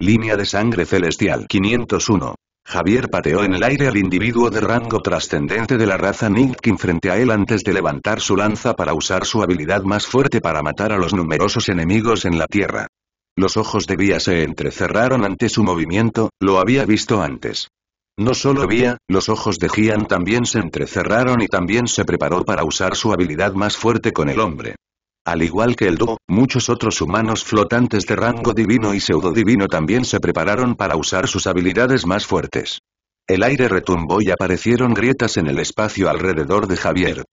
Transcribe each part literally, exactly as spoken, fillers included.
Línea de sangre celestial quinientos uno. Javier pateó en el aire al individuo de rango trascendente de la raza Ninkin frente a él antes de levantar su lanza para usar su habilidad más fuerte para matar a los numerosos enemigos en la Tierra. Los ojos de Bia se entrecerraron ante su movimiento, lo había visto antes. No solo Bia, los ojos de Gian también se entrecerraron y también se preparó para usar su habilidad más fuerte con el hombre. Al igual que el dúo, muchos otros humanos flotantes de rango divino y pseudodivino también se prepararon para usar sus habilidades más fuertes. El aire retumbó y aparecieron grietas en el espacio alrededor de Javier.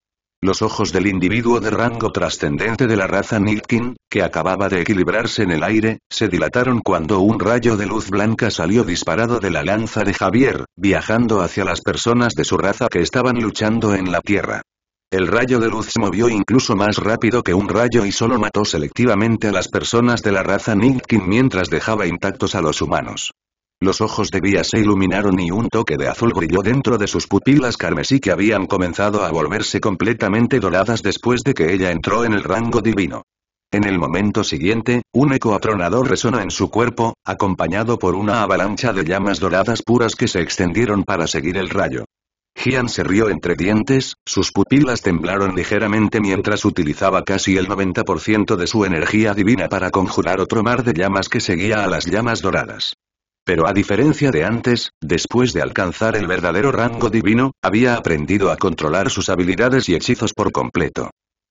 Los ojos del individuo de rango trascendente de la raza Ninkin, que acababa de equilibrarse en el aire, se dilataron cuando un rayo de luz blanca salió disparado de la lanza de Javier, viajando hacia las personas de su raza que estaban luchando en la Tierra. El rayo de luz se movió incluso más rápido que un rayo y solo mató selectivamente a las personas de la raza Ninkin mientras dejaba intactos a los humanos. Los ojos de Bia se iluminaron y un toque de azul brilló dentro de sus pupilas carmesí que habían comenzado a volverse completamente doradas después de que ella entró en el rango divino. En el momento siguiente, un eco atronador resonó en su cuerpo, acompañado por una avalancha de llamas doradas puras que se extendieron para seguir el rayo. Gian se rió entre dientes, sus pupilas temblaron ligeramente mientras utilizaba casi el noventa por ciento de su energía divina para conjurar otro mar de llamas que seguía a las llamas doradas. Pero a diferencia de antes, después de alcanzar el verdadero rango divino, había aprendido a controlar sus habilidades y hechizos por completo.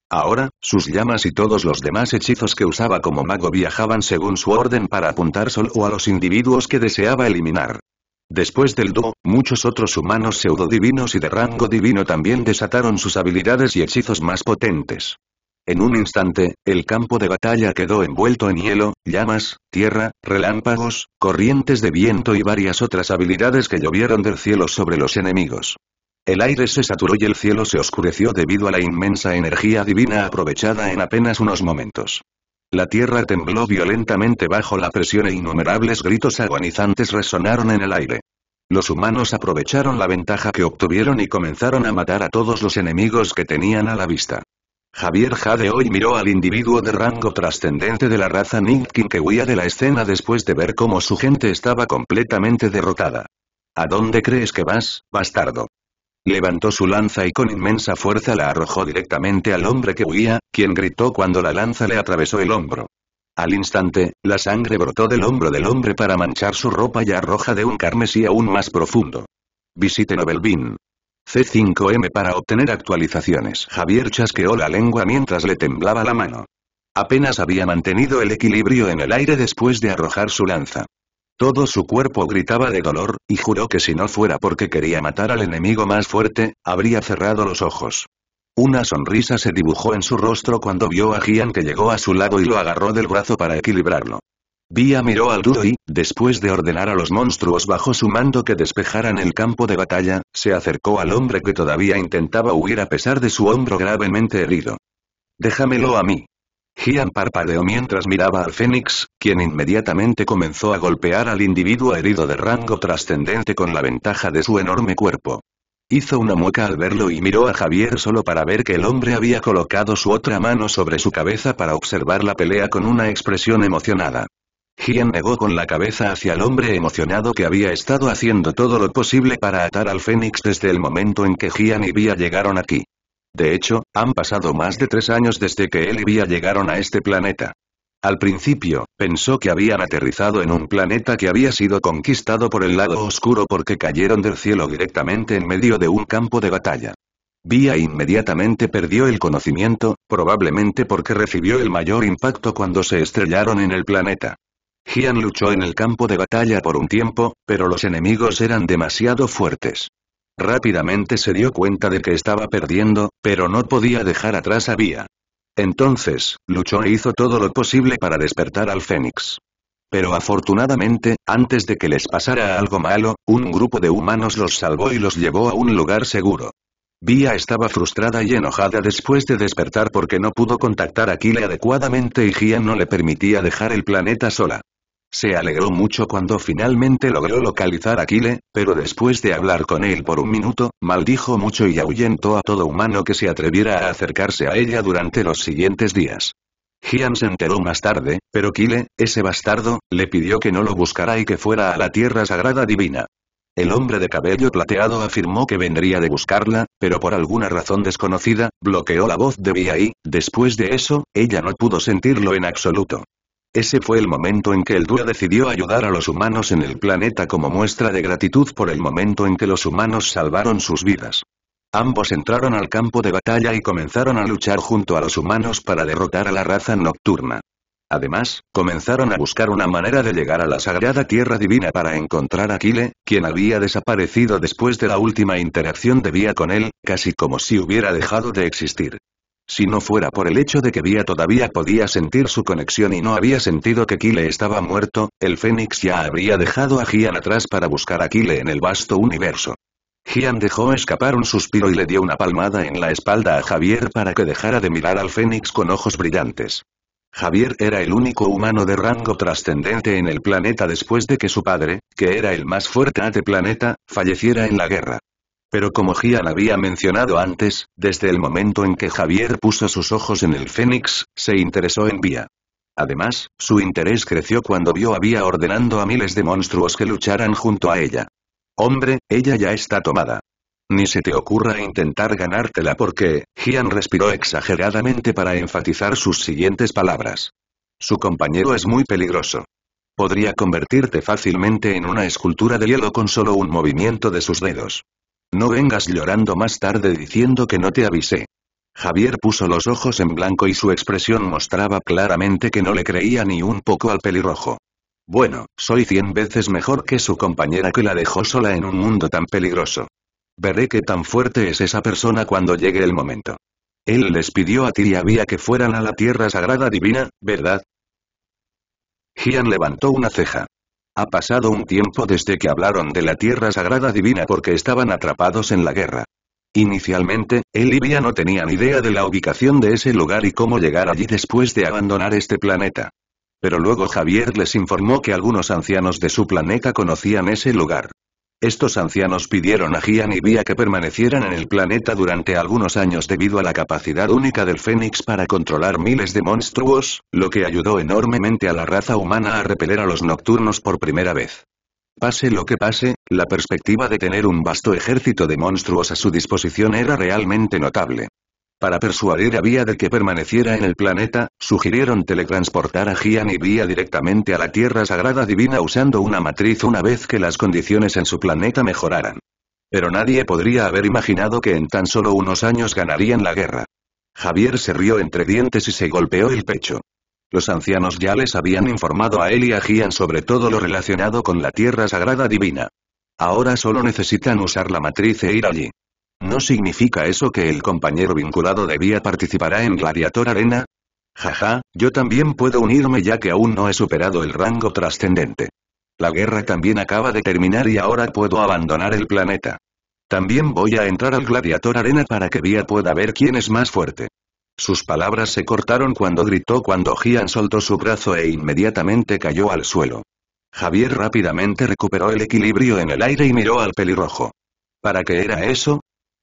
Ahora, sus llamas y todos los demás hechizos que usaba como mago viajaban según su orden para apuntar solo a los individuos que deseaba eliminar. Después del dúo, muchos otros humanos pseudodivinos y de rango divino también desataron sus habilidades y hechizos más potentes. En un instante, el campo de batalla quedó envuelto en hielo, llamas, tierra, relámpagos, corrientes de viento y varias otras habilidades que llovieron del cielo sobre los enemigos. El aire se saturó y el cielo se oscureció debido a la inmensa energía divina aprovechada en apenas unos momentos. La tierra tembló violentamente bajo la presión e innumerables gritos agonizantes resonaron en el aire. Los humanos aprovecharon la ventaja que obtuvieron y comenzaron a matar a todos los enemigos que tenían a la vista. Javier jadeó y miró al individuo de rango trascendente de la raza Ninkin que huía de la escena después de ver cómo su gente estaba completamente derrotada. ¿A dónde crees que vas, bastardo? Levantó su lanza y con inmensa fuerza la arrojó directamente al hombre que huía, quien gritó cuando la lanza le atravesó el hombro. Al instante, la sangre brotó del hombro del hombre para manchar su ropa y arroja de un carmesí aún más profundo. Visite Novelbin. C cinco M para obtener actualizaciones. Javier chasqueó la lengua mientras le temblaba la mano. Apenas había mantenido el equilibrio en el aire después de arrojar su lanza. Todo su cuerpo gritaba de dolor, y juró que si no fuera porque quería matar al enemigo más fuerte, habría cerrado los ojos. Una sonrisa se dibujó en su rostro cuando vio a Gian que llegó a su lado y lo agarró del brazo para equilibrarlo. Bia miró al dúo y, después de ordenar a los monstruos bajo su mando que despejaran el campo de batalla, se acercó al hombre que todavía intentaba huir a pesar de su hombro gravemente herido. «Déjamelo a mí». Gian parpadeó mientras miraba al Fénix, quien inmediatamente comenzó a golpear al individuo herido de rango trascendente con la ventaja de su enorme cuerpo. Hizo una mueca al verlo y miró a Javier solo para ver que el hombre había colocado su otra mano sobre su cabeza para observar la pelea con una expresión emocionada. Gian negó con la cabeza hacia el hombre emocionado que había estado haciendo todo lo posible para atar al Fénix desde el momento en que Gian y Bia llegaron aquí. De hecho, han pasado más de tres años desde que él y Bia llegaron a este planeta. Al principio, pensó que habían aterrizado en un planeta que había sido conquistado por el lado oscuro porque cayeron del cielo directamente en medio de un campo de batalla. Bia inmediatamente perdió el conocimiento, probablemente porque recibió el mayor impacto cuando se estrellaron en el planeta. Gian luchó en el campo de batalla por un tiempo, pero los enemigos eran demasiado fuertes. Rápidamente se dio cuenta de que estaba perdiendo, pero no podía dejar atrás a Bia. Entonces, luchó e hizo todo lo posible para despertar al Fénix. Pero afortunadamente, antes de que les pasara algo malo, un grupo de humanos los salvó y los llevó a un lugar seguro. Bia estaba frustrada y enojada después de despertar porque no pudo contactar a Kyle adecuadamente y Gian no le permitía dejar el planeta sola. Se alegró mucho cuando finalmente logró localizar a Kyle, pero después de hablar con él por un minuto, maldijo mucho y ahuyentó a todo humano que se atreviera a acercarse a ella durante los siguientes días. Gian se enteró más tarde, pero Kyle, ese bastardo, le pidió que no lo buscara y que fuera a la Tierra Sagrada Divina. El hombre de cabello plateado afirmó que vendría de buscarla, pero por alguna razón desconocida, bloqueó la voz de Bia y, después de eso, ella no pudo sentirlo en absoluto. Ese fue el momento en que el dúo decidió ayudar a los humanos en el planeta como muestra de gratitud por el momento en que los humanos salvaron sus vidas. Ambos entraron al campo de batalla y comenzaron a luchar junto a los humanos para derrotar a la raza nocturna. Además, comenzaron a buscar una manera de llegar a la Sagrada Tierra Divina para encontrar a Kyle, quien había desaparecido después de la última interacción de Bia con él, casi como si hubiera dejado de existir. Si no fuera por el hecho de que Bia todavía podía sentir su conexión y no había sentido que Kyle estaba muerto, el Fénix ya habría dejado a Gian atrás para buscar a Kyle en el vasto universo. Gian dejó escapar un suspiro y le dio una palmada en la espalda a Javier para que dejara de mirar al Fénix con ojos brillantes. Javier era el único humano de rango trascendente en el planeta después de que su padre, que era el más fuerte del planeta, falleciera en la guerra. Pero como Gian había mencionado antes, desde el momento en que Javier puso sus ojos en el Fénix, se interesó en Bia. Además, su interés creció cuando vio a Bia ordenando a miles de monstruos que lucharan junto a ella. Hombre, ella ya está tomada. Ni se te ocurra intentar ganártela porque, Gian respiró exageradamente para enfatizar sus siguientes palabras. Su compañero es muy peligroso. Podría convertirte fácilmente en una escultura de hielo con solo un movimiento de sus dedos. No vengas llorando más tarde diciendo que no te avisé. Javier puso los ojos en blanco y su expresión mostraba claramente que no le creía ni un poco al pelirrojo. Bueno, soy cien veces mejor que su compañera que la dejó sola en un mundo tan peligroso. Veré qué tan fuerte es esa persona cuando llegue el momento. Él les pidió a ti y a Bia que fueran a la Tierra Sagrada Divina, ¿verdad? Gian levantó una ceja. Ha pasado un tiempo desde que hablaron de la Tierra Sagrada Divina porque estaban atrapados en la guerra. Inicialmente, él y Bia no tenían idea de la ubicación de ese lugar y cómo llegar allí después de abandonar este planeta. Pero luego Javier les informó que algunos ancianos de su planeta conocían ese lugar. Estos ancianos pidieron a Gian y Bia que permanecieran en el planeta durante algunos años debido a la capacidad única del Fénix para controlar miles de monstruos, lo que ayudó enormemente a la raza humana a repeler a los nocturnos por primera vez. Pase lo que pase, la perspectiva de tener un vasto ejército de monstruos a su disposición era realmente notable. Para persuadir a Bia de que permaneciera en el planeta, sugirieron teletransportar a Gian y Bia directamente a la Tierra Sagrada Divina usando una matriz una vez que las condiciones en su planeta mejoraran. Pero nadie podría haber imaginado que en tan solo unos años ganarían la guerra. Javier se rió entre dientes y se golpeó el pecho. Los ancianos ya les habían informado a él y a Gian sobre todo lo relacionado con la Tierra Sagrada Divina. Ahora solo necesitan usar la matriz e ir allí. ¿No significa eso que el compañero vinculado de Bia participará en Gladiator Arena? Jaja, yo también puedo unirme ya que aún no he superado el rango trascendente. La guerra también acaba de terminar y ahora puedo abandonar el planeta. También voy a entrar al Gladiator Arena para que Bia pueda ver quién es más fuerte. Sus palabras se cortaron cuando gritó cuando Gian soltó su brazo e inmediatamente cayó al suelo. Javier rápidamente recuperó el equilibrio en el aire y miró al pelirrojo. ¿Para qué era eso?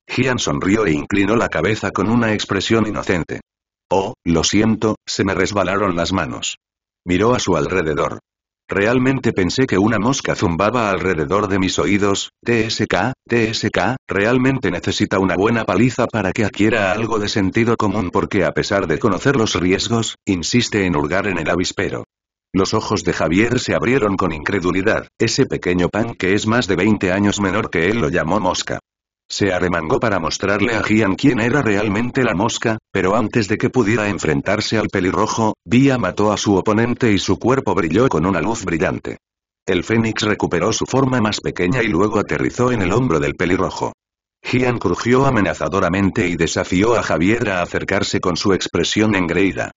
Gian sonrió e inclinó la cabeza con una expresión inocente. Oh, lo siento, se me resbalaron las manos. Miró a su alrededor. Realmente pensé que una mosca zumbaba alrededor de mis oídos. T S K, T S K, realmente necesita una buena paliza para que adquiera algo de sentido común porque a pesar de conocer los riesgos, insiste en hurgar en el avispero. Los ojos de Javier se abrieron con incredulidad, ese pequeño pan que es más de veinte años menor que él lo llamó mosca. Se arremangó para mostrarle a Gian quién era realmente la mosca, pero antes de que pudiera enfrentarse al pelirrojo, Bia mató a su oponente y su cuerpo brilló con una luz brillante. El Fénix recuperó su forma más pequeña y luego aterrizó en el hombro del pelirrojo. Gian crujió amenazadoramente y desafió a Javier a acercarse con su expresión engreída.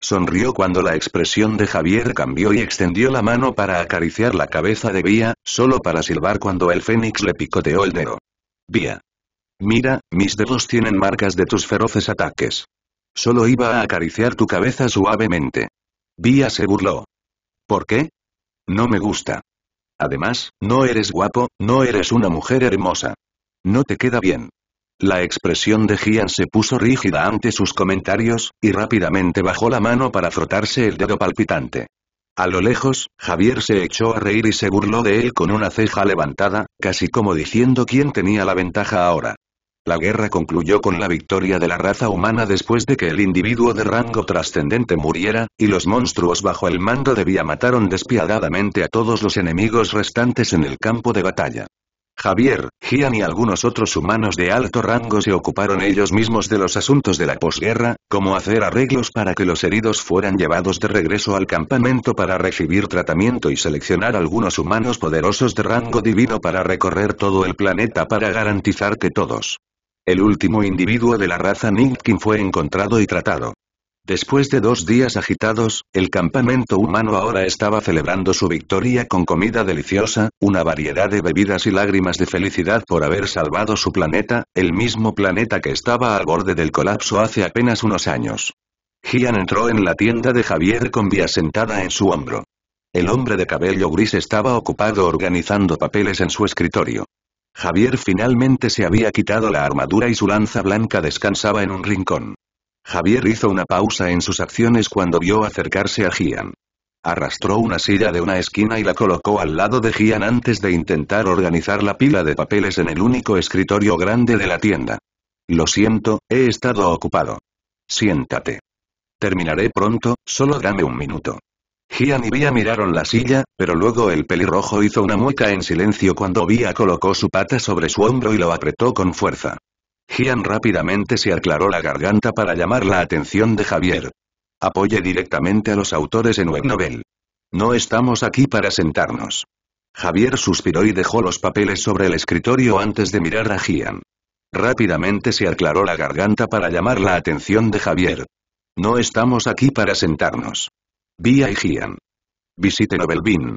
Sonrió cuando la expresión de Javier cambió y extendió la mano para acariciar la cabeza de Bia, solo para silbar cuando el Fénix le picoteó el dedo. Bia. Mira, mis dedos tienen marcas de tus feroces ataques. Solo iba a acariciar tu cabeza suavemente. Bia se burló. ¿Por qué? No me gusta. Además, no eres guapo, no eres una mujer hermosa. No te queda bien. La expresión de Gian se puso rígida ante sus comentarios, y rápidamente bajó la mano para frotarse el dedo palpitante. A lo lejos, Javier se echó a reír y se burló de él con una ceja levantada, casi como diciendo quién tenía la ventaja ahora. La guerra concluyó con la victoria de la raza humana después de que el individuo de rango trascendente muriera, y los monstruos bajo el mando de Bia mataron despiadadamente a todos los enemigos restantes en el campo de batalla. Javier, Gian y algunos otros humanos de alto rango se ocuparon ellos mismos de los asuntos de la posguerra, como hacer arreglos para que los heridos fueran llevados de regreso al campamento para recibir tratamiento y seleccionar algunos humanos poderosos de rango divino para recorrer todo el planeta para garantizar que todos. El último individuo de la raza Ninkin fue encontrado y tratado. Después de dos días agitados, el campamento humano ahora estaba celebrando su victoria con comida deliciosa, una variedad de bebidas y lágrimas de felicidad por haber salvado su planeta, el mismo planeta que estaba al borde del colapso hace apenas unos años. Gian entró en la tienda de Javier con Bia sentada en su hombro. El hombre de cabello gris estaba ocupado organizando papeles en su escritorio. Javier finalmente se había quitado la armadura y su lanza blanca descansaba en un rincón. Javier hizo una pausa en sus acciones cuando vio acercarse a Gian. Arrastró una silla de una esquina y la colocó al lado de Gian antes de intentar organizar la pila de papeles en el único escritorio grande de la tienda. «Lo siento, he estado ocupado. Siéntate. Terminaré pronto, solo dame un minuto». Gian y Bia miraron la silla, pero luego el pelirrojo hizo una mueca en silencio cuando Bia colocó su pata sobre su hombro y lo apretó con fuerza. Gian rápidamente se aclaró la garganta para llamar la atención de Javier. Apoye directamente a los autores en webnovel. No estamos aquí para sentarnos. Javier suspiró y dejó los papeles sobre el escritorio antes de mirar a Gian. Rápidamente se aclaró la garganta para llamar la atención de Javier. No estamos aquí para sentarnos. Bia y Gian. Visite Novelbin.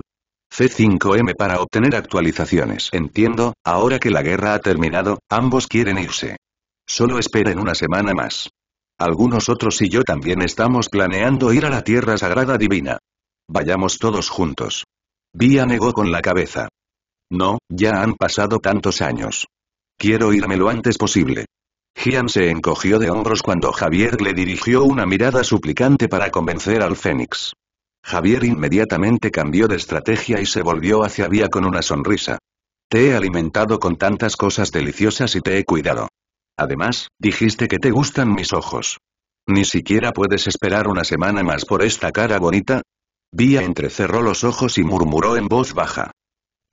C cinco M para obtener actualizaciones. Entiendo, ahora que la guerra ha terminado, ambos quieren irse. Solo esperen una semana más. Algunos otros y yo también estamos planeando ir a la Tierra Sagrada Divina. Vayamos todos juntos. Bia negó con la cabeza. No, ya han pasado tantos años. Quiero irme lo antes posible. Gian se encogió de hombros cuando Javier le dirigió una mirada suplicante para convencer al Fénix. Javier inmediatamente cambió de estrategia y se volvió hacia Bia con una sonrisa. Te he alimentado con tantas cosas deliciosas y te he cuidado. Además, dijiste que te gustan mis ojos. ¿Ni siquiera puedes esperar una semana más por esta cara bonita? Bia entrecerró los ojos y murmuró en voz baja.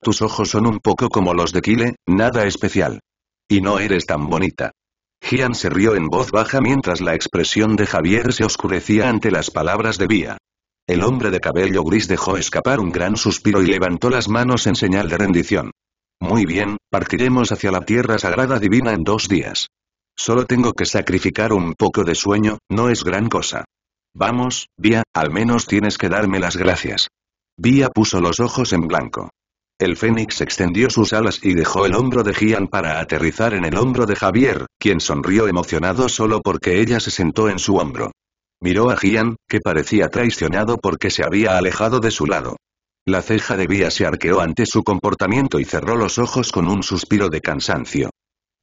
Tus ojos son un poco como los de Kyle, nada especial. Y no eres tan bonita. Gian se rió en voz baja mientras la expresión de Javier se oscurecía ante las palabras de Bia. El hombre de cabello gris dejó escapar un gran suspiro y levantó las manos en señal de rendición. Muy bien, partiremos hacia la Tierra Sagrada Divina en dos días. Solo tengo que sacrificar un poco de sueño, no es gran cosa. Vamos, Bia, al menos tienes que darme las gracias. Bia puso los ojos en blanco. El Fénix extendió sus alas y dejó el hombro de Gian para aterrizar en el hombro de Javier, quien sonrió emocionado solo porque ella se sentó en su hombro. Miró a Gian, que parecía traicionado porque se había alejado de su lado. La ceja de Bia se arqueó ante su comportamiento y cerró los ojos con un suspiro de cansancio.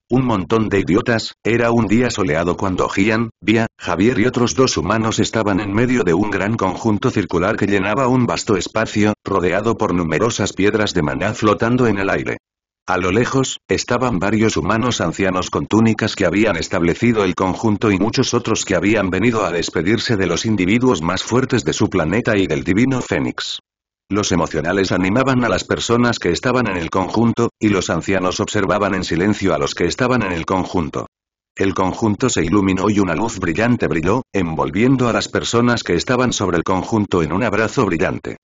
Un montón de idiotas, era un día soleado cuando Gian, Bia, Javier y otros dos humanos estaban en medio de un gran conjunto circular que llenaba un vasto espacio, rodeado por numerosas piedras de maná flotando en el aire. A lo lejos, estaban varios humanos ancianos con túnicas que habían establecido el conjunto y muchos otros que habían venido a despedirse de los individuos más fuertes de su planeta y del divino Fénix. Los emocionales animaban a las personas que estaban en el conjunto, y los ancianos observaban en silencio a los que estaban en el conjunto. El conjunto se iluminó y una luz brillante brilló, envolviendo a las personas que estaban sobre el conjunto en un abrazo brillante.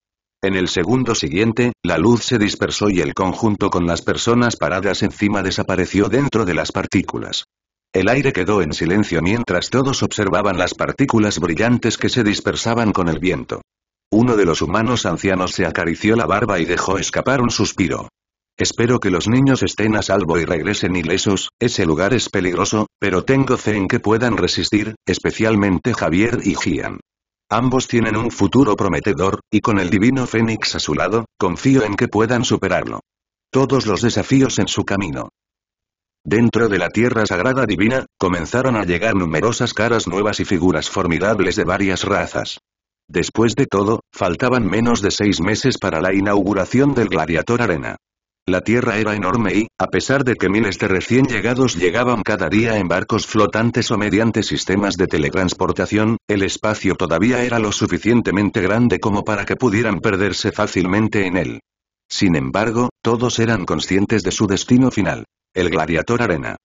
En el segundo siguiente, la luz se dispersó y el conjunto con las personas paradas encima desapareció dentro de las partículas. El aire quedó en silencio mientras todos observaban las partículas brillantes que se dispersaban con el viento. Uno de los humanos ancianos se acarició la barba y dejó escapar un suspiro. Espero que los niños estén a salvo y regresen ilesos, ese lugar es peligroso, pero tengo fe en que puedan resistir, especialmente Javier y Gian. Ambos tienen un futuro prometedor, y con el divino Fénix a su lado, confío en que puedan superarlo. Todos los desafíos en su camino. Dentro de la Tierra Sagrada Divina, comenzaron a llegar numerosas caras nuevas y figuras formidables de varias razas. Después de todo, faltaban menos de seis meses para la inauguración del Gladiator Arena. La tierra era enorme y, a pesar de que miles de recién llegados llegaban cada día en barcos flotantes o mediante sistemas de teletransportación, el espacio todavía era lo suficientemente grande como para que pudieran perderse fácilmente en él. Sin embargo, todos eran conscientes de su destino final: el Gladiator Arena.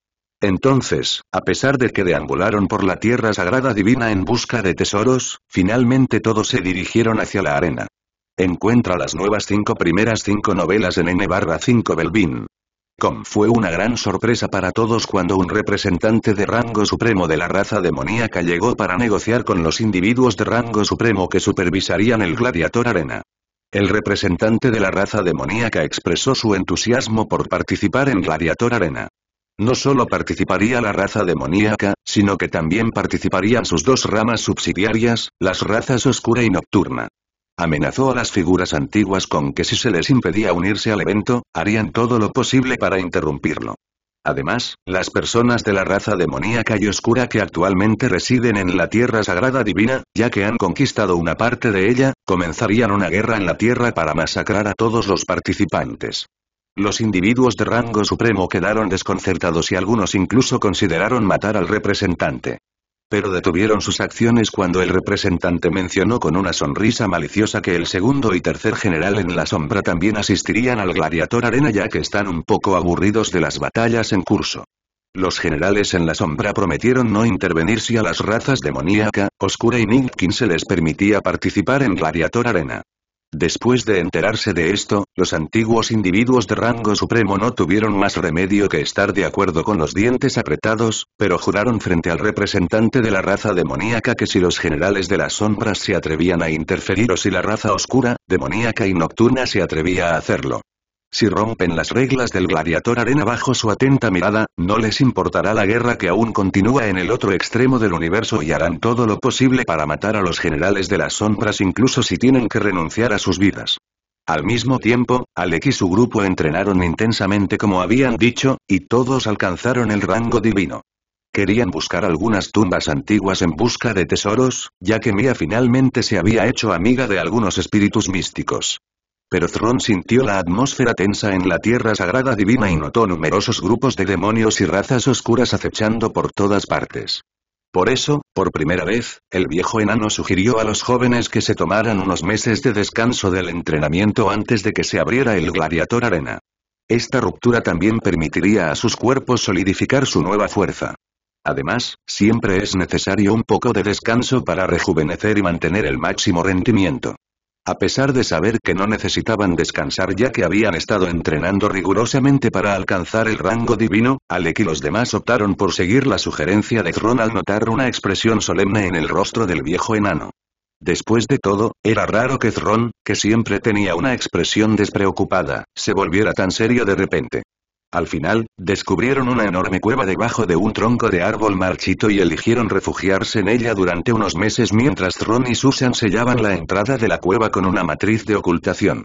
Entonces, a pesar de que deambularon por la Tierra Sagrada Divina en busca de tesoros, finalmente todos se dirigieron hacia la arena. Encuentra las nuevas cinco primeras cinco novelas en n barra cinco belvin punto com. Fue una gran sorpresa para todos cuando un representante de rango supremo de la raza demoníaca llegó para negociar con los individuos de rango supremo que supervisarían el Gladiator Arena. El representante de la raza demoníaca expresó su entusiasmo por participar en Gladiator Arena. No solo participaría la raza demoníaca, sino que también participarían sus dos ramas subsidiarias, las razas oscura y nocturna. Amenazó a las figuras antiguas con que si se les impedía unirse al evento, harían todo lo posible para interrumpirlo. Además, las personas de la raza demoníaca y oscura que actualmente residen en la Tierra Sagrada Divina, ya que han conquistado una parte de ella, comenzarían una guerra en la Tierra para masacrar a todos los participantes. Los individuos de rango supremo quedaron desconcertados y algunos incluso consideraron matar al representante. Pero detuvieron sus acciones cuando el representante mencionó con una sonrisa maliciosa que el segundo y tercer general en la sombra también asistirían al Gladiator Arena ya que están un poco aburridos de las batallas en curso. Los generales en la sombra prometieron no intervenir si a las razas demoníaca, oscura y Ninkin se les permitía participar en Gladiator Arena. Después de enterarse de esto, los antiguos individuos de rango supremo no tuvieron más remedio que estar de acuerdo con los dientes apretados, pero juraron frente al representante de la raza demoníaca que si los generales de las sombras se atrevían a interferir o si la raza oscura, demoníaca y nocturna se atrevía a hacerlo. Si rompen las reglas del Gladiator Arena bajo su atenta mirada, no les importará la guerra que aún continúa en el otro extremo del universo y harán todo lo posible para matar a los generales de las sombras incluso si tienen que renunciar a sus vidas. Al mismo tiempo, Alec y su grupo entrenaron intensamente como habían dicho, y todos alcanzaron el rango divino. Querían buscar algunas tumbas antiguas en busca de tesoros, ya que Mía finalmente se había hecho amiga de algunos espíritus místicos. Pero Thrawn sintió la atmósfera tensa en la Tierra Sagrada Divina y notó numerosos grupos de demonios y razas oscuras acechando por todas partes. Por eso, por primera vez, el viejo enano sugirió a los jóvenes que se tomaran unos meses de descanso del entrenamiento antes de que se abriera el Gladiator Arena. Esta ruptura también permitiría a sus cuerpos solidificar su nueva fuerza. Además, siempre es necesario un poco de descanso para rejuvenecer y mantener el máximo rendimiento. A pesar de saber que no necesitaban descansar ya que habían estado entrenando rigurosamente para alcanzar el rango divino, Alec y los demás optaron por seguir la sugerencia de Thrawn al notar una expresión solemne en el rostro del viejo enano. Después de todo, era raro que Thrawn, que siempre tenía una expresión despreocupada, se volviera tan serio de repente. Al final, descubrieron una enorme cueva debajo de un tronco de árbol marchito y eligieron refugiarse en ella durante unos meses mientras Thrawn y Susan sellaban la entrada de la cueva con una matriz de ocultación.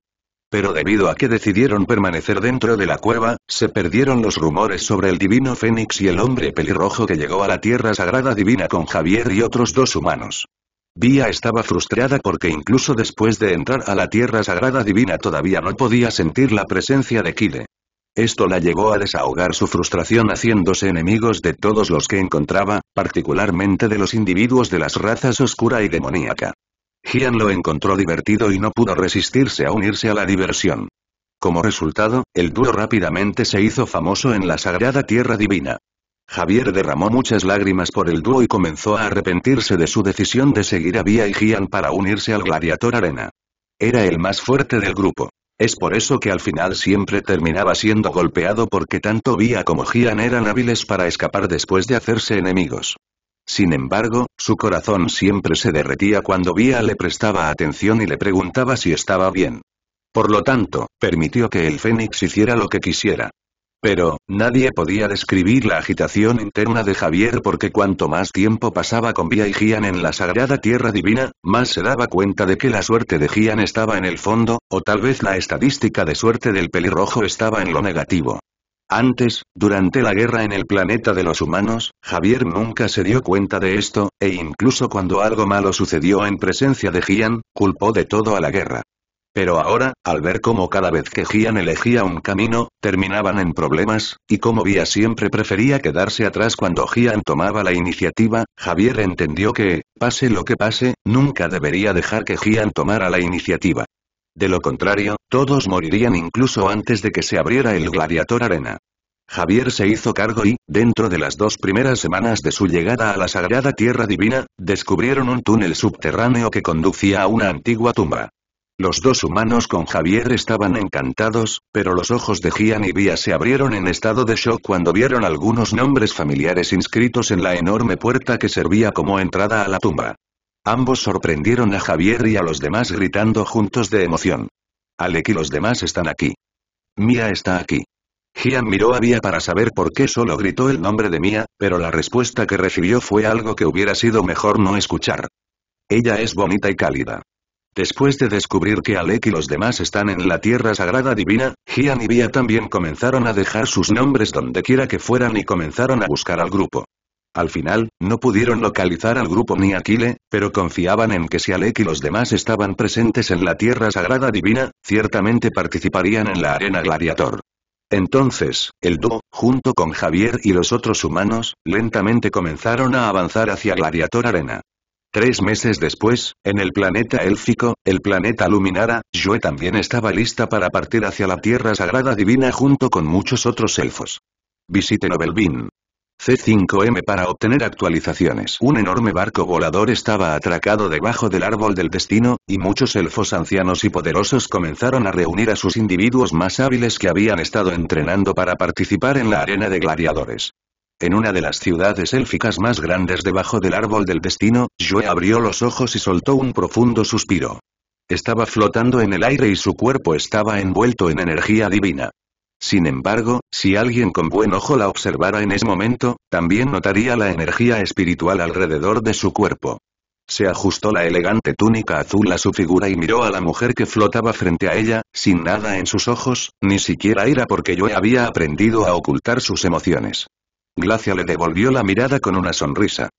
Pero debido a que decidieron permanecer dentro de la cueva, se perdieron los rumores sobre el divino Fénix y el hombre pelirrojo que llegó a la Tierra Sagrada Divina con Javier y otros dos humanos. Bia estaba frustrada porque incluso después de entrar a la Tierra Sagrada Divina todavía no podía sentir la presencia de Kyle. Esto la llevó a desahogar su frustración haciéndose enemigos de todos los que encontraba, particularmente de los individuos de las razas oscura y demoníaca. Gian lo encontró divertido y no pudo resistirse a unirse a la diversión. Como resultado, el dúo rápidamente se hizo famoso en la Sagrada Tierra Divina. Javier derramó muchas lágrimas por el dúo y comenzó a arrepentirse de su decisión de seguir a Bia y Gian para unirse al Gladiator Arena. Era el más fuerte del grupo. Es por eso que al final siempre terminaba siendo golpeado porque tanto Bia como Gian eran hábiles para escapar después de hacerse enemigos. Sin embargo, su corazón siempre se derretía cuando Bia le prestaba atención y le preguntaba si estaba bien. Por lo tanto, permitió que el Fénix hiciera lo que quisiera. Pero, nadie podía describir la agitación interna de Javier porque cuanto más tiempo pasaba con Bia y Gian en la Sagrada Tierra Divina, más se daba cuenta de que la suerte de Gian estaba en el fondo, o tal vez la estadística de suerte del pelirrojo estaba en lo negativo. Antes, durante la guerra en el planeta de los humanos, Javier nunca se dio cuenta de esto, e incluso cuando algo malo sucedió en presencia de Gian, culpó de todo a la guerra. Pero ahora, al ver cómo cada vez que Gian elegía un camino, terminaban en problemas, y cómo Bia siempre prefería quedarse atrás cuando Gian tomaba la iniciativa, Javier entendió que, pase lo que pase, nunca debería dejar que Gian tomara la iniciativa. De lo contrario, todos morirían incluso antes de que se abriera el Gladiator Arena. Javier se hizo cargo y, dentro de las dos primeras semanas de su llegada a la Sagrada Tierra Divina, descubrieron un túnel subterráneo que conducía a una antigua tumba. Los dos humanos con Javier estaban encantados, pero los ojos de Gian y Bia se abrieron en estado de shock cuando vieron algunos nombres familiares inscritos en la enorme puerta que servía como entrada a la tumba. Ambos sorprendieron a Javier y a los demás gritando juntos de emoción. Alec y los demás están aquí. Mía está aquí. Gian miró a Bia para saber por qué solo gritó el nombre de Mía, pero la respuesta que recibió fue algo que hubiera sido mejor no escuchar. Ella es bonita y cálida. Después de descubrir que Alec y los demás están en la Tierra Sagrada Divina, Gian y Bia también comenzaron a dejar sus nombres dondequiera que fueran y comenzaron a buscar al grupo. Al final, no pudieron localizar al grupo ni a Kyle, pero confiaban en que si Alec y los demás estaban presentes en la Tierra Sagrada Divina, ciertamente participarían en la Arena Gladiator. Entonces, el dúo, junto con Javier y los otros humanos, lentamente comenzaron a avanzar hacia Gladiator Arena. Tres meses después, en el planeta élfico, el planeta Luminara, Yue también estaba lista para partir hacia la Tierra Sagrada Divina junto con muchos otros elfos. Visite Novelbin. C cinco M para obtener actualizaciones. Un enorme barco volador estaba atracado debajo del árbol del destino, y muchos elfos ancianos y poderosos comenzaron a reunir a sus individuos más hábiles que habían estado entrenando para participar en la arena de gladiadores. En una de las ciudades élficas más grandes debajo del árbol del destino, Yue abrió los ojos y soltó un profundo suspiro. Estaba flotando en el aire y su cuerpo estaba envuelto en energía divina. Sin embargo, si alguien con buen ojo la observara en ese momento, también notaría la energía espiritual alrededor de su cuerpo. Se ajustó la elegante túnica azul a su figura y miró a la mujer que flotaba frente a ella, sin nada en sus ojos, ni siquiera ira porque Yue había aprendido a ocultar sus emociones. Glacia le devolvió la mirada con una sonrisa.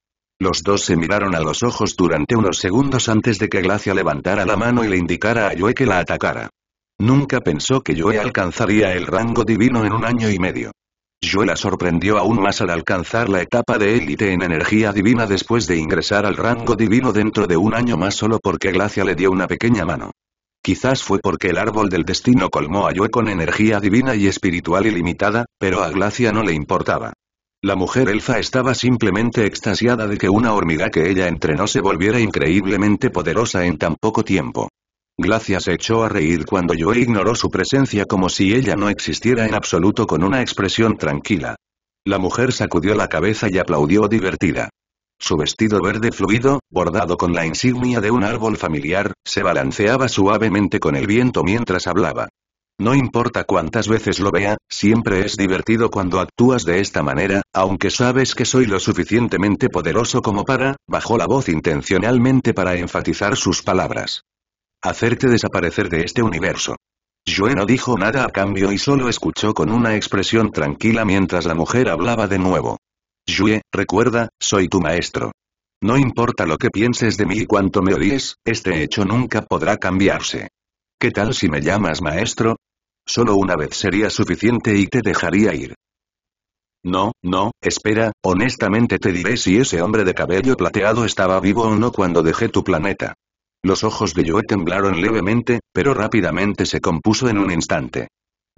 Los dos se miraron a los ojos durante unos segundos antes de que Glacia levantara la mano y le indicara a Yue que la atacara. Nunca pensó que Yue alcanzaría el rango divino en un año y medio. Yue la sorprendió aún más al alcanzar la etapa de élite en energía divina después de ingresar al rango divino dentro de un año más solo porque Glacia le dio una pequeña mano. Quizás fue porque el árbol del destino colmó a Yue con energía divina y espiritual ilimitada, pero a Glacia no le importaba. La mujer elfa estaba simplemente extasiada de que una hormiga que ella entrenó se volviera increíblemente poderosa en tan poco tiempo. Glacia se echó a reír cuando Yue ignoró su presencia como si ella no existiera en absoluto con una expresión tranquila. La mujer sacudió la cabeza y aplaudió divertida. Su vestido verde fluido, bordado con la insignia de un árbol familiar, se balanceaba suavemente con el viento mientras hablaba. No importa cuántas veces lo vea, siempre es divertido cuando actúas de esta manera, aunque sabes que soy lo suficientemente poderoso como para, bajó la voz intencionalmente para enfatizar sus palabras. Hacerte desaparecer de este universo. Yue no dijo nada a cambio y solo escuchó con una expresión tranquila mientras la mujer hablaba de nuevo. Yue, recuerda, soy tu maestro. No importa lo que pienses de mí y cuánto me odies, este hecho nunca podrá cambiarse. ¿Qué tal si me llamas maestro? Solo una vez sería suficiente y te dejaría ir. No, no, espera, honestamente te diré si ese hombre de cabello plateado estaba vivo o no cuando dejé tu planeta. Los ojos de Yue temblaron levemente, pero rápidamente se compuso en un instante.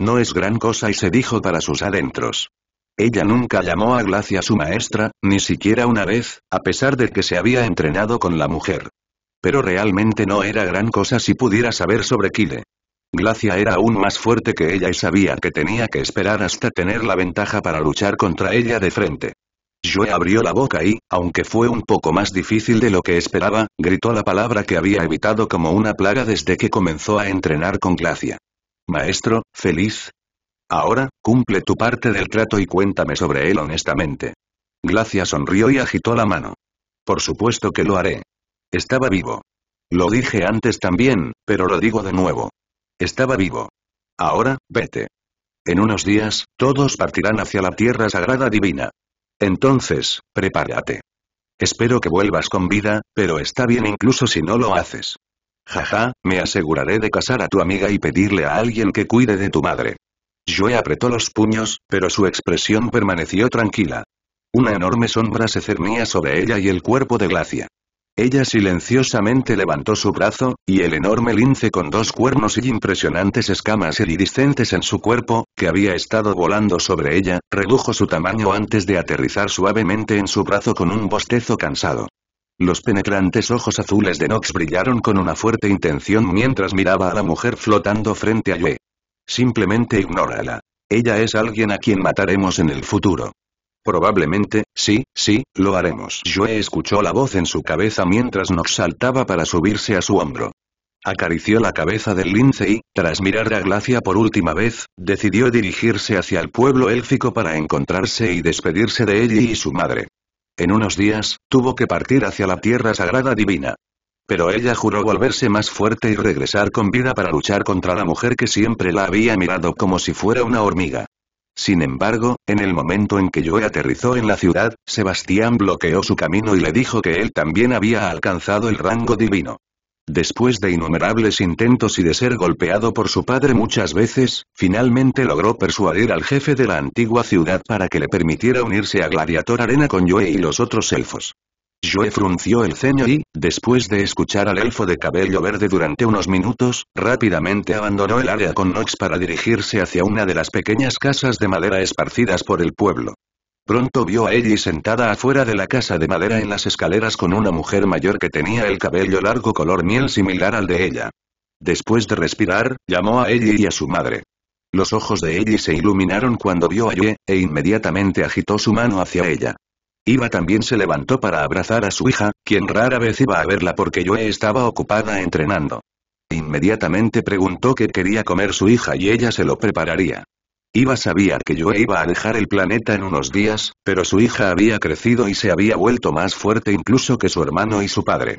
No es gran cosa y se dijo para sus adentros. Ella nunca llamó a Glacia su maestra, ni siquiera una vez, a pesar de que se había entrenado con la mujer. Pero realmente no era gran cosa si pudiera saber sobre Kyle. Glacia era aún más fuerte que ella y sabía que tenía que esperar hasta tener la ventaja para luchar contra ella de frente. Yue abrió la boca y, aunque fue un poco más difícil de lo que esperaba, gritó la palabra que había evitado como una plaga desde que comenzó a entrenar con Glacia. Maestro, feliz. Ahora, cumple tu parte del trato y cuéntame sobre él honestamente. Glacia sonrió y agitó la mano. Por supuesto que lo haré. Estaba vivo. Lo dije antes también, pero lo digo de nuevo. Estaba vivo. Ahora, vete. En unos días, todos partirán hacia la Tierra Sagrada Divina. Entonces, prepárate. Espero que vuelvas con vida, pero está bien incluso si no lo haces. Jaja, me aseguraré de casar a tu amiga y pedirle a alguien que cuide de tu madre. Yue apretó los puños, pero su expresión permaneció tranquila. Una enorme sombra se cernía sobre ella y el cuerpo de Glacia. Ella silenciosamente levantó su brazo, y el enorme lince con dos cuernos y impresionantes escamas iridiscentes en su cuerpo, que había estado volando sobre ella, redujo su tamaño antes de aterrizar suavemente en su brazo con un bostezo cansado. Los penetrantes ojos azules de Nox brillaron con una fuerte intención mientras miraba a la mujer flotando frente a Yue. Simplemente ignórala. Ella es alguien a quien mataremos en el futuro. Probablemente, sí, sí, lo haremos. Yue escuchó la voz en su cabeza mientras Nox saltaba para subirse a su hombro. Acarició la cabeza del lince y, tras mirar a Glacia por última vez, decidió dirigirse hacia el pueblo élfico para encontrarse y despedirse de ella y su madre. En unos días, tuvo que partir hacia la Tierra Sagrada Divina. Pero ella juró volverse más fuerte y regresar con vida para luchar contra la mujer que siempre la había mirado como si fuera una hormiga. Sin embargo, en el momento en que Yue aterrizó en la ciudad, Sebastián bloqueó su camino y le dijo que él también había alcanzado el rango divino. Después de innumerables intentos y de ser golpeado por su padre muchas veces, finalmente logró persuadir al jefe de la antigua ciudad para que le permitiera unirse a Gladiator Arena con Yue y los otros elfos. Yue frunció el ceño y, después de escuchar al elfo de cabello verde durante unos minutos, rápidamente abandonó el área con Nox para dirigirse hacia una de las pequeñas casas de madera esparcidas por el pueblo. Pronto vio a Ellie sentada afuera de la casa de madera en las escaleras con una mujer mayor que tenía el cabello largo color miel similar al de ella. Después de respirar, llamó a Ellie y a su madre. Los ojos de Ellie se iluminaron cuando vio a Yue, e inmediatamente agitó su mano hacia ella. Eva también se levantó para abrazar a su hija, quien rara vez iba a verla porque Yue estaba ocupada entrenando. Inmediatamente preguntó qué quería comer su hija y ella se lo prepararía. Eva sabía que Yue iba a dejar el planeta en unos días, pero su hija había crecido y se había vuelto más fuerte incluso que su hermano y su padre.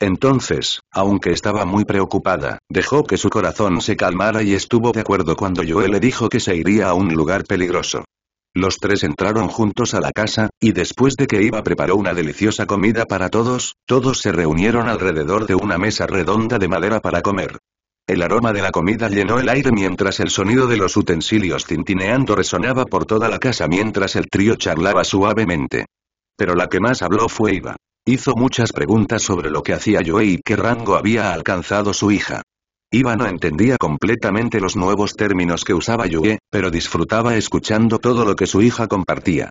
Entonces, aunque estaba muy preocupada, dejó que su corazón se calmara y estuvo de acuerdo cuando Yue le dijo que se iría a un lugar peligroso. Los tres entraron juntos a la casa, y después de que Eva preparó una deliciosa comida para todos, todos se reunieron alrededor de una mesa redonda de madera para comer. El aroma de la comida llenó el aire mientras el sonido de los utensilios tintineando resonaba por toda la casa mientras el trío charlaba suavemente. Pero la que más habló fue Eva. Hizo muchas preguntas sobre lo que hacía Yue y qué rango había alcanzado su hija. Eva no entendía completamente los nuevos términos que usaba Yue, pero disfrutaba escuchando todo lo que su hija compartía.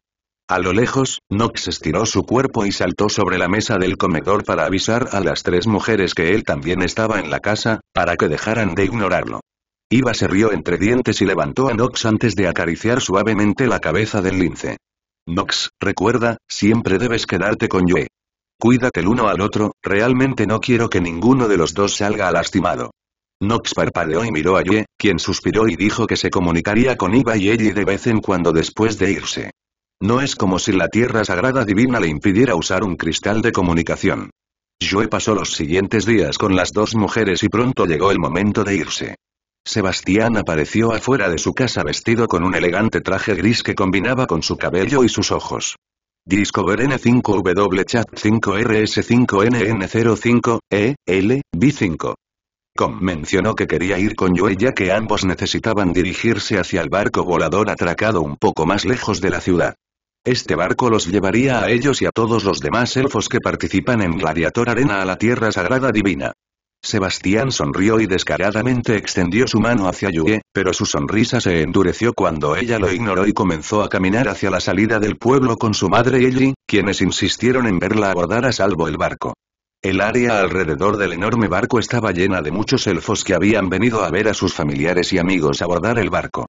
A lo lejos, Nox estiró su cuerpo y saltó sobre la mesa del comedor para avisar a las tres mujeres que él también estaba en la casa, para que dejaran de ignorarlo. Eva se rió entre dientes y levantó a Nox antes de acariciar suavemente la cabeza del lince. Nox, recuerda, siempre debes quedarte con Yue. Cuídate el uno al otro, realmente no quiero que ninguno de los dos salga lastimado. Nox parpadeó y miró a Yue, quien suspiró y dijo que se comunicaría con Eva y Ellie de vez en cuando después de irse. No es como si la Tierra Sagrada Divina le impidiera usar un cristal de comunicación. Yue pasó los siguientes días con las dos mujeres y pronto llegó el momento de irse. Sebastián apareció afuera de su casa vestido con un elegante traje gris que combinaba con su cabello y sus ojos. Discover N cinco W Chat cinco R S cinco N N cero cinco E L B cinco. Mencionó que quería ir con Yue ya que ambos necesitaban dirigirse hacia el barco volador atracado un poco más lejos de la ciudad. Este barco los llevaría a ellos y a todos los demás elfos que participan en Gladiator Arena a la Tierra Sagrada Divina. Sebastián sonrió y descaradamente extendió su mano hacia Yue, pero su sonrisa se endureció cuando ella lo ignoró y comenzó a caminar hacia la salida del pueblo con su madre Ellie, quienes insistieron en verla abordar a salvo el barco. El área alrededor del enorme barco estaba llena de muchos elfos que habían venido a ver a sus familiares y amigos abordar el barco.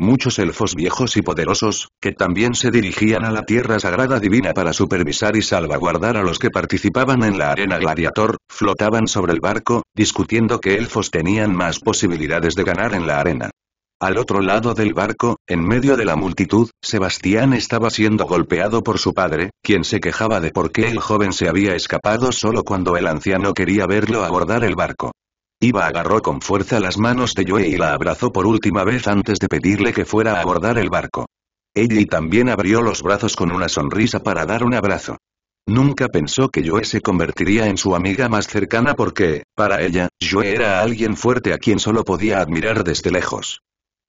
Muchos elfos viejos y poderosos, que también se dirigían a la Tierra Sagrada Divina para supervisar y salvaguardar a los que participaban en la arena gladiator, flotaban sobre el barco, discutiendo qué elfos tenían más posibilidades de ganar en la arena. Al otro lado del barco, en medio de la multitud, Sebastián estaba siendo golpeado por su padre, quien se quejaba de por qué el joven se había escapado solo cuando el anciano quería verlo abordar el barco. Iva agarró con fuerza las manos de Yue y la abrazó por última vez antes de pedirle que fuera a abordar el barco. Ellie también abrió los brazos con una sonrisa para dar un abrazo. Nunca pensó que Yue se convertiría en su amiga más cercana porque, para ella, Yue era alguien fuerte a quien solo podía admirar desde lejos.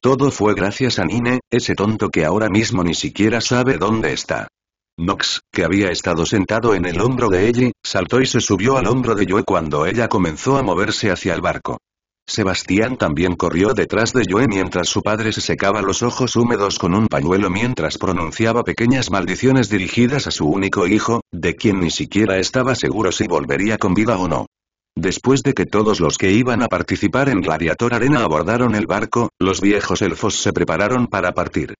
Todo fue gracias a Nine, ese tonto que ahora mismo ni siquiera sabe dónde está. Nox, que había estado sentado en el hombro de Ellie, saltó y se subió al hombro de Yue cuando ella comenzó a moverse hacia el barco. Sebastián también corrió detrás de Yue mientras su padre se secaba los ojos húmedos con un pañuelo mientras pronunciaba pequeñas maldiciones dirigidas a su único hijo, de quien ni siquiera estaba seguro si volvería con vida o no. Después de que todos los que iban a participar en Gladiator Arena abordaron el barco, los viejos elfos se prepararon para partir.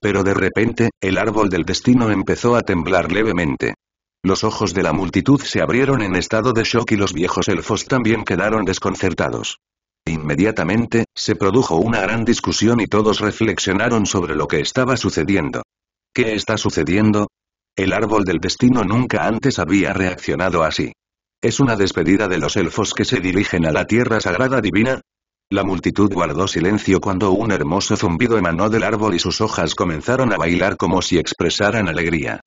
Pero de repente, el árbol del destino empezó a temblar levemente. Los ojos de la multitud se abrieron en estado de shock y los viejos elfos también quedaron desconcertados. Inmediatamente, se produjo una gran discusión y todos reflexionaron sobre lo que estaba sucediendo. ¿Qué está sucediendo? El árbol del destino nunca antes había reaccionado así. ¿Es una despedida de los elfos que se dirigen a la Tierra Sagrada Divina? La multitud guardó silencio cuando un hermoso zumbido emanó del árbol y sus hojas comenzaron a bailar como si expresaran alegría.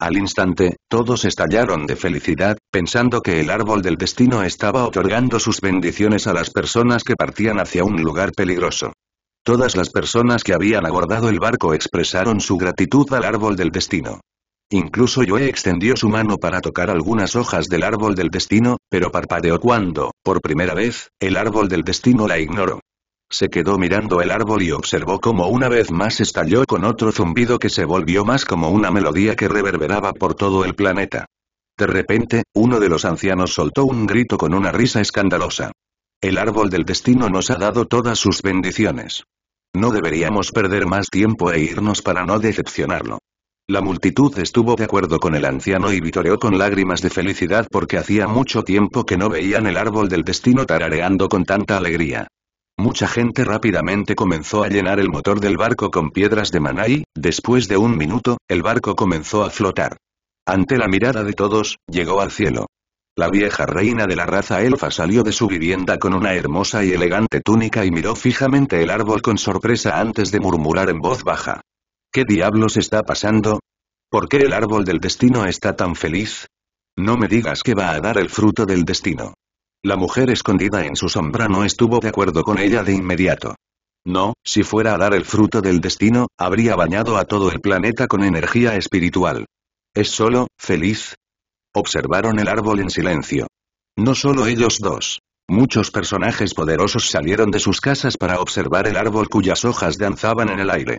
Al instante, todos estallaron de felicidad, pensando que el árbol del destino estaba otorgando sus bendiciones a las personas que partían hacia un lugar peligroso. Todas las personas que habían abordado el barco expresaron su gratitud al árbol del destino. Incluso Yue extendió su mano para tocar algunas hojas del árbol del destino, pero parpadeó cuando, por primera vez, el árbol del destino la ignoró. Se quedó mirando el árbol y observó cómo una vez más estalló con otro zumbido que se volvió más como una melodía que reverberaba por todo el planeta. De repente, uno de los ancianos soltó un grito con una risa escandalosa. El árbol del destino nos ha dado todas sus bendiciones. No deberíamos perder más tiempo e irnos para no decepcionarlo. La multitud estuvo de acuerdo con el anciano y vitoreó con lágrimas de felicidad porque hacía mucho tiempo que no veían el árbol del destino tarareando con tanta alegría. Mucha gente rápidamente comenzó a llenar el motor del barco con piedras de maná y, después de un minuto, el barco comenzó a flotar. Ante la mirada de todos, llegó al cielo. La vieja reina de la raza elfa salió de su vivienda con una hermosa y elegante túnica y miró fijamente el árbol con sorpresa antes de murmurar en voz baja. ¿Qué diablos está pasando? ¿Por qué el árbol del destino está tan feliz? No me digas que va a dar el fruto del destino. La mujer escondida en su sombra no estuvo de acuerdo con ella de inmediato. No, si fuera a dar el fruto del destino, habría bañado a todo el planeta con energía espiritual. ¿Es solo feliz? Observaron el árbol en silencio. No solo ellos dos. Muchos personajes poderosos salieron de sus casas para observar el árbol cuyas hojas danzaban en el aire.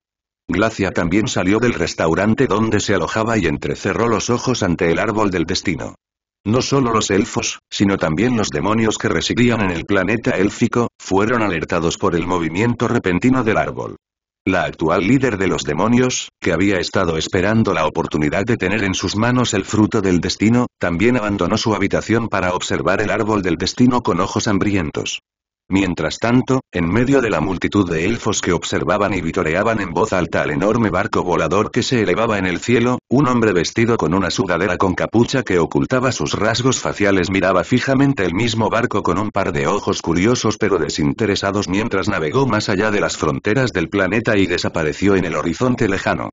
Glacia también salió del restaurante donde se alojaba y entrecerró los ojos ante el árbol del destino. No solo los elfos, sino también los demonios que residían en el planeta élfico, fueron alertados por el movimiento repentino del árbol. La actual líder de los demonios, que había estado esperando la oportunidad de tener en sus manos el fruto del destino, también abandonó su habitación para observar el árbol del destino con ojos hambrientos. Mientras tanto, en medio de la multitud de elfos que observaban y vitoreaban en voz alta al enorme barco volador que se elevaba en el cielo, un hombre vestido con una sudadera con capucha que ocultaba sus rasgos faciales miraba fijamente el mismo barco con un par de ojos curiosos pero desinteresados mientras navegó más allá de las fronteras del planeta y desapareció en el horizonte lejano.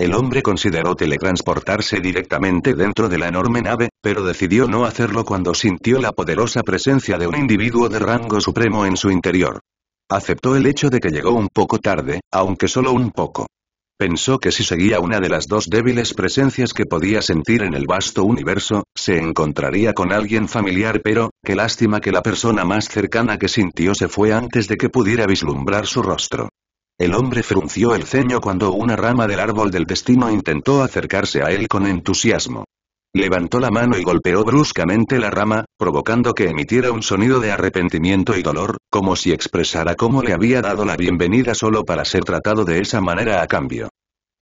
El hombre consideró teletransportarse directamente dentro de la enorme nave, pero decidió no hacerlo cuando sintió la poderosa presencia de un individuo de rango supremo en su interior. Aceptó el hecho de que llegó un poco tarde, aunque solo un poco. Pensó que si seguía una de las dos débiles presencias que podía sentir en el vasto universo, se encontraría con alguien familiar pero, qué lástima que la persona más cercana que sintió se fue antes de que pudiera vislumbrar su rostro. El hombre frunció el ceño cuando una rama del árbol del destino intentó acercarse a él con entusiasmo. Levantó la mano y golpeó bruscamente la rama, provocando que emitiera un sonido de arrepentimiento y dolor, como si expresara cómo le había dado la bienvenida solo para ser tratado de esa manera a cambio.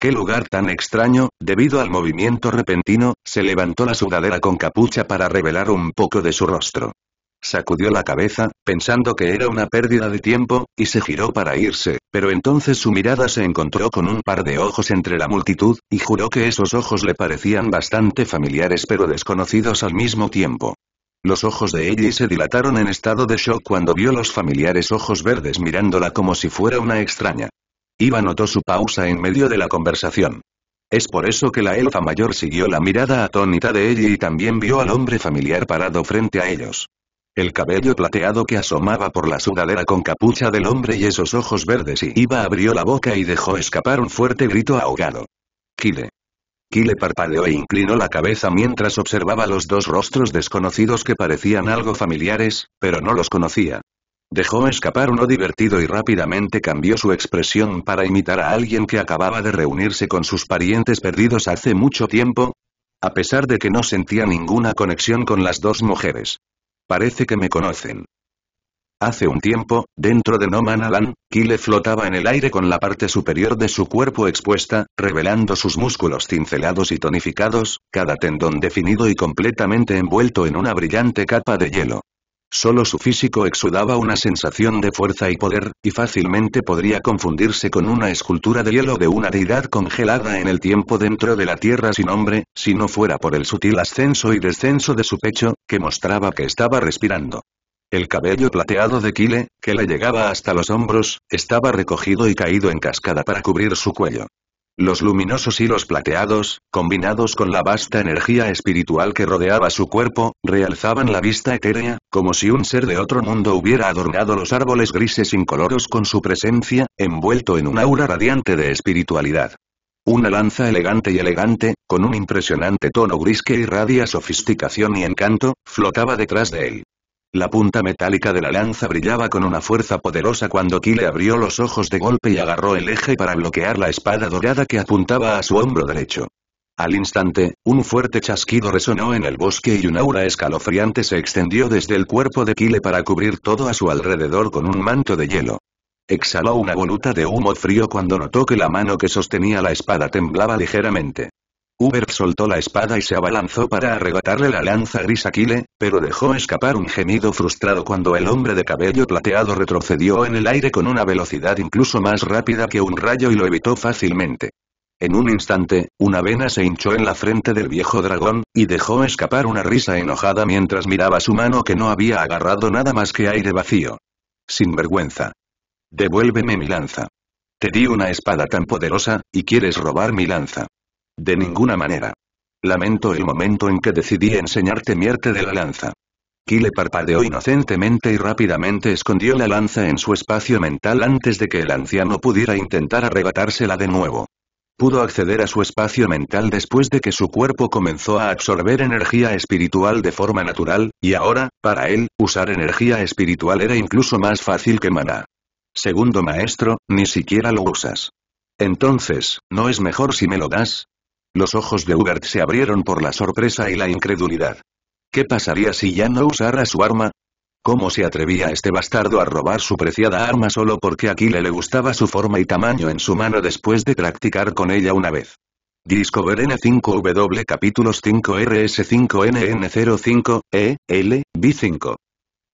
Qué lugar tan extraño, debido al movimiento repentino, se levantó la sudadera con capucha para revelar un poco de su rostro. Sacudió la cabeza, pensando que era una pérdida de tiempo, y se giró para irse, pero entonces su mirada se encontró con un par de ojos entre la multitud, y juró que esos ojos le parecían bastante familiares pero desconocidos al mismo tiempo. Los ojos de Ellie se dilataron en estado de shock cuando vio los familiares ojos verdes mirándola como si fuera una extraña. Iva notó su pausa en medio de la conversación. Es por eso que la elfa mayor siguió la mirada atónita de Ellie y también vio al hombre familiar parado frente a ellos. El cabello plateado que asomaba por la sudadera con capucha del hombre y esos ojos verdes, y Iva abrió la boca y dejó escapar un fuerte grito ahogado. Kyle. Kyle parpadeó e inclinó la cabeza mientras observaba los dos rostros desconocidos que parecían algo familiares, pero no los conocía. Dejó escapar uno divertido y rápidamente cambió su expresión para imitar a alguien que acababa de reunirse con sus parientes perdidos hace mucho tiempo, a pesar de que no sentía ninguna conexión con las dos mujeres. Parece que me conocen. Hace un tiempo, dentro de No Man's Land, Kyle flotaba en el aire con la parte superior de su cuerpo expuesta, revelando sus músculos cincelados y tonificados, cada tendón definido y completamente envuelto en una brillante capa de hielo. Solo su físico exudaba una sensación de fuerza y poder, y fácilmente podría confundirse con una escultura de hielo de una deidad congelada en el tiempo dentro de la tierra sin nombre, si no fuera por el sutil ascenso y descenso de su pecho, que mostraba que estaba respirando. El cabello plateado de Kyle, que le llegaba hasta los hombros, estaba recogido y caído en cascada para cubrir su cuello. Los luminosos hilos plateados, combinados con la vasta energía espiritual que rodeaba su cuerpo, realzaban la vista etérea, como si un ser de otro mundo hubiera adornado los árboles grises incoloros con su presencia, envuelto en un aura radiante de espiritualidad. Una lanza elegante y elegante, con un impresionante tono gris que irradia sofisticación y encanto, flotaba detrás de él. La punta metálica de la lanza brillaba con una fuerza poderosa cuando Kyle abrió los ojos de golpe y agarró el eje para bloquear la espada dorada que apuntaba a su hombro derecho. Al instante, un fuerte chasquido resonó en el bosque y un aura escalofriante se extendió desde el cuerpo de Kyle para cubrir todo a su alrededor con un manto de hielo. Exhaló una voluta de humo frío cuando notó que la mano que sostenía la espada temblaba ligeramente. Hubert soltó la espada y se abalanzó para arrebatarle la lanza gris a Kyle, pero dejó escapar un gemido frustrado cuando el hombre de cabello plateado retrocedió en el aire con una velocidad incluso más rápida que un rayo y lo evitó fácilmente. En un instante, una vena se hinchó en la frente del viejo dragón, y dejó escapar una risa enojada mientras miraba su mano que no había agarrado nada más que aire vacío. Sin vergüenza. Devuélveme mi lanza. Te di una espada tan poderosa, y quieres robar mi lanza. De ninguna manera. Lamento el momento en que decidí enseñarte mi arte de la lanza. Kyle parpadeó inocentemente y rápidamente escondió la lanza en su espacio mental antes de que el anciano pudiera intentar arrebatársela de nuevo. Pudo acceder a su espacio mental después de que su cuerpo comenzó a absorber energía espiritual de forma natural, y ahora, para él, usar energía espiritual era incluso más fácil que maná. Segundo maestro, ni siquiera lo usas. Entonces, ¿no es mejor si me lo das? Los ojos de Hubert se abrieron por la sorpresa y la incredulidad. ¿Qué pasaría si ya no usara su arma? ¿Cómo se atrevía este bastardo a robar su preciada arma solo porque a Kyle le gustaba su forma y tamaño en su mano después de practicar con ella una vez? Discover N cinco W capítulos cinco R S cinco N N cero cinco E L B cinco.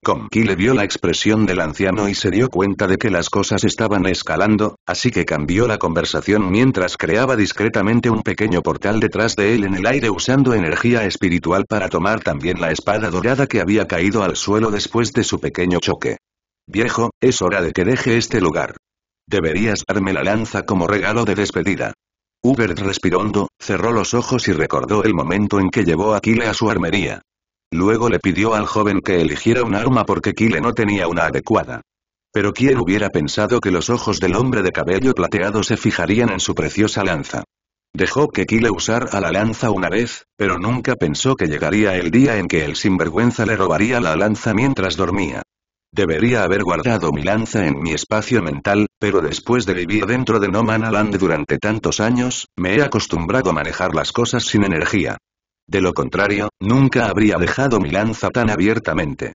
Con Kyle vio la expresión del anciano y se dio cuenta de que las cosas estaban escalando, así que cambió la conversación mientras creaba discretamente un pequeño portal detrás de él en el aire usando energía espiritual para tomar también la espada dorada que había caído al suelo después de su pequeño choque. Viejo, es hora de que deje este lugar. Deberías darme la lanza como regalo de despedida. Hubert respiró hondo, cerró los ojos y recordó el momento en que llevó a Kyle a su armería. Luego le pidió al joven que eligiera un arma porque Kyle no tenía una adecuada. Pero ¿quién hubiera pensado que los ojos del hombre de cabello plateado se fijarían en su preciosa lanza? Dejó que Kyle usara la lanza una vez, pero nunca pensó que llegaría el día en que el sinvergüenza le robaría la lanza mientras dormía. Debería haber guardado mi lanza en mi espacio mental, pero después de vivir dentro de No Man's Land durante tantos años, me he acostumbrado a manejar las cosas sin energía. De lo contrario, nunca habría dejado mi lanza tan abiertamente.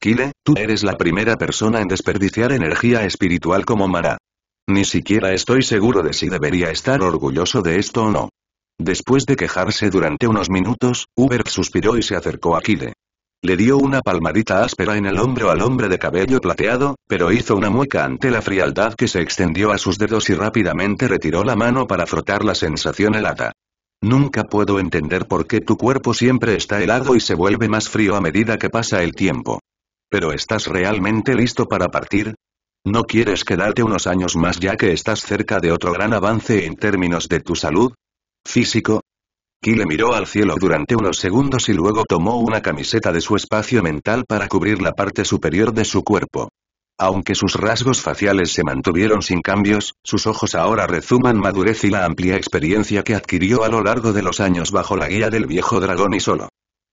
Kyle, tú eres la primera persona en desperdiciar energía espiritual como Mara. Ni siquiera estoy seguro de si debería estar orgulloso de esto o no. Después de quejarse durante unos minutos, Hubert suspiró y se acercó a Kyle. Le dio una palmadita áspera en el hombro al hombre de cabello plateado, pero hizo una mueca ante la frialdad que se extendió a sus dedos y rápidamente retiró la mano para frotar la sensación helada. Nunca puedo entender por qué tu cuerpo siempre está helado y se vuelve más frío a medida que pasa el tiempo. ¿Pero estás realmente listo para partir? ¿No quieres quedarte unos años más ya que estás cerca de otro gran avance en términos de tu salud físico? Kyle miró al cielo durante unos segundos y luego tomó una camiseta de su espacio mental para cubrir la parte superior de su cuerpo. Aunque sus rasgos faciales se mantuvieron sin cambios, sus ojos ahora rezuman madurez y la amplia experiencia que adquirió a lo largo de los años bajo la guía del viejo dragón y solo.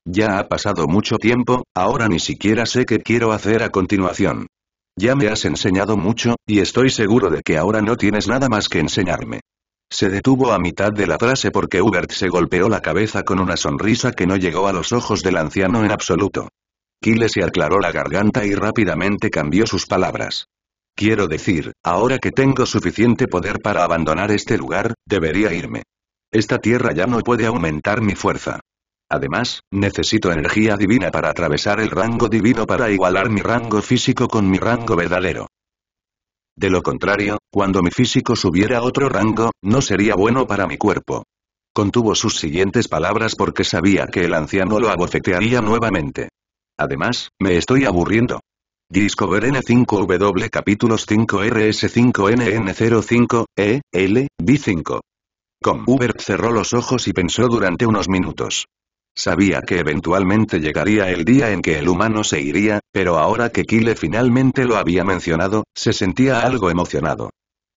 Ya ha pasado mucho tiempo, ahora ni siquiera sé qué quiero hacer a continuación. Ya me has enseñado mucho, y estoy seguro de que ahora no tienes nada más que enseñarme. Se detuvo a mitad de la frase porque Hubert se golpeó la cabeza con una sonrisa que no llegó a los ojos del anciano en absoluto. Kyle se aclaró la garganta y rápidamente cambió sus palabras. Quiero decir, ahora que tengo suficiente poder para abandonar este lugar, debería irme. Esta tierra ya no puede aumentar mi fuerza. Además, necesito energía divina para atravesar el rango divino para igualar mi rango físico con mi rango verdadero. De lo contrario, cuando mi físico subiera a otro rango, no sería bueno para mi cuerpo. Contuvo sus siguientes palabras porque sabía que el anciano lo abofetearía nuevamente. Además, me estoy aburriendo. Discover N cinco W capítulos cinco R S cinco N N cero cinco E L B cinco punto com. Hubert cerró los ojos y pensó durante unos minutos. Sabía que eventualmente llegaría el día en que el humano se iría, pero ahora que Kyle finalmente lo había mencionado, se sentía algo emocionado.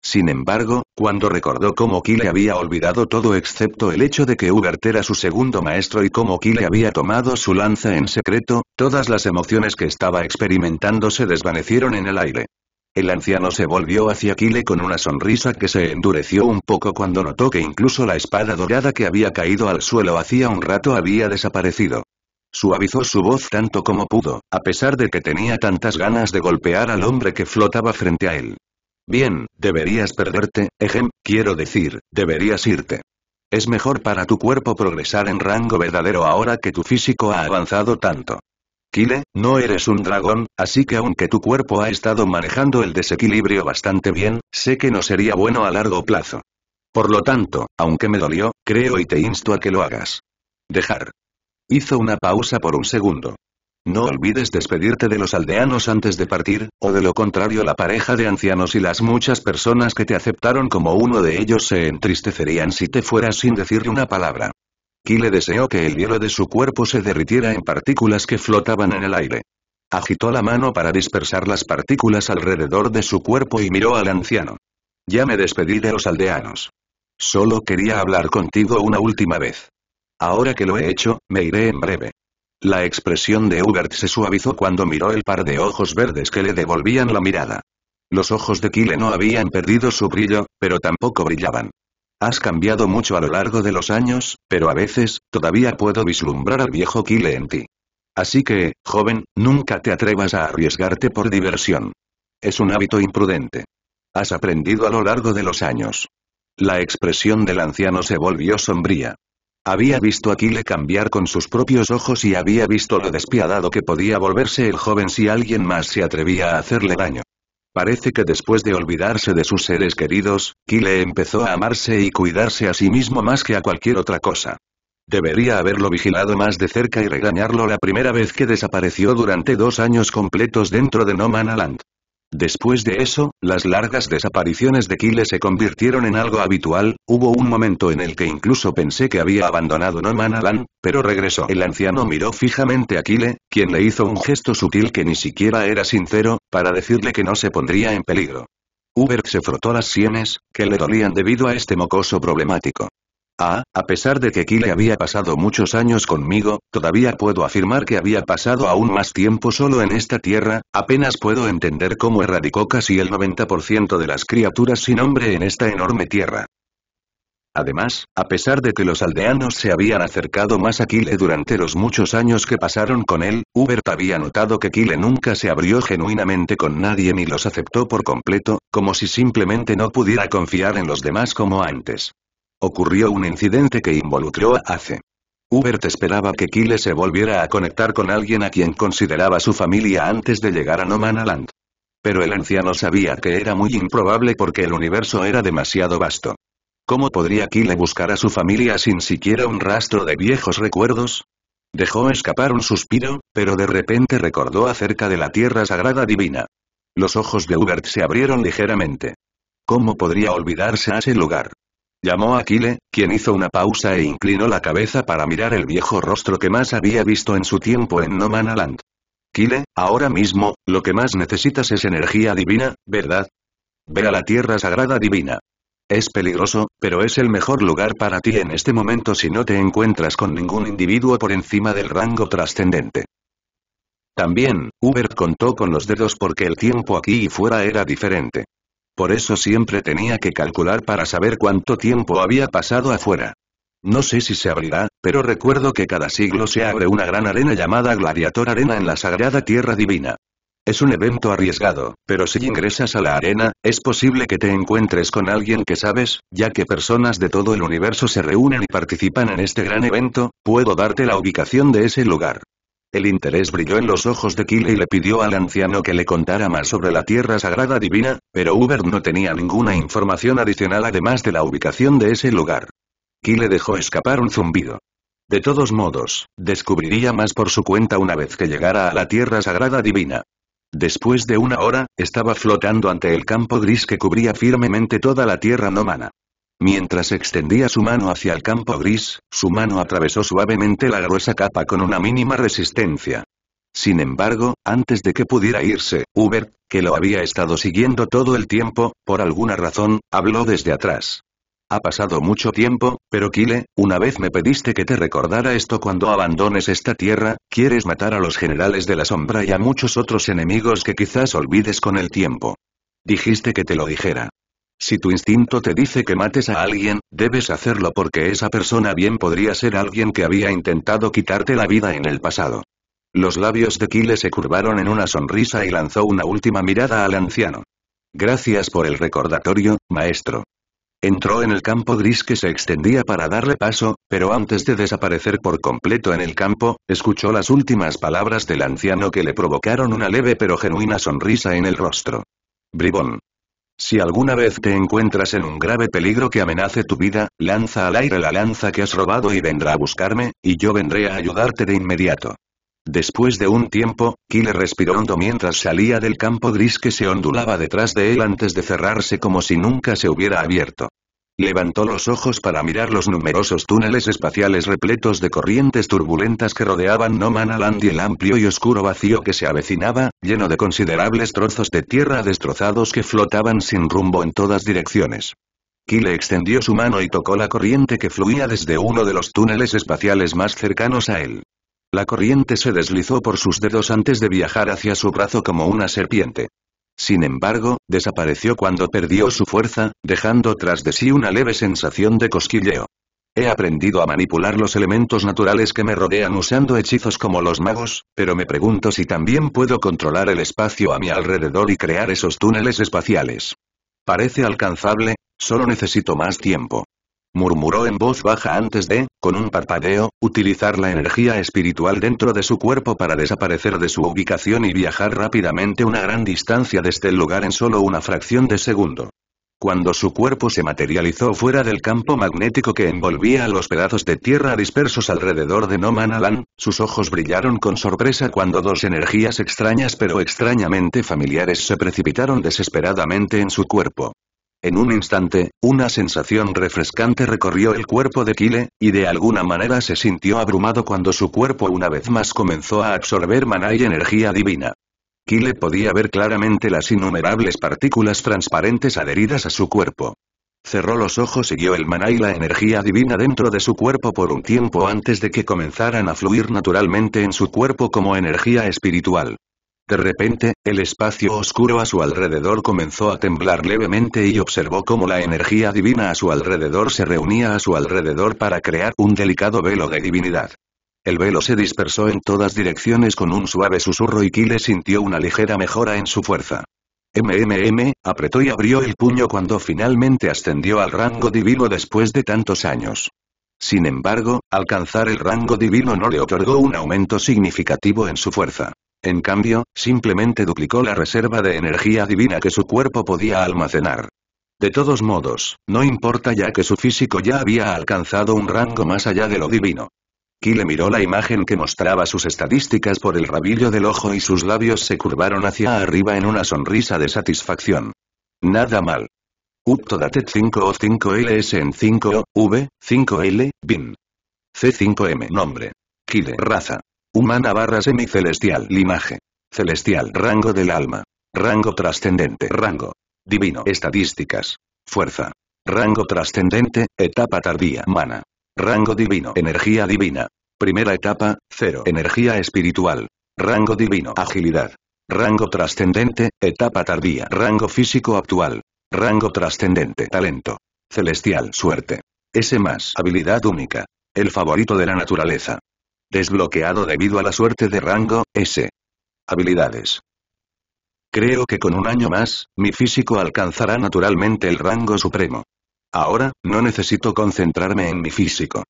Sin embargo, cuando recordó cómo Kyle había olvidado todo excepto el hecho de que Hubert era su segundo maestro y cómo Kyle había tomado su lanza en secreto, todas las emociones que estaba experimentando se desvanecieron en el aire. El anciano se volvió hacia Kyle con una sonrisa que se endureció un poco cuando notó que incluso la espada dorada que había caído al suelo hacía un rato había desaparecido. Suavizó su voz tanto como pudo, a pesar de que tenía tantas ganas de golpear al hombre que flotaba frente a él. Bien, deberías perderte, ejem, quiero decir, deberías irte. Es mejor para tu cuerpo progresar en rango verdadero ahora que tu físico ha avanzado tanto. Kyle, no eres un dragón, así que aunque tu cuerpo ha estado manejando el desequilibrio bastante bien, sé que no sería bueno a largo plazo. Por lo tanto, aunque me dolió, creo y te insto a que lo hagas. Dejar. Hizo una pausa por un segundo. No olvides despedirte de los aldeanos antes de partir, o de lo contrario la pareja de ancianos y las muchas personas que te aceptaron como uno de ellos se entristecerían si te fueras sin decirle una palabra. Kyle deseó que el hielo de su cuerpo se derritiera en partículas que flotaban en el aire. Agitó la mano para dispersar las partículas alrededor de su cuerpo y miró al anciano. Ya me despedí de los aldeanos. Solo quería hablar contigo una última vez. Ahora que lo he hecho, me iré en breve. La expresión de Hubert se suavizó cuando miró el par de ojos verdes que le devolvían la mirada. Los ojos de Kyle no habían perdido su brillo, pero tampoco brillaban. Has cambiado mucho a lo largo de los años, pero a veces, todavía puedo vislumbrar al viejo Kyle en ti. Así que, joven, nunca te atrevas a arriesgarte por diversión. Es un hábito imprudente. Has aprendido a lo largo de los años. La expresión del anciano se volvió sombría. Había visto a Kyle cambiar con sus propios ojos y había visto lo despiadado que podía volverse el joven si alguien más se atrevía a hacerle daño. Parece que después de olvidarse de sus seres queridos, Kyle empezó a amarse y cuidarse a sí mismo más que a cualquier otra cosa. Debería haberlo vigilado más de cerca y regañarlo la primera vez que desapareció durante dos años completos dentro de No Man's Land. Después de eso, las largas desapariciones de Kyle se convirtieron en algo habitual, hubo un momento en el que incluso pensé que había abandonado No Man's Land, pero regresó. El anciano miró fijamente a Kyle, quien le hizo un gesto sutil que ni siquiera era sincero, para decirle que no se pondría en peligro. Hubert se frotó las sienes, que le dolían debido a este mocoso problemático. Ah, a pesar de que Kyle había pasado muchos años conmigo, todavía puedo afirmar que había pasado aún más tiempo solo en esta tierra, apenas puedo entender cómo erradicó casi el noventa por ciento de las criaturas sin nombre en esta enorme tierra. Además, a pesar de que los aldeanos se habían acercado más a Kyle durante los muchos años que pasaron con él, Hubert había notado que Kyle nunca se abrió genuinamente con nadie ni los aceptó por completo, como si simplemente no pudiera confiar en los demás como antes. Ocurrió un incidente que involucró a Ace. Hubert esperaba que Kyle se volviera a conectar con alguien a quien consideraba su familia antes de llegar a No Man's Land. Pero el anciano sabía que era muy improbable porque el universo era demasiado vasto. ¿Cómo podría Kyle buscar a su familia sin siquiera un rastro de viejos recuerdos? Dejó escapar un suspiro, pero de repente recordó acerca de la Tierra Sagrada Divina. Los ojos de Hubert se abrieron ligeramente. ¿Cómo podría olvidarse a ese lugar? Llamó a Kyle, quien hizo una pausa e inclinó la cabeza para mirar el viejo rostro que más había visto en su tiempo en No Man's Land. Kyle, ahora mismo, lo que más necesitas es energía divina, ¿verdad? Ve a la Tierra Sagrada Divina. Es peligroso, pero es el mejor lugar para ti en este momento si no te encuentras con ningún individuo por encima del rango trascendente. También, Hubert contó con los dedos porque el tiempo aquí y fuera era diferente. Por eso siempre tenía que calcular para saber cuánto tiempo había pasado afuera. No sé si se abrirá, pero recuerdo que cada siglo se abre una gran arena llamada Gladiator Arena en la Sagrada Tierra Divina. Es un evento arriesgado, pero si ingresas a la arena, es posible que te encuentres con alguien que sabes, ya que personas de todo el universo se reúnen y participan en este gran evento. Puedo darte la ubicación de ese lugar. El interés brilló en los ojos de Kyle y le pidió al anciano que le contara más sobre la Tierra Sagrada Divina, pero Hubert no tenía ninguna información adicional además de la ubicación de ese lugar. Kyle dejó escapar un zumbido. De todos modos, descubriría más por su cuenta una vez que llegara a la Tierra Sagrada Divina. Después de una hora, estaba flotando ante el campo gris que cubría firmemente toda la tierra no humana. Mientras extendía su mano hacia el campo gris, su mano atravesó suavemente la gruesa capa con una mínima resistencia. Sin embargo, antes de que pudiera irse, Hubert, que lo había estado siguiendo todo el tiempo, por alguna razón, habló desde atrás. Ha pasado mucho tiempo, pero Kyle, una vez me pediste que te recordara esto cuando abandones esta tierra, quieres matar a los generales de la sombra y a muchos otros enemigos que quizás olvides con el tiempo. Dijiste que te lo dijera. Si tu instinto te dice que mates a alguien, debes hacerlo porque esa persona bien podría ser alguien que había intentado quitarte la vida en el pasado. Los labios de Kyle se curvaron en una sonrisa y lanzó una última mirada al anciano. Gracias por el recordatorio, maestro. Entró en el campo gris que se extendía para darle paso, pero antes de desaparecer por completo en el campo, escuchó las últimas palabras del anciano que le provocaron una leve pero genuina sonrisa en el rostro. Bribón. Si alguna vez te encuentras en un grave peligro que amenace tu vida, lanza al aire la lanza que has robado y vendrá a buscarme, y yo vendré a ayudarte de inmediato. Después de un tiempo, Kyle respiró hondo mientras salía del campo gris que se ondulaba detrás de él antes de cerrarse como si nunca se hubiera abierto. Levantó los ojos para mirar los numerosos túneles espaciales repletos de corrientes turbulentas que rodeaban No Man's Land y el amplio y oscuro vacío que se avecinaba, lleno de considerables trozos de tierra destrozados que flotaban sin rumbo en todas direcciones. Kyle extendió su mano y tocó la corriente que fluía desde uno de los túneles espaciales más cercanos a él. La corriente se deslizó por sus dedos antes de viajar hacia su brazo como una serpiente. Sin embargo, desapareció cuando perdió su fuerza, dejando tras de sí una leve sensación de cosquilleo. He aprendido a manipular los elementos naturales que me rodean usando hechizos como los magos, pero me pregunto si también puedo controlar el espacio a mi alrededor y crear esos túneles espaciales. Parece alcanzable, solo necesito más tiempo. Murmuró en voz baja antes de, con un parpadeo, utilizar la energía espiritual dentro de su cuerpo para desaparecer de su ubicación y viajar rápidamente una gran distancia desde el lugar en solo una fracción de segundo. Cuando su cuerpo se materializó fuera del campo magnético que envolvía a los pedazos de tierra dispersos alrededor de No Man's Land, sus ojos brillaron con sorpresa cuando dos energías extrañas pero extrañamente familiares se precipitaron desesperadamente en su cuerpo. En un instante, una sensación refrescante recorrió el cuerpo de Kyle, y de alguna manera se sintió abrumado cuando su cuerpo una vez más comenzó a absorber maná y energía divina. Kyle podía ver claramente las innumerables partículas transparentes adheridas a su cuerpo. Cerró los ojos y vio el maná y la energía divina dentro de su cuerpo por un tiempo antes de que comenzaran a fluir naturalmente en su cuerpo como energía espiritual. De repente, el espacio oscuro a su alrededor comenzó a temblar levemente y observó cómo la energía divina a su alrededor se reunía a su alrededor para crear un delicado velo de divinidad. El velo se dispersó en todas direcciones con un suave susurro y Kyle sintió una ligera mejora en su fuerza. MMM, apretó y abrió el puño cuando finalmente ascendió al rango divino después de tantos años. Sin embargo, alcanzar el rango divino no le otorgó un aumento significativo en su fuerza. En cambio, simplemente duplicó la reserva de energía divina que su cuerpo podía almacenar. De todos modos, no importa ya que su físico ya había alcanzado un rango más allá de lo divino. Kyle miró la imagen que mostraba sus estadísticas por el rabillo del ojo y sus labios se curvaron hacia arriba en una sonrisa de satisfacción. Nada mal. Uptodated cinco o cinco L S en cinco O V cinco L, bin. C cinco M nombre. Kyle raza. Humana barra semicelestial linaje. Celestial rango del alma. Rango trascendente rango. Divino estadísticas. Fuerza. Rango trascendente, etapa tardía mana. Rango divino. Energía divina. Primera etapa, cero. Energía espiritual. Rango divino. Agilidad. Rango trascendente, etapa tardía. Rango físico actual. Rango trascendente. Talento. Celestial. Suerte. S más. Habilidad única. El favorito de la naturaleza. Desbloqueado debido a la suerte de rango S. Habilidades. Creo que con un año más, mi físico alcanzará naturalmente el rango supremo. Ahora, no necesito concentrarme en mi físico.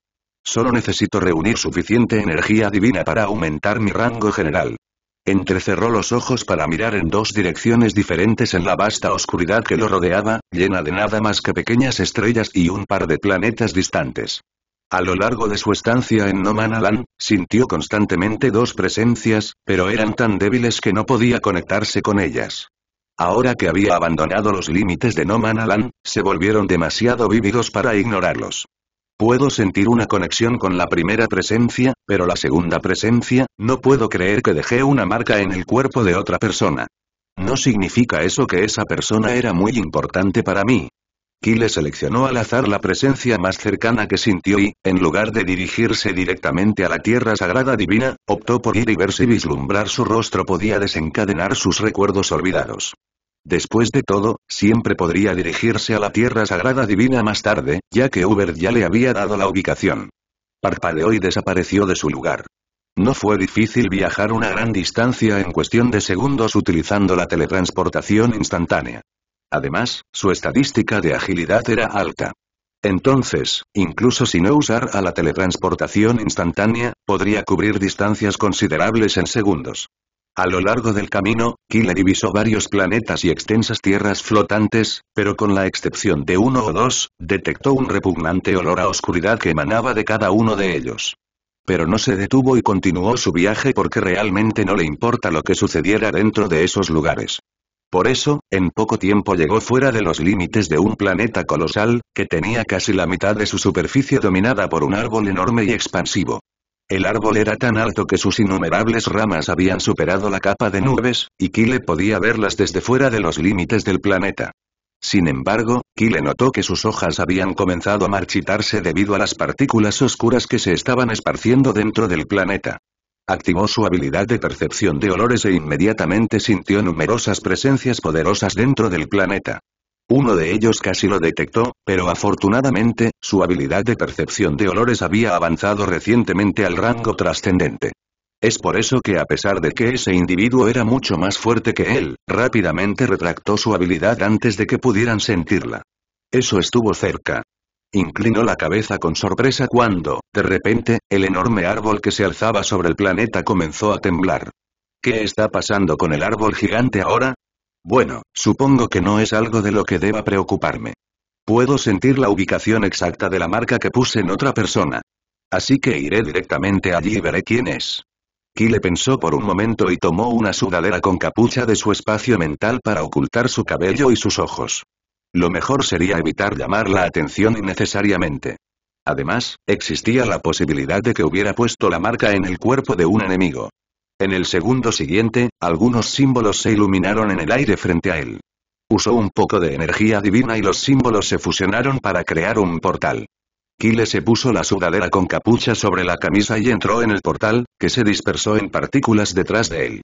Solo necesito reunir suficiente energía divina para aumentar mi rango general. Entrecerró los ojos para mirar en dos direcciones diferentes en la vasta oscuridad que lo rodeaba, llena de nada más que pequeñas estrellas y un par de planetas distantes. A lo largo de su estancia en No Man's Land, sintió constantemente dos presencias, pero eran tan débiles que no podía conectarse con ellas. Ahora que había abandonado los límites de No Man's Land, se volvieron demasiado vívidos para ignorarlos. Puedo sentir una conexión con la primera presencia, pero la segunda presencia, no puedo creer que dejé una marca en el cuerpo de otra persona. ¿No significa eso que esa persona era muy importante para mí? Kyle seleccionó al azar la presencia más cercana que sintió y, en lugar de dirigirse directamente a la Tierra Sagrada Divina, optó por ir y ver si vislumbrar su rostro podía desencadenar sus recuerdos olvidados. Después de todo, siempre podría dirigirse a la Tierra Sagrada Divina más tarde, ya que Hubert ya le había dado la ubicación. Parpadeó y desapareció de su lugar. No fue difícil viajar una gran distancia en cuestión de segundos utilizando la teletransportación instantánea. Además, su estadística de agilidad era alta. Entonces, incluso si no usar a la teletransportación instantánea, podría cubrir distancias considerables en segundos. A lo largo del camino, Kyle divisó varios planetas y extensas tierras flotantes, pero con la excepción de uno o dos, detectó un repugnante olor a oscuridad que emanaba de cada uno de ellos. Pero no se detuvo y continuó su viaje porque realmente no le importa lo que sucediera dentro de esos lugares. Por eso, en poco tiempo llegó fuera de los límites de un planeta colosal, que tenía casi la mitad de su superficie dominada por un árbol enorme y expansivo. El árbol era tan alto que sus innumerables ramas habían superado la capa de nubes, y Kyle podía verlas desde fuera de los límites del planeta. Sin embargo, Kyle notó que sus hojas habían comenzado a marchitarse debido a las partículas oscuras que se estaban esparciendo dentro del planeta. Activó su habilidad de percepción de olores e inmediatamente sintió numerosas presencias poderosas dentro del planeta. Uno de ellos casi lo detectó, pero afortunadamente, su habilidad de percepción de olores había avanzado recientemente al rango trascendente. Es por eso que a pesar de que ese individuo era mucho más fuerte que él, rápidamente retractó su habilidad antes de que pudieran sentirla. Eso estuvo cerca. Inclinó la cabeza con sorpresa cuando, de repente, el enorme árbol que se alzaba sobre el planeta comenzó a temblar. ¿Qué está pasando con el árbol gigante ahora? Bueno, supongo que no es algo de lo que deba preocuparme. Puedo sentir la ubicación exacta de la marca que puse en otra persona. Así que iré directamente allí y veré quién es. Kyle pensó por un momento y tomó una sudadera con capucha de su espacio mental para ocultar su cabello y sus ojos. Lo mejor sería evitar llamar la atención innecesariamente. Además, existía la posibilidad de que hubiera puesto la marca en el cuerpo de un enemigo. En el segundo siguiente, algunos símbolos se iluminaron en el aire frente a él. Usó un poco de energía divina y los símbolos se fusionaron para crear un portal. Kyle se puso la sudadera con capucha sobre la camisa y entró en el portal, que se dispersó en partículas detrás de él.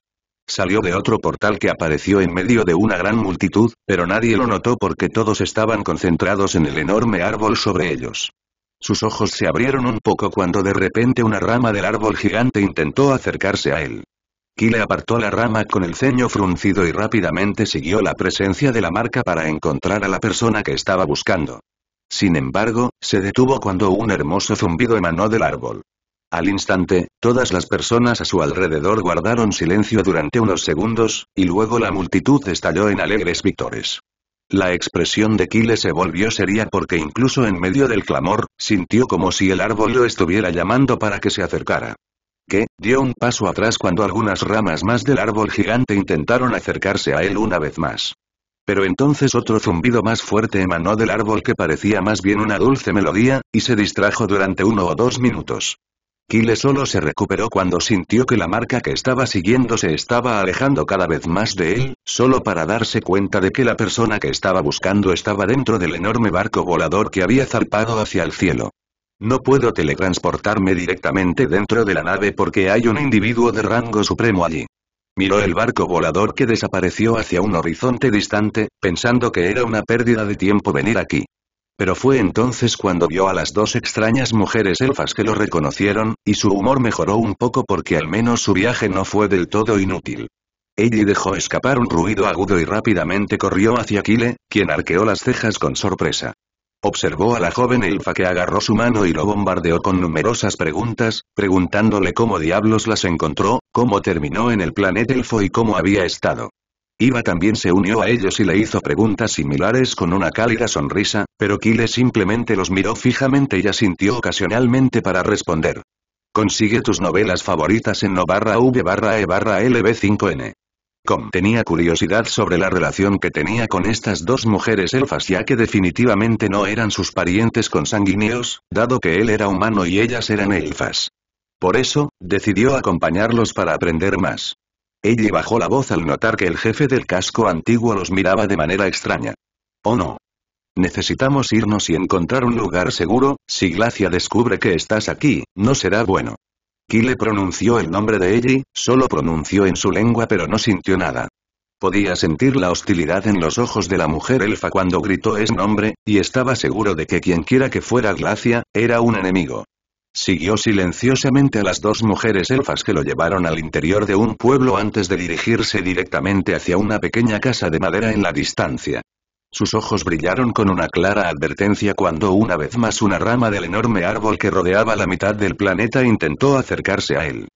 Salió de otro portal que apareció en medio de una gran multitud, pero nadie lo notó porque todos estaban concentrados en el enorme árbol sobre ellos. Sus ojos se abrieron un poco cuando de repente una rama del árbol gigante intentó acercarse a él. Kyle apartó la rama con el ceño fruncido y rápidamente siguió la presencia de la marca para encontrar a la persona que estaba buscando. Sin embargo, se detuvo cuando un hermoso zumbido emanó del árbol. Al instante, todas las personas a su alrededor guardaron silencio durante unos segundos, y luego la multitud estalló en alegres vítores. La expresión de Kyle se volvió seria porque incluso en medio del clamor, sintió como si el árbol lo estuviera llamando para que se acercara. Que, dio un paso atrás cuando algunas ramas más del árbol gigante intentaron acercarse a él una vez más. Pero entonces otro zumbido más fuerte emanó del árbol que parecía más bien una dulce melodía, y se distrajo durante uno o dos minutos. Kyle solo se recuperó cuando sintió que la marca que estaba siguiendo se estaba alejando cada vez más de él, solo para darse cuenta de que la persona que estaba buscando estaba dentro del enorme barco volador que había zarpado hacia el cielo. No puedo teletransportarme directamente dentro de la nave porque hay un individuo de rango supremo allí. Miró el barco volador que desapareció hacia un horizonte distante, pensando que era una pérdida de tiempo venir aquí. Pero fue entonces cuando vio a las dos extrañas mujeres elfas que lo reconocieron, y su humor mejoró un poco porque al menos su viaje no fue del todo inútil. Ellie dejó escapar un ruido agudo y rápidamente corrió hacia Kyle, quien arqueó las cejas con sorpresa. Observó a la joven elfa que agarró su mano y lo bombardeó con numerosas preguntas, preguntándole cómo diablos las encontró, cómo terminó en el planeta elfo y cómo había estado. Eva también se unió a ellos y le hizo preguntas similares con una cálida sonrisa, pero Kyle simplemente los miró fijamente y asintió ocasionalmente para responder. Consigue tus novelas favoritas en no barra v barra e barra l b cinco n punto com. Tenía curiosidad sobre la relación que tenía con estas dos mujeres elfas ya que definitivamente no eran sus parientes consanguíneos, dado que él era humano y ellas eran elfas. Por eso, decidió acompañarlos para aprender más. Ellie bajó la voz al notar que el jefe del casco antiguo los miraba de manera extraña. «Oh no. Necesitamos irnos y encontrar un lugar seguro, si Glacia descubre que estás aquí, no será bueno». Kyle pronunció el nombre de Ellie, solo pronunció en su lengua pero no sintió nada. Podía sentir la hostilidad en los ojos de la mujer elfa cuando gritó ese nombre, y estaba seguro de que quienquiera que fuera Glacia, era un enemigo. Siguió silenciosamente a las dos mujeres elfas que lo llevaron al interior de un pueblo antes de dirigirse directamente hacia una pequeña casa de madera en la distancia. Sus ojos brillaron con una clara advertencia cuando una vez más una rama del enorme árbol que rodeaba la mitad del planeta intentó acercarse a él.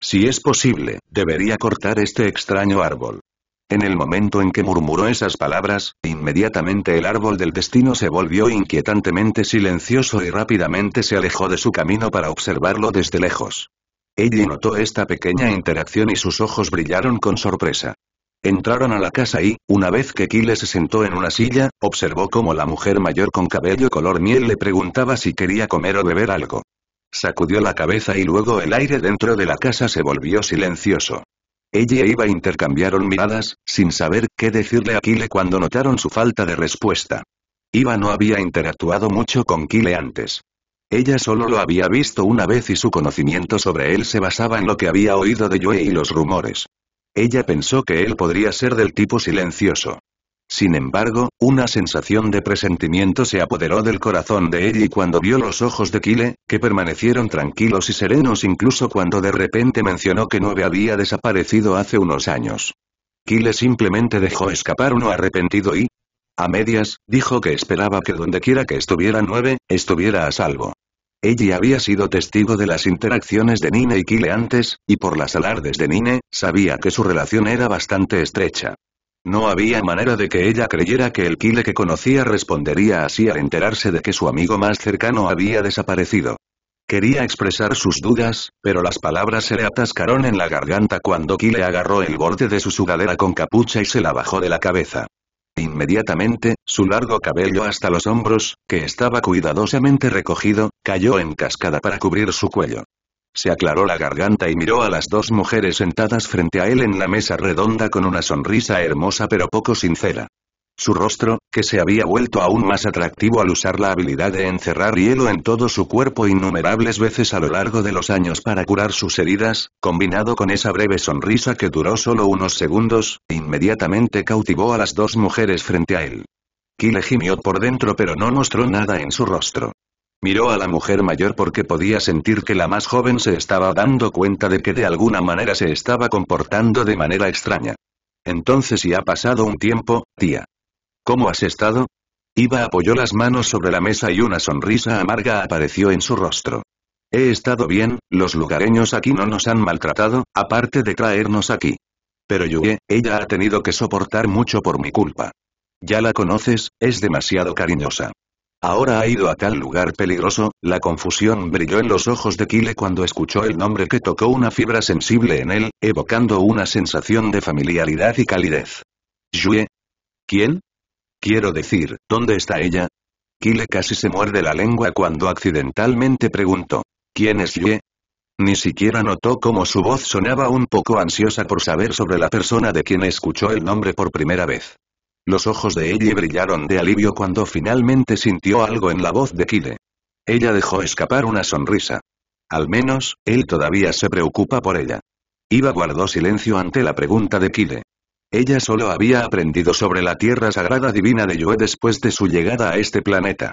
Si es posible, debería cortar este extraño árbol. En el momento en que murmuró esas palabras, inmediatamente el árbol del destino se volvió inquietantemente silencioso y rápidamente se alejó de su camino para observarlo desde lejos. Ellie notó esta pequeña interacción y sus ojos brillaron con sorpresa. Entraron a la casa y, una vez que Kyle se sentó en una silla, observó cómo la mujer mayor con cabello color miel le preguntaba si quería comer o beber algo. Sacudió la cabeza y luego el aire dentro de la casa se volvió silencioso. Ella e Eva intercambiaron miradas, sin saber qué decirle a Kyle cuando notaron su falta de respuesta. Eva no había interactuado mucho con Kyle antes. Ella solo lo había visto una vez y su conocimiento sobre él se basaba en lo que había oído de Yue y los rumores. Ella pensó que él podría ser del tipo silencioso. Sin embargo, una sensación de presentimiento se apoderó del corazón de Ellie cuando vio los ojos de Kyle, que permanecieron tranquilos y serenos incluso cuando de repente mencionó que Nueve había desaparecido hace unos años. Kyle simplemente dejó escapar uno arrepentido y, a medias, dijo que esperaba que dondequiera que estuviera Nueve, estuviera a salvo. Ellie había sido testigo de las interacciones de Nine y Kyle antes, y por las alardes de Nine, sabía que su relación era bastante estrecha. No había manera de que ella creyera que el Kyle que conocía respondería así al enterarse de que su amigo más cercano había desaparecido. Quería expresar sus dudas, pero las palabras se le atascaron en la garganta cuando Kyle agarró el borde de su sudadera con capucha y se la bajó de la cabeza. Inmediatamente, su largo cabello hasta los hombros, que estaba cuidadosamente recogido, cayó en cascada para cubrir su cuello. Se aclaró la garganta y miró a las dos mujeres sentadas frente a él en la mesa redonda con una sonrisa hermosa pero poco sincera. Su rostro, que se había vuelto aún más atractivo al usar la habilidad de encerrar hielo en todo su cuerpo innumerables veces a lo largo de los años para curar sus heridas, combinado con esa breve sonrisa que duró solo unos segundos, inmediatamente cautivó a las dos mujeres frente a él. Kyle gimió por dentro pero no mostró nada en su rostro. Miró a la mujer mayor porque podía sentir que la más joven se estaba dando cuenta de que de alguna manera se estaba comportando de manera extraña. Entonces ya ha pasado un tiempo, tía. ¿Cómo has estado? Eva apoyó las manos sobre la mesa y una sonrisa amarga apareció en su rostro. He estado bien, los lugareños aquí no nos han maltratado, aparte de traernos aquí. Pero Yue, ella ha tenido que soportar mucho por mi culpa. Ya la conoces, es demasiado cariñosa. Ahora ha ido a tal lugar peligroso. La confusión brilló en los ojos de Kyle cuando escuchó el nombre que tocó una fibra sensible en él, evocando una sensación de familiaridad y calidez. ¿Yue? ¿Quién? Quiero decir, ¿dónde está ella? Kyle casi se muerde la lengua cuando accidentalmente preguntó, ¿quién es Yue? Ni siquiera notó cómo su voz sonaba un poco ansiosa por saber sobre la persona de quien escuchó el nombre por primera vez. Los ojos de Ellie brillaron de alivio cuando finalmente sintió algo en la voz de Kyle. Ella dejó escapar una sonrisa. Al menos, él todavía se preocupa por ella. Eva guardó silencio ante la pregunta de Kyle. Ella solo había aprendido sobre la Tierra Sagrada Divina de Yue después de su llegada a este planeta.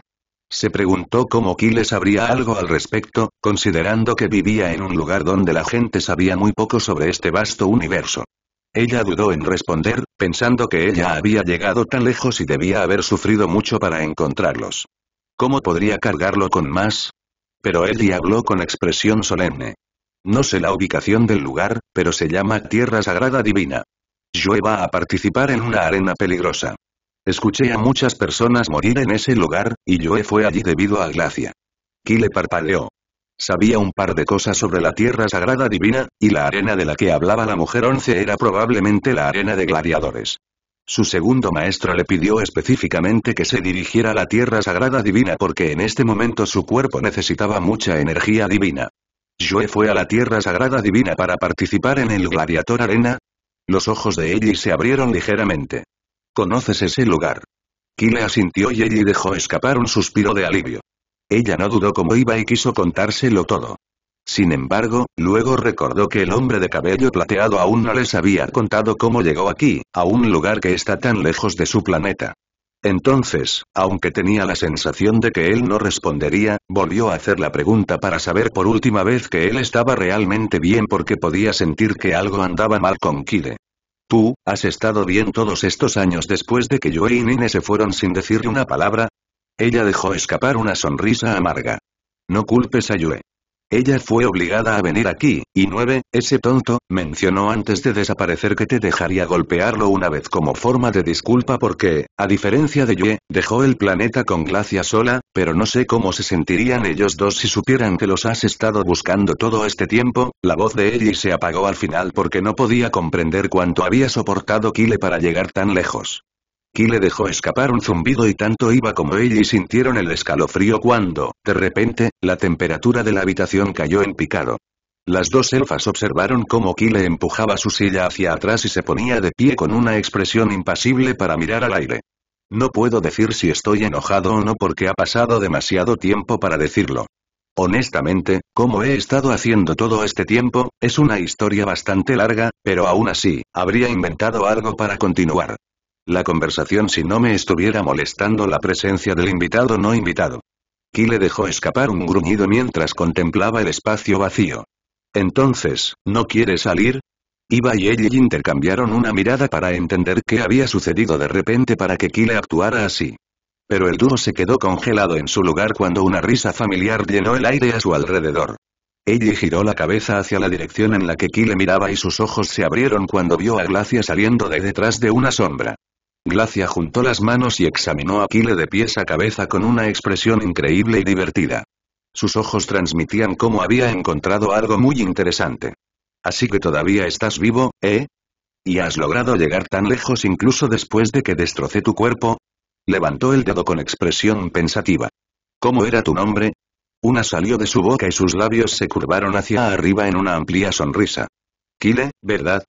Se preguntó cómo Kyle sabría algo al respecto, considerando que vivía en un lugar donde la gente sabía muy poco sobre este vasto universo. Ella dudó en responder, pensando que ella había llegado tan lejos y debía haber sufrido mucho para encontrarlos. ¿Cómo podría cargarlo con más? Pero Ellie habló con expresión solemne. No sé la ubicación del lugar, pero se llama Tierra Sagrada Divina. Yue va a participar en una arena peligrosa. Escuché a muchas personas morir en ese lugar, y Yue fue allí debido a Glacia. Kyle parpadeó. Sabía un par de cosas sobre la Tierra Sagrada Divina, y la arena de la que hablaba la mujer once era probablemente la arena de gladiadores. Su segundo maestro le pidió específicamente que se dirigiera a la Tierra Sagrada Divina porque en este momento su cuerpo necesitaba mucha energía divina. Yue fue a la Tierra Sagrada Divina para participar en el Gladiator Arena. Los ojos de Ellie se abrieron ligeramente. ¿Conoces ese lugar? Kyle asintió y Ellie dejó escapar un suspiro de alivio. Ella no dudó cómo iba y quiso contárselo todo. Sin embargo, luego recordó que el hombre de cabello plateado aún no les había contado cómo llegó aquí, a un lugar que está tan lejos de su planeta. Entonces, aunque tenía la sensación de que él no respondería, volvió a hacer la pregunta para saber por última vez que él estaba realmente bien porque podía sentir que algo andaba mal con Kyle. ¿Tú, has estado bien todos estos años después de que Yue y Nine se fueron sin decirle una palabra? Ella dejó escapar una sonrisa amarga. No culpes a Yue. Ella fue obligada a venir aquí, y nueve, ese tonto, mencionó antes de desaparecer que te dejaría golpearlo una vez como forma de disculpa porque, a diferencia de Yue, dejó el planeta con Glacia sola, pero no sé cómo se sentirían ellos dos si supieran que los has estado buscando todo este tiempo. La voz de Ellie se apagó al final porque no podía comprender cuánto había soportado Kyle para llegar tan lejos. Kyle dejó escapar un zumbido y tanto Eva como Ellie sintieron el escalofrío cuando, de repente, la temperatura de la habitación cayó en picado. Las dos elfas observaron cómo Kyle empujaba su silla hacia atrás y se ponía de pie con una expresión impasible para mirar al aire. No puedo decir si estoy enojado o no porque ha pasado demasiado tiempo para decirlo. Honestamente, como he estado haciendo todo este tiempo, es una historia bastante larga, pero aún así, habría inventado algo para continuar la conversación si no me estuviera molestando la presencia del invitado no invitado. Kyle dejó escapar un gruñido mientras contemplaba el espacio vacío. Entonces, ¿no quiere salir? Eva y Ellie intercambiaron una mirada para entender qué había sucedido de repente para que Kyle actuara así. Pero el dúo se quedó congelado en su lugar cuando una risa familiar llenó el aire a su alrededor. Ellie giró la cabeza hacia la dirección en la que Kyle miraba y sus ojos se abrieron cuando vio a Glacia saliendo de detrás de una sombra. Glacia juntó las manos y examinó a Kyle de pies a cabeza con una expresión increíble y divertida. Sus ojos transmitían cómo había encontrado algo muy interesante. Así que todavía estás vivo, ¿eh? ¿Y has logrado llegar tan lejos incluso después de que destrocé tu cuerpo? Levantó el dedo con expresión pensativa. ¿Cómo era tu nombre? Una salió de su boca y sus labios se curvaron hacia arriba en una amplia sonrisa. Kyle, ¿verdad?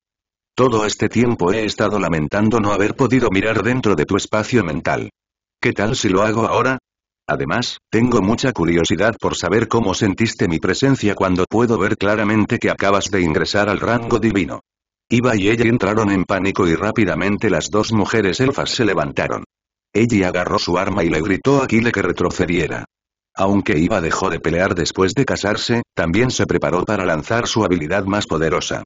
Todo este tiempo he estado lamentando no haber podido mirar dentro de tu espacio mental. ¿Qué tal si lo hago ahora? Además, tengo mucha curiosidad por saber cómo sentiste mi presencia cuando puedo ver claramente que acabas de ingresar al rango divino. Eva y ella entraron en pánico y rápidamente las dos mujeres elfas se levantaron. Ella agarró su arma y le gritó a Kyle que retrocediera. Aunque Eva dejó de pelear después de casarse, también se preparó para lanzar su habilidad más poderosa.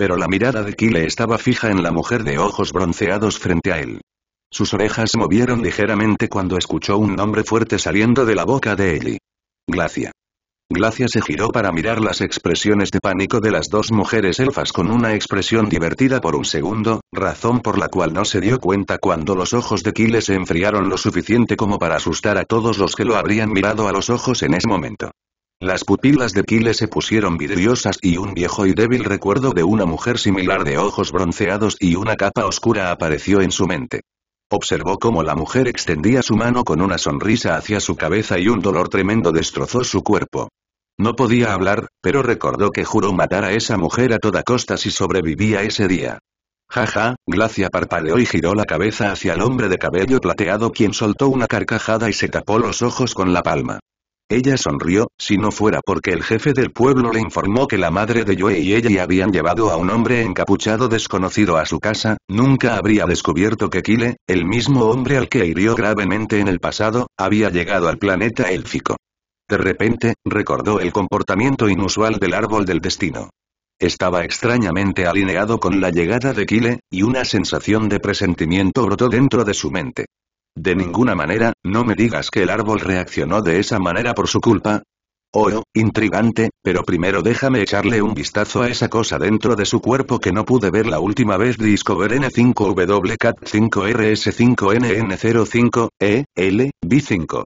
Pero la mirada de Kyle estaba fija en la mujer de ojos bronceados frente a él. Sus orejas se movieron ligeramente cuando escuchó un nombre fuerte saliendo de la boca de Ellie. Glacia. Glacia se giró para mirar las expresiones de pánico de las dos mujeres elfas con una expresión divertida por un segundo, razón por la cual no se dio cuenta cuando los ojos de Kyle se enfriaron lo suficiente como para asustar a todos los que lo habrían mirado a los ojos en ese momento. Las pupilas de Kyle se pusieron vidriosas y un viejo y débil recuerdo de una mujer similar de ojos bronceados y una capa oscura apareció en su mente. Observó cómo la mujer extendía su mano con una sonrisa hacia su cabeza y un dolor tremendo destrozó su cuerpo. No podía hablar, pero recordó que juró matar a esa mujer a toda costa si sobrevivía ese día. Jaja, Glacia parpadeó y giró la cabeza hacia el hombre de cabello plateado quien soltó una carcajada y se tapó los ojos con la palma. Ella sonrió, si no fuera porque el jefe del pueblo le informó que la madre de Yue y ella habían llevado a un hombre encapuchado desconocido a su casa, nunca habría descubierto que Kyle, el mismo hombre al que hirió gravemente en el pasado, había llegado al planeta élfico. De repente, recordó el comportamiento inusual del árbol del destino. Estaba extrañamente alineado con la llegada de Kyle, y una sensación de presentimiento brotó dentro de su mente. De ninguna manera, no me digas que el árbol reaccionó de esa manera por su culpa. Oh, intrigante, pero primero déjame echarle un vistazo a esa cosa dentro de su cuerpo que no pude ver la última vez. Discover N cinco W C A T cinco R S cinco N N cero cinco E L B cinco.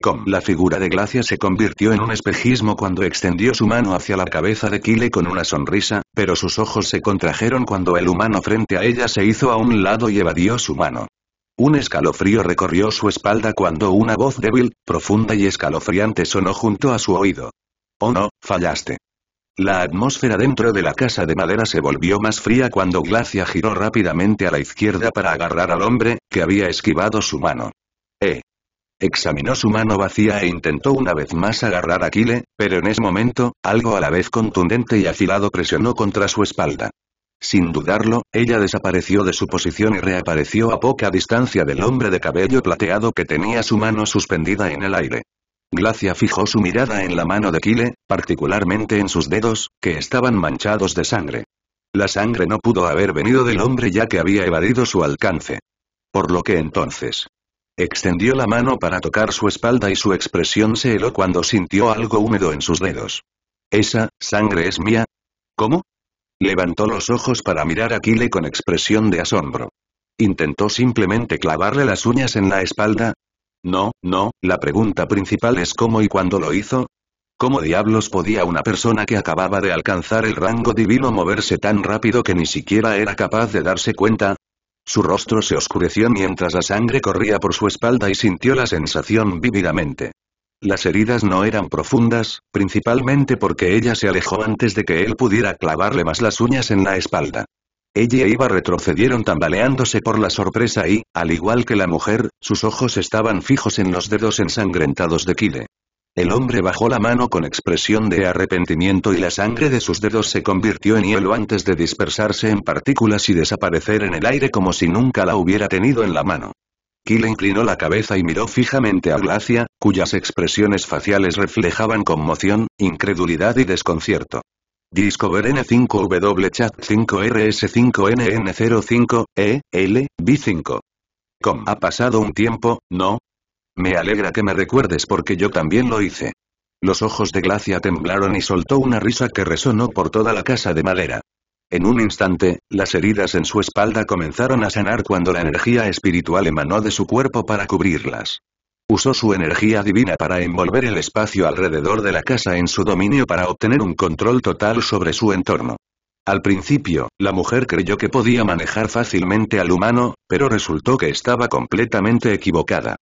Com. La figura de Glacia se convirtió en un espejismo cuando extendió su mano hacia la cabeza de Kyle con una sonrisa, pero sus ojos se contrajeron cuando el humano frente a ella se hizo a un lado y evadió su mano. Un escalofrío recorrió su espalda cuando una voz débil, profunda y escalofriante sonó junto a su oído. Oh no, fallaste. La atmósfera dentro de la casa de madera se volvió más fría cuando Glacia giró rápidamente a la izquierda para agarrar al hombre, que había esquivado su mano. Eh. Examinó su mano vacía e intentó una vez más agarrar a Kyle, pero en ese momento, algo a la vez contundente y afilado presionó contra su espalda. Sin dudarlo, ella desapareció de su posición y reapareció a poca distancia del hombre de cabello plateado que tenía su mano suspendida en el aire. Glacia fijó su mirada en la mano de Kyle, particularmente en sus dedos, que estaban manchados de sangre. La sangre no pudo haber venido del hombre ya que había evadido su alcance. Por lo que entonces... Extendió la mano para tocar su espalda y su expresión se heló cuando sintió algo húmedo en sus dedos. ¿Esa sangre es mía? ¿Cómo? Levantó los ojos para mirar a Kyle con expresión de asombro. Intentó simplemente clavarle las uñas en la espalda. No, no, la pregunta principal es cómo y cuándo lo hizo. ¿Cómo diablos podía una persona que acababa de alcanzar el rango divino moverse tan rápido que ni siquiera era capaz de darse cuenta? Su rostro se oscureció mientras la sangre corría por su espalda y sintió la sensación vívidamente. Las heridas no eran profundas, principalmente porque ella se alejó antes de que él pudiera clavarle más las uñas en la espalda. Ella e Eva retrocedieron tambaleándose por la sorpresa y, al igual que la mujer, sus ojos estaban fijos en los dedos ensangrentados de Kyle. El hombre bajó la mano con expresión de arrepentimiento y la sangre de sus dedos se convirtió en hielo antes de dispersarse en partículas y desaparecer en el aire como si nunca la hubiera tenido en la mano. Kyle inclinó la cabeza y miró fijamente a Glacia, cuyas expresiones faciales reflejaban conmoción, incredulidad y desconcierto. Discover N cinco W C A T cinco R S cinco N N cero cinco E L B cinco. ¿Cómo ha pasado un tiempo, no? Me alegra que me recuerdes porque yo también lo hice. Los ojos de Glacia temblaron y soltó una risa que resonó por toda la casa de madera. En un instante, las heridas en su espalda comenzaron a sanar cuando la energía espiritual emanó de su cuerpo para cubrirlas. Usó su energía divina para envolver el espacio alrededor de la casa en su dominio para obtener un control total sobre su entorno. Al principio, la mujer creyó que podía manejar fácilmente al humano, pero resultó que estaba completamente equivocada.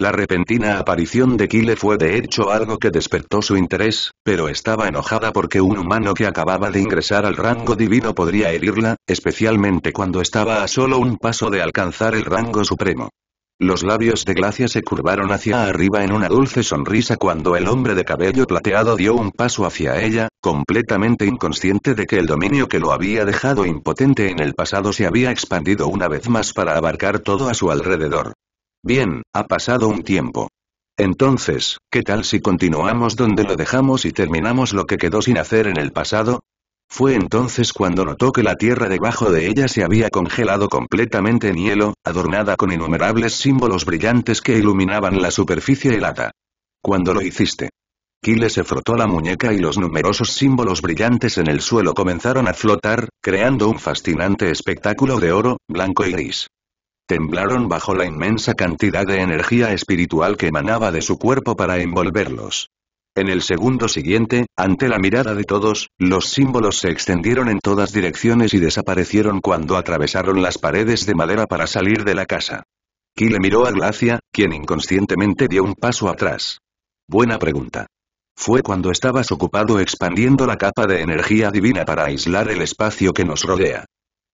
La repentina aparición de Kyle fue de hecho algo que despertó su interés, pero estaba enojada porque un humano que acababa de ingresar al rango divino podría herirla, especialmente cuando estaba a solo un paso de alcanzar el rango supremo. Los labios de Glacia se curvaron hacia arriba en una dulce sonrisa cuando el hombre de cabello plateado dio un paso hacia ella, completamente inconsciente de que el dominio que lo había dejado impotente en el pasado se había expandido una vez más para abarcar todo a su alrededor. Bien, ha pasado un tiempo. Entonces, ¿qué tal si continuamos donde lo dejamos y terminamos lo que quedó sin hacer en el pasado? Fue entonces cuando notó que la tierra debajo de ella se había congelado completamente en hielo, adornada con innumerables símbolos brillantes que iluminaban la superficie helada. ¿Cuándo lo hiciste? Kyle se frotó la muñeca y los numerosos símbolos brillantes en el suelo comenzaron a flotar, creando un fascinante espectáculo de oro, blanco y gris. Temblaron bajo la inmensa cantidad de energía espiritual que emanaba de su cuerpo para envolverlos. En el segundo siguiente, ante la mirada de todos, los símbolos se extendieron en todas direcciones y desaparecieron cuando atravesaron las paredes de madera para salir de la casa. Kyle miró a Glacia, quien inconscientemente dio un paso atrás. Buena pregunta. Fue cuando estabas ocupado expandiendo la capa de energía divina para aislar el espacio que nos rodea.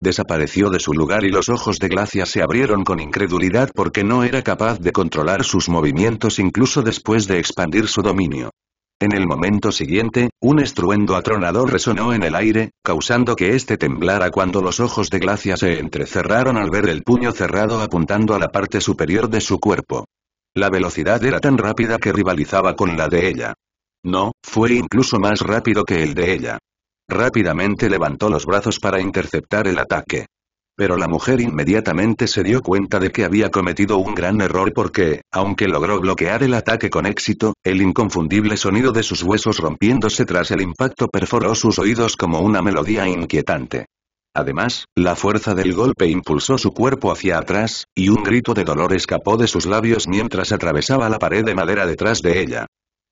Desapareció de su lugar y los ojos de Glacia se abrieron con incredulidad porque no era capaz de controlar sus movimientos incluso después de expandir su dominio. En el momento siguiente, un estruendo atronador resonó en el aire, causando que éste temblara cuando los ojos de Glacia se entrecerraron al ver el puño cerrado apuntando a la parte superior de su cuerpo. La velocidad era tan rápida que rivalizaba con la de ella. No, fue incluso más rápido que el de ella. Rápidamente levantó los brazos para interceptar el ataque. Pero la mujer inmediatamente se dio cuenta de que había cometido un gran error porque, aunque logró bloquear el ataque con éxito, el inconfundible sonido de sus huesos rompiéndose tras el impacto perforó sus oídos como una melodía inquietante. Además, la fuerza del golpe impulsó su cuerpo hacia atrás, y un grito de dolor escapó de sus labios mientras atravesaba la pared de madera detrás de ella.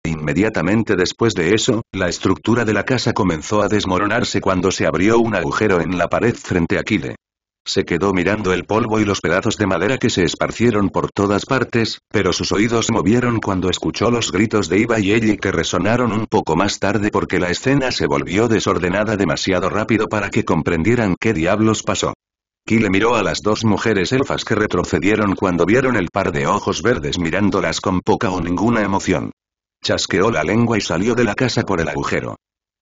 Inmediatamente después de eso, la estructura de la casa comenzó a desmoronarse cuando se abrió un agujero en la pared frente a Kyle. Se quedó mirando el polvo y los pedazos de madera que se esparcieron por todas partes, pero sus oídos movieron cuando escuchó los gritos de Eva y Ellie que resonaron un poco más tarde porque la escena se volvió desordenada demasiado rápido para que comprendieran qué diablos pasó. Kyle miró a las dos mujeres elfas que retrocedieron cuando vieron el par de ojos verdes mirándolas con poca o ninguna emoción. Chasqueó la lengua y salió de la casa por el agujero.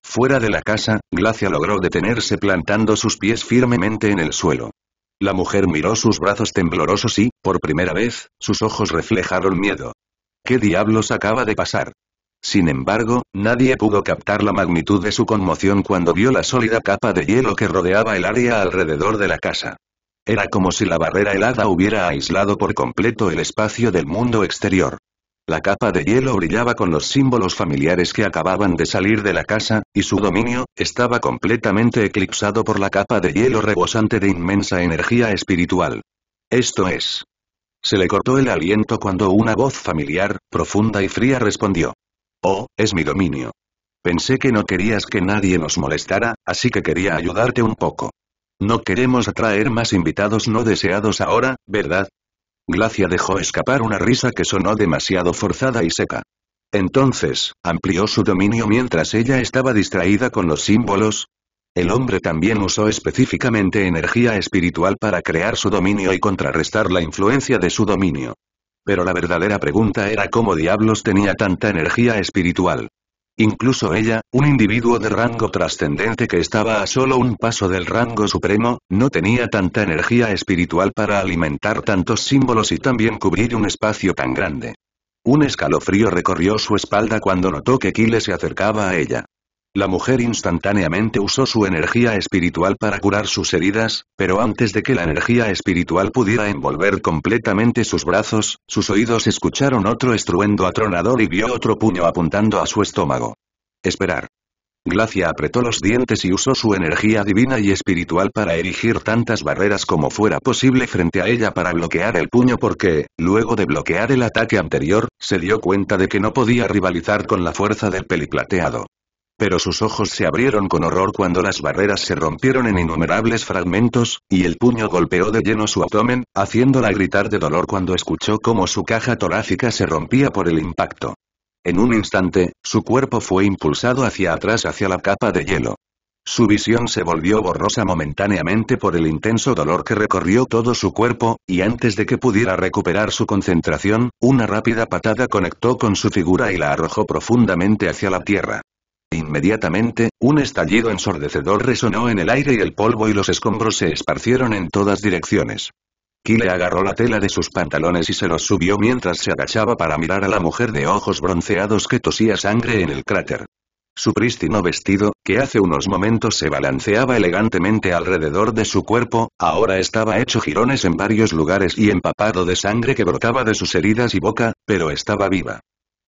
Fuera de la casa, Glacia logró detenerse plantando sus pies firmemente en el suelo. La mujer miró sus brazos temblorosos y, por primera vez, sus ojos reflejaron miedo. ¿Qué diablos acaba de pasar? Sin embargo, nadie pudo captar la magnitud de su conmoción cuando vio la sólida capa de hielo que rodeaba el área alrededor de la casa. Era como si la barrera helada hubiera aislado por completo el espacio del mundo exterior. La capa de hielo brillaba con los símbolos familiares que acababan de salir de la casa, y su dominio, estaba completamente eclipsado por la capa de hielo rebosante de inmensa energía espiritual. Esto es. Se le cortó el aliento cuando una voz familiar, profunda y fría respondió. Oh, es mi dominio. Pensé que no querías que nadie nos molestara, así que quería ayudarte un poco. No queremos atraer más invitados no deseados ahora, ¿verdad? Glacia dejó escapar una risa que sonó demasiado forzada y seca. Entonces, amplió su dominio mientras ella estaba distraída con los símbolos. El hombre también usó específicamente energía espiritual para crear su dominio y contrarrestar la influencia de su dominio. Pero la verdadera pregunta era cómo diablos tenía tanta energía espiritual. Incluso ella, un individuo de rango trascendente que estaba a solo un paso del rango supremo, no tenía tanta energía espiritual para alimentar tantos símbolos y también cubrir un espacio tan grande. Un escalofrío recorrió su espalda cuando notó que Kyle se acercaba a ella. La mujer instantáneamente usó su energía espiritual para curar sus heridas, pero antes de que la energía espiritual pudiera envolver completamente sus brazos, sus oídos escucharon otro estruendo atronador y vio otro puño apuntando a su estómago. Esperar. Glacia apretó los dientes y usó su energía divina y espiritual para erigir tantas barreras como fuera posible frente a ella para bloquear el puño porque, luego de bloquear el ataque anterior, se dio cuenta de que no podía rivalizar con la fuerza del peliplateado. Pero sus ojos se abrieron con horror cuando las barreras se rompieron en innumerables fragmentos, y el puño golpeó de lleno su abdomen, haciéndola gritar de dolor cuando escuchó cómo su caja torácica se rompía por el impacto. En un instante, su cuerpo fue impulsado hacia atrás hacia la capa de hielo. Su visión se volvió borrosa momentáneamente por el intenso dolor que recorrió todo su cuerpo, y antes de que pudiera recuperar su concentración, una rápida patada conectó con su figura y la arrojó profundamente hacia la tierra. Inmediatamente, un estallido ensordecedor resonó en el aire y el polvo y los escombros se esparcieron en todas direcciones. Kyle agarró la tela de sus pantalones y se los subió mientras se agachaba para mirar a la mujer de ojos bronceados que tosía sangre en el cráter. Su prístino vestido, que hace unos momentos se balanceaba elegantemente alrededor de su cuerpo, ahora estaba hecho jirones en varios lugares y empapado de sangre que brotaba de sus heridas y boca, pero estaba viva.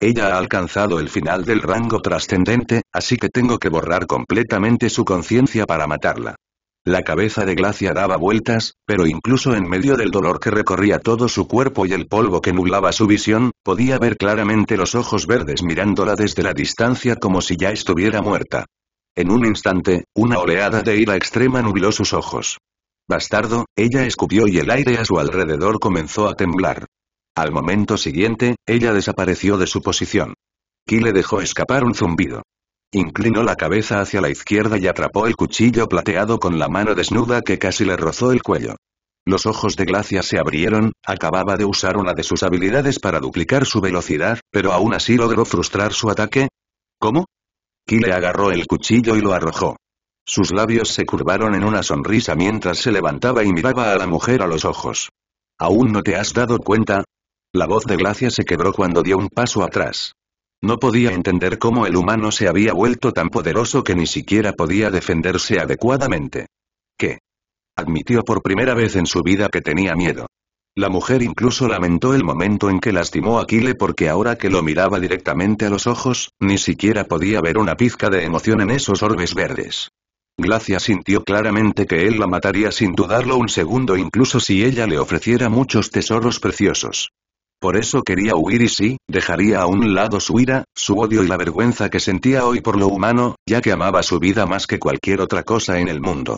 Ella ha alcanzado el final del rango trascendente, así que tengo que borrar completamente su conciencia para matarla. La cabeza de Glacia daba vueltas, pero incluso en medio del dolor que recorría todo su cuerpo y el polvo que nublaba su visión, podía ver claramente los ojos verdes mirándola desde la distancia como si ya estuviera muerta. En un instante, una oleada de ira extrema nubló sus ojos. Bastardo, ella escupió y el aire a su alrededor comenzó a temblar. Al momento siguiente, ella desapareció de su posición. Kyle dejó escapar un zumbido. Inclinó la cabeza hacia la izquierda y atrapó el cuchillo plateado con la mano desnuda que casi le rozó el cuello. Los ojos de Glacia se abrieron, acababa de usar una de sus habilidades para duplicar su velocidad, pero aún así logró frustrar su ataque. ¿Cómo? Kyle agarró el cuchillo y lo arrojó. Sus labios se curvaron en una sonrisa mientras se levantaba y miraba a la mujer a los ojos. ¿Aún no te has dado cuenta? La voz de Glacia se quebró cuando dio un paso atrás. No podía entender cómo el humano se había vuelto tan poderoso que ni siquiera podía defenderse adecuadamente. ¿Qué? Admitió por primera vez en su vida que tenía miedo. La mujer incluso lamentó el momento en que lastimó a Kyle porque ahora que lo miraba directamente a los ojos, ni siquiera podía ver una pizca de emoción en esos orbes verdes. Glacia sintió claramente que él la mataría sin dudarlo un segundo incluso si ella le ofreciera muchos tesoros preciosos. Por eso quería huir y sí, dejaría a un lado su ira, su odio y la vergüenza que sentía hoy por lo humano, ya que amaba su vida más que cualquier otra cosa en el mundo.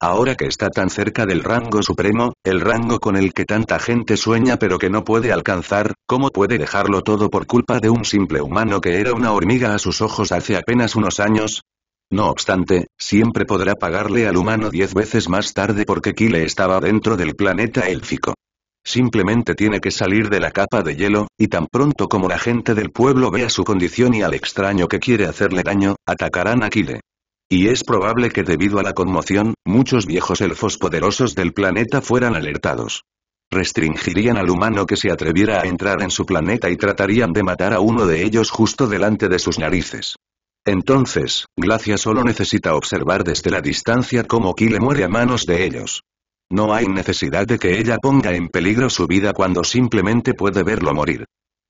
Ahora que está tan cerca del rango supremo, el rango con el que tanta gente sueña pero que no puede alcanzar, ¿cómo puede dejarlo todo por culpa de un simple humano que era una hormiga a sus ojos hace apenas unos años? No obstante, siempre podrá pagarle al humano diez veces más tarde porque Kyle estaba dentro del planeta élfico. Simplemente tiene que salir de la capa de hielo, y tan pronto como la gente del pueblo vea su condición y al extraño que quiere hacerle daño, atacarán a Kyle. Y es probable que debido a la conmoción, muchos viejos elfos poderosos del planeta fueran alertados. Restringirían al humano que se atreviera a entrar en su planeta y tratarían de matar a uno de ellos justo delante de sus narices. Entonces, Glacia solo necesita observar desde la distancia cómo Kyle muere a manos de ellos. No hay necesidad de que ella ponga en peligro su vida cuando simplemente puede verlo morir.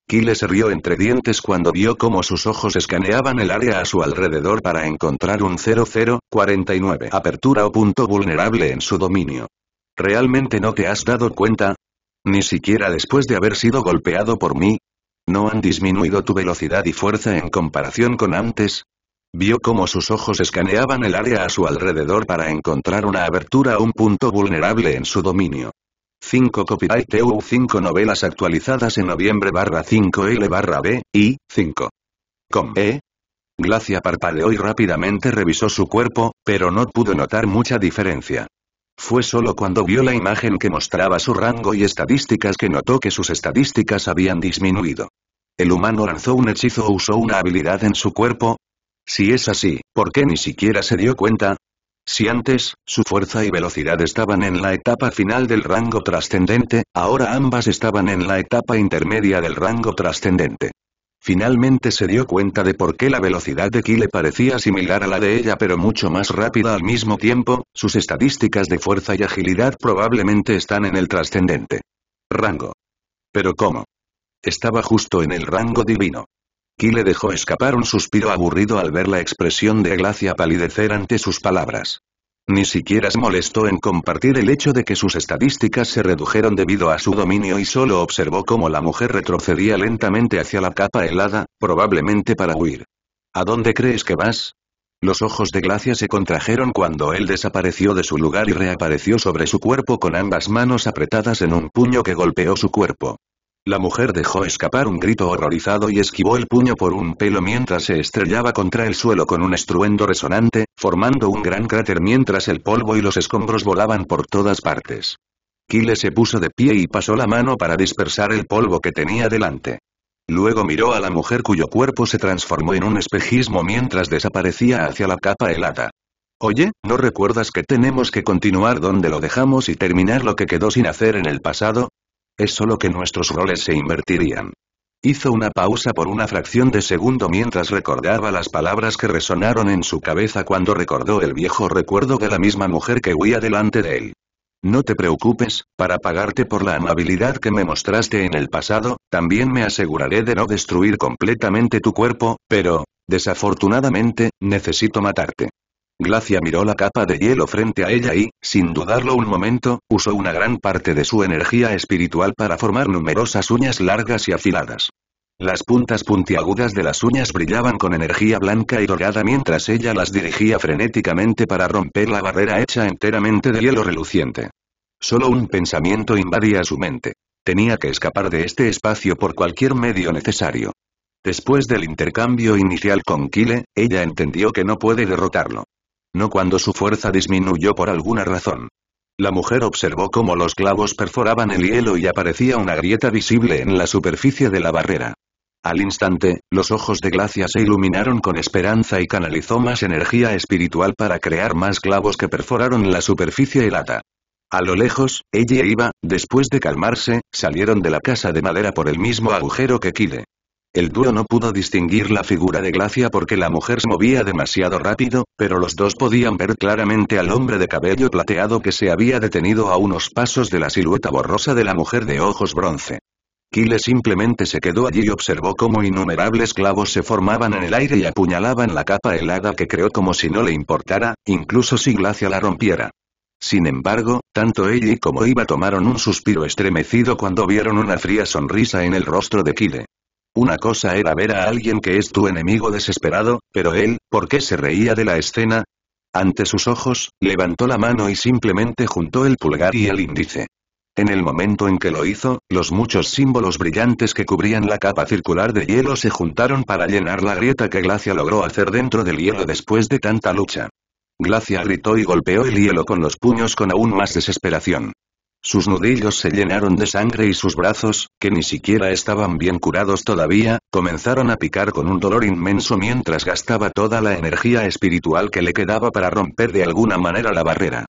Kyle se rió entre dientes cuando vio cómo sus ojos escaneaban el área a su alrededor para encontrar un cero cero cuarenta y nueve apertura o punto vulnerable en su dominio. ¿Realmente no te has dado cuenta? Ni siquiera después de haber sido golpeado por mí. ¿No han disminuido tu velocidad y fuerza en comparación con antes? Vio cómo sus ojos escaneaban el área a su alrededor para encontrar una abertura o un punto vulnerable en su dominio. cinco Copyright E U cinco novelas actualizadas en noviembre barra cinco L barra B I cinco punto com E. Glacia parpadeó y rápidamente revisó su cuerpo, pero no pudo notar mucha diferencia. Fue solo cuando vio la imagen que mostraba su rango y estadísticas que notó que sus estadísticas habían disminuido. ¿El humano lanzó un hechizo o usó una habilidad en su cuerpo? Si es así, ¿por qué ni siquiera se dio cuenta? Si antes, su fuerza y velocidad estaban en la etapa final del rango trascendente, ahora ambas estaban en la etapa intermedia del rango trascendente. Finalmente se dio cuenta de por qué la velocidad de Kyle parecía similar a la de ella pero mucho más rápida al mismo tiempo, sus estadísticas de fuerza y agilidad probablemente están en el trascendente. Rango. ¿Pero cómo? Estaba justo en el rango divino. Kyle dejó escapar un suspiro aburrido al ver la expresión de Glacia palidecer ante sus palabras. Ni siquiera se molestó en compartir el hecho de que sus estadísticas se redujeron debido a su dominio y solo observó cómo la mujer retrocedía lentamente hacia la capa helada, probablemente para huir. ¿A dónde crees que vas? Los ojos de Glacia se contrajeron cuando él desapareció de su lugar y reapareció sobre su cuerpo con ambas manos apretadas en un puño que golpeó su cuerpo. La mujer dejó escapar un grito horrorizado y esquivó el puño por un pelo mientras se estrellaba contra el suelo con un estruendo resonante, formando un gran cráter mientras el polvo y los escombros volaban por todas partes. Kyle se puso de pie y pasó la mano para dispersar el polvo que tenía delante. Luego miró a la mujer cuyo cuerpo se transformó en un espejismo mientras desaparecía hacia la capa helada. Oye, ¿no recuerdas que tenemos que continuar donde lo dejamos y terminar lo que quedó sin hacer en el pasado? Es solo que nuestros roles se invertirían. Hizo una pausa por una fracción de segundo mientras recordaba las palabras que resonaron en su cabeza cuando recordó el viejo recuerdo de la misma mujer que huía delante de él. No te preocupes, para pagarte por la amabilidad que me mostraste en el pasado, también me aseguraré de no destruir completamente tu cuerpo, pero, desafortunadamente, necesito matarte. Glacia miró la capa de hielo frente a ella y, sin dudarlo un momento, usó una gran parte de su energía espiritual para formar numerosas uñas largas y afiladas. Las puntas puntiagudas de las uñas brillaban con energía blanca y dorada mientras ella las dirigía frenéticamente para romper la barrera hecha enteramente de hielo reluciente. Solo un pensamiento invadía su mente. Tenía que escapar de este espacio por cualquier medio necesario. Después del intercambio inicial con Kyle, ella entendió que no puede derrotarlo. No cuando su fuerza disminuyó por alguna razón. La mujer observó cómo los clavos perforaban el hielo y aparecía una grieta visible en la superficie de la barrera. Al instante, los ojos de Glacia se iluminaron con esperanza y canalizó más energía espiritual para crear más clavos que perforaron la superficie helada. A lo lejos, ella y Eva, después de calmarse, salieron de la casa de madera por el mismo agujero que Kyle. El dúo no pudo distinguir la figura de Glacia porque la mujer se movía demasiado rápido, pero los dos podían ver claramente al hombre de cabello plateado que se había detenido a unos pasos de la silueta borrosa de la mujer de ojos bronce. Kyle simplemente se quedó allí y observó cómo innumerables clavos se formaban en el aire y apuñalaban la capa helada que creó como si no le importara, incluso si Glacia la rompiera. Sin embargo, tanto ella como Eva tomaron un suspiro estremecido cuando vieron una fría sonrisa en el rostro de Kyle. Una cosa era ver a alguien que es tu enemigo desesperado, pero él, ¿por qué se reía de la escena? Ante sus ojos, levantó la mano y simplemente juntó el pulgar y el índice. En el momento en que lo hizo, los muchos símbolos brillantes que cubrían la capa circular de hielo se juntaron para llenar la grieta que Glacia logró hacer dentro del hielo después de tanta lucha. Glacia gritó y golpeó el hielo con los puños con aún más desesperación. Sus nudillos se llenaron de sangre y sus brazos, que ni siquiera estaban bien curados todavía, comenzaron a picar con un dolor inmenso mientras gastaba toda la energía espiritual que le quedaba para romper de alguna manera la barrera.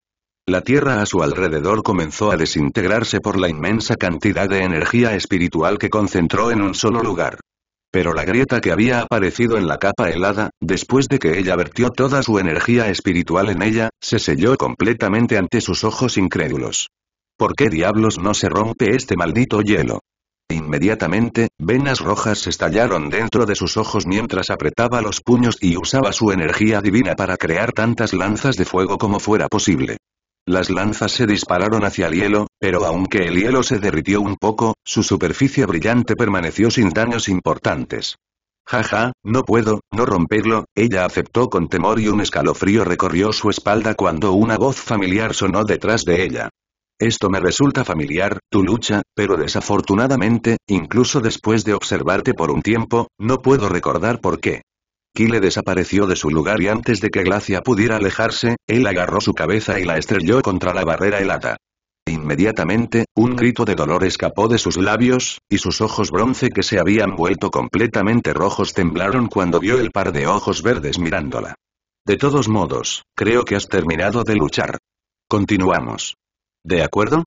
La tierra a su alrededor comenzó a desintegrarse por la inmensa cantidad de energía espiritual que concentró en un solo lugar. Pero la grieta que había aparecido en la capa helada, después de que ella vertió toda su energía espiritual en ella, se selló completamente ante sus ojos incrédulos. ¿Por qué diablos no se rompe este maldito hielo? Inmediatamente, venas rojas estallaron dentro de sus ojos mientras apretaba los puños y usaba su energía divina para crear tantas lanzas de fuego como fuera posible. Las lanzas se dispararon hacia el hielo, pero aunque el hielo se derritió un poco, su superficie brillante permaneció sin daños importantes. «Jaja, no puedo, no romperlo», ella aceptó con temor y un escalofrío recorrió su espalda cuando una voz familiar sonó detrás de ella. «Esto me resulta familiar, tu lucha, pero desafortunadamente, incluso después de observarte por un tiempo, no puedo recordar por qué». Kyle desapareció de su lugar y antes de que Glacia pudiera alejarse, él agarró su cabeza y la estrelló contra la barrera helada. Inmediatamente, un grito de dolor escapó de sus labios, y sus ojos bronce que se habían vuelto completamente rojos temblaron cuando vio el par de ojos verdes mirándola. «De todos modos, creo que has terminado de luchar. Continuamos. ¿De acuerdo?».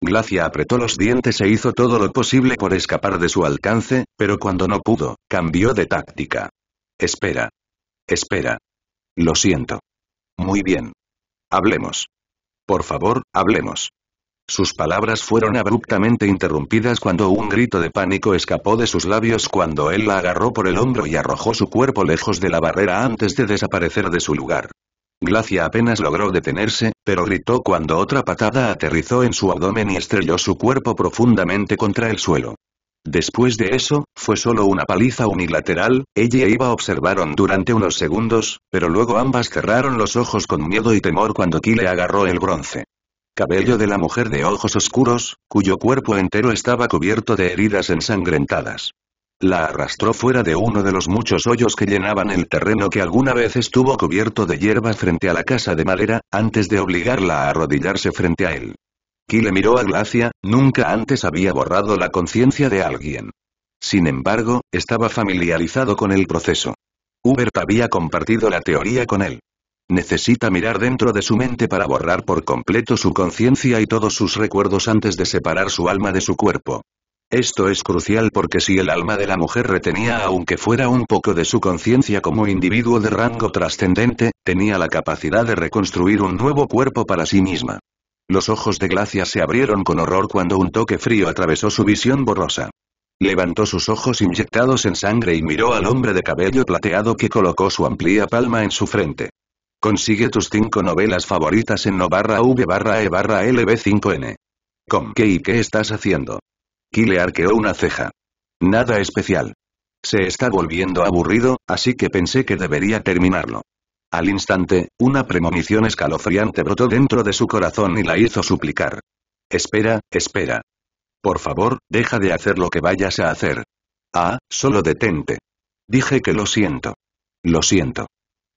Glacia apretó los dientes e hizo todo lo posible por escapar de su alcance, pero cuando no pudo, cambió de táctica. Espera. Espera. Lo siento. Muy bien. Hablemos. Por favor, hablemos. Sus palabras fueron abruptamente interrumpidas cuando un grito de pánico escapó de sus labios cuando él la agarró por el hombro y arrojó su cuerpo lejos de la barrera antes de desaparecer de su lugar. Glacia apenas logró detenerse, pero gritó cuando otra patada aterrizó en su abdomen y estrelló su cuerpo profundamente contra el suelo. Después de eso, fue solo una paliza unilateral, ella y Eva observaron durante unos segundos, pero luego ambas cerraron los ojos con miedo y temor cuando Kyle agarró el bronce. Cabello de la mujer de ojos oscuros, cuyo cuerpo entero estaba cubierto de heridas ensangrentadas. La arrastró fuera de uno de los muchos hoyos que llenaban el terreno que alguna vez estuvo cubierto de hierba frente a la casa de madera, antes de obligarla a arrodillarse frente a él. Kyle miró a Glacia, nunca antes había borrado la conciencia de alguien. Sin embargo, estaba familiarizado con el proceso. Hubert había compartido la teoría con él. Necesita mirar dentro de su mente para borrar por completo su conciencia y todos sus recuerdos antes de separar su alma de su cuerpo. Esto es crucial porque si el alma de la mujer retenía aunque fuera un poco de su conciencia como individuo de rango trascendente, tenía la capacidad de reconstruir un nuevo cuerpo para sí misma. Los ojos de Glacia se abrieron con horror cuando un toque frío atravesó su visión borrosa. Levantó sus ojos inyectados en sangre y miró al hombre de cabello plateado que colocó su amplia palma en su frente. Consigue tus cinco novelas favoritas en no barra v barra e barra l b cinco n punto com. ¿Qué y qué estás haciendo? Kyle arqueó una ceja. Nada especial. Se está volviendo aburrido, así que pensé que debería terminarlo. Al instante, una premonición escalofriante brotó dentro de su corazón y la hizo suplicar. Espera, espera. Por favor, deja de hacer lo que vayas a hacer. Ah, solo detente. Dije que lo siento. Lo siento.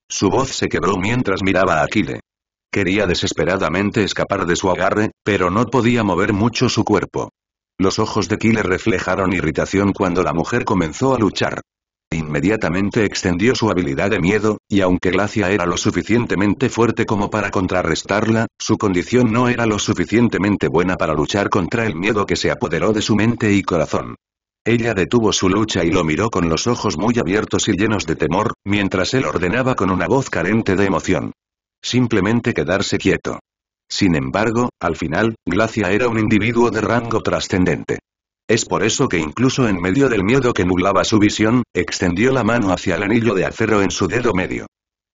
Su voz se quebró mientras miraba a Kyle. Quería desesperadamente escapar de su agarre, pero no podía mover mucho su cuerpo. Los ojos de Kyle reflejaron irritación cuando la mujer comenzó a luchar. Inmediatamente extendió su habilidad de miedo, y aunque Glacia era lo suficientemente fuerte como para contrarrestarla, su condición no era lo suficientemente buena para luchar contra el miedo que se apoderó de su mente y corazón. Ella detuvo su lucha y lo miró con los ojos muy abiertos y llenos de temor, mientras él ordenaba con una voz carente de emoción. Simplemente quedarse quieto. Sin embargo, al final, Glacia era un individuo de rango trascendente. Es por eso que incluso en medio del miedo que nublaba su visión, extendió la mano hacia el anillo de acero en su dedo medio.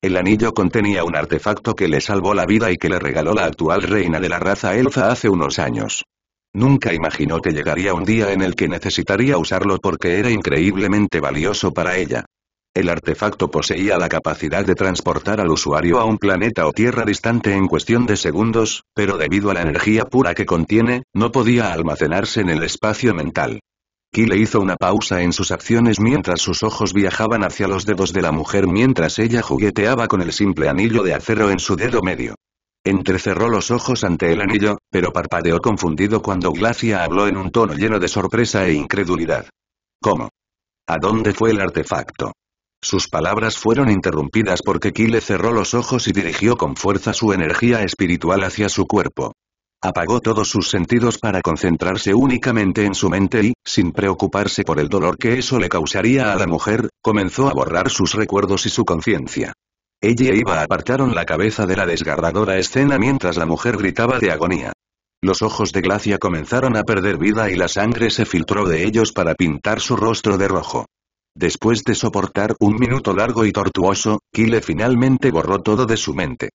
El anillo contenía un artefacto que le salvó la vida y que le regaló la actual reina de la raza elfa hace unos años. Nunca imaginó que llegaría un día en el que necesitaría usarlo porque era increíblemente valioso para ella. El artefacto poseía la capacidad de transportar al usuario a un planeta o tierra distante en cuestión de segundos, pero debido a la energía pura que contiene, no podía almacenarse en el espacio mental. Kyle hizo una pausa en sus acciones mientras sus ojos viajaban hacia los dedos de la mujer mientras ella jugueteaba con el simple anillo de acero en su dedo medio. Entrecerró los ojos ante el anillo, pero parpadeó confundido cuando Glacia habló en un tono lleno de sorpresa e incredulidad. ¿Cómo? ¿A dónde fue el artefacto? Sus palabras fueron interrumpidas porque Kyle cerró los ojos y dirigió con fuerza su energía espiritual hacia su cuerpo. Apagó todos sus sentidos para concentrarse únicamente en su mente y, sin preocuparse por el dolor que eso le causaría a la mujer, comenzó a borrar sus recuerdos y su conciencia. Ella y Eva apartaron la cabeza de la desgarradora escena mientras la mujer gritaba de agonía. Los ojos de Glacia comenzaron a perder vida y la sangre se filtró de ellos para pintar su rostro de rojo. Después de soportar un minuto largo y tortuoso, Kyle finalmente borró todo de su mente.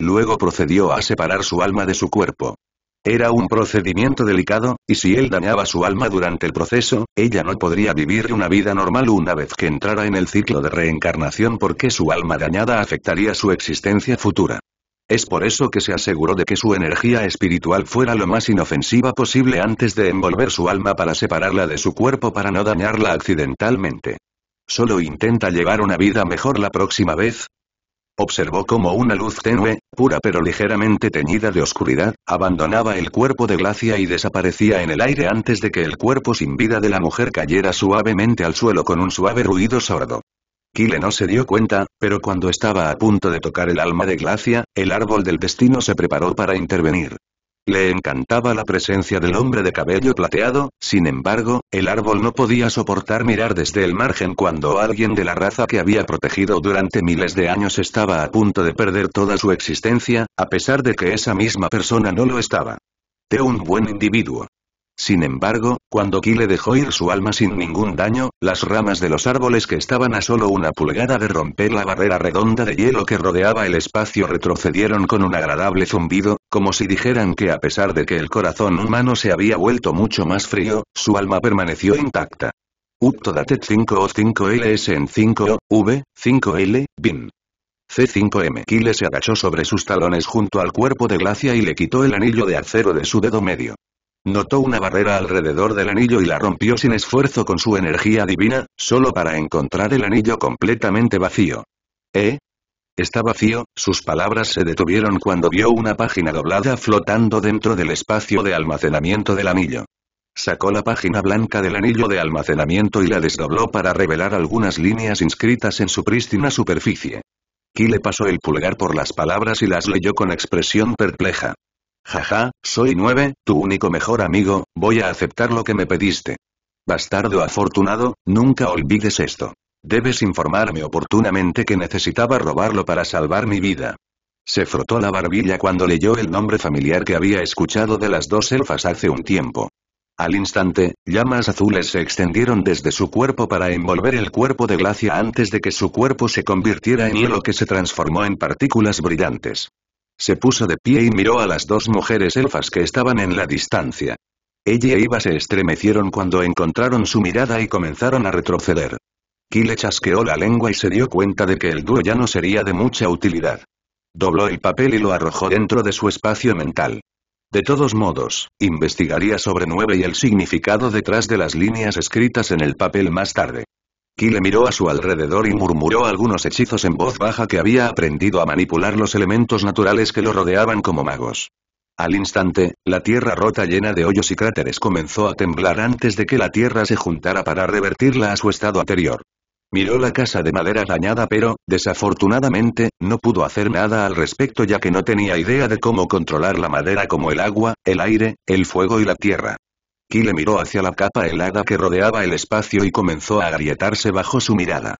Luego procedió a separar su alma de su cuerpo. Era un procedimiento delicado, y si él dañaba su alma durante el proceso, ella no podría vivir una vida normal una vez que entrara en el ciclo de reencarnación porque su alma dañada afectaría su existencia futura. Es por eso que se aseguró de que su energía espiritual fuera lo más inofensiva posible antes de envolver su alma para separarla de su cuerpo para no dañarla accidentalmente. «¿Solo intenta llevar una vida mejor la próxima vez?» Observó cómo una luz tenue, pura pero ligeramente teñida de oscuridad, abandonaba el cuerpo de Glacia y desaparecía en el aire antes de que el cuerpo sin vida de la mujer cayera suavemente al suelo con un suave ruido sordo. Kyle no se dio cuenta, pero cuando estaba a punto de tocar el alma de Glacia, el árbol del destino se preparó para intervenir. Le encantaba la presencia del hombre de cabello plateado, sin embargo, el árbol no podía soportar mirar desde el margen cuando alguien de la raza que había protegido durante miles de años estaba a punto de perder toda su existencia, a pesar de que esa misma persona no lo estaba. Te un buen individuo. Sin embargo, cuando Kyle dejó ir su alma sin ningún daño, las ramas de los árboles que estaban a solo una pulgada de romper la barrera redonda de hielo que rodeaba el espacio retrocedieron con un agradable zumbido, como si dijeran que a pesar de que el corazón humano se había vuelto mucho más frío, su alma permaneció intacta. Uptodated cinco o cinco L S en cinco O V cinco L B I N C cinco M. Kyle se agachó sobre sus talones junto al cuerpo de Glacia y le quitó el anillo de acero de su dedo medio. Notó una barrera alrededor del anillo y la rompió sin esfuerzo con su energía divina, solo para encontrar el anillo completamente vacío. ¿Eh? Está vacío. Sus palabras se detuvieron cuando vio una página doblada flotando dentro del espacio de almacenamiento del anillo. Sacó la página blanca del anillo de almacenamiento y la desdobló para revelar algunas líneas inscritas en su prístina superficie. Kyle pasó el pulgar por las palabras y las leyó con expresión perpleja. Jaja, soy nueve, tu único mejor amigo, voy a aceptar lo que me pediste. Bastardo afortunado, nunca olvides esto. Debes informarme oportunamente que necesitaba robarlo para salvar mi vida. Se frotó la barbilla cuando leyó el nombre familiar que había escuchado de las dos elfas hace un tiempo. Al instante, llamas azules se extendieron desde su cuerpo para envolver el cuerpo de Glacia antes de que su cuerpo se convirtiera en hielo que se transformó en partículas brillantes. Se puso de pie y miró a las dos mujeres elfas que estaban en la distancia. Ella e Eva se estremecieron cuando encontraron su mirada y comenzaron a retroceder. Ki le chasqueó la lengua y se dio cuenta de que el dúo ya no sería de mucha utilidad. Dobló el papel y lo arrojó dentro de su espacio mental. De todos modos, investigaría sobre nueve y el significado detrás de las líneas escritas en el papel más tarde. Ki le miró a su alrededor y murmuró algunos hechizos en voz baja que había aprendido a manipular los elementos naturales que lo rodeaban como magos. Al instante, la tierra rota llena de hoyos y cráteres comenzó a temblar antes de que la tierra se juntara para revertirla a su estado anterior. Miró la casa de madera dañada pero, desafortunadamente, no pudo hacer nada al respecto ya que no tenía idea de cómo controlar la madera como el agua, el aire, el fuego y la tierra. Ki le miró hacia la capa helada que rodeaba el espacio y comenzó a agrietarse bajo su mirada.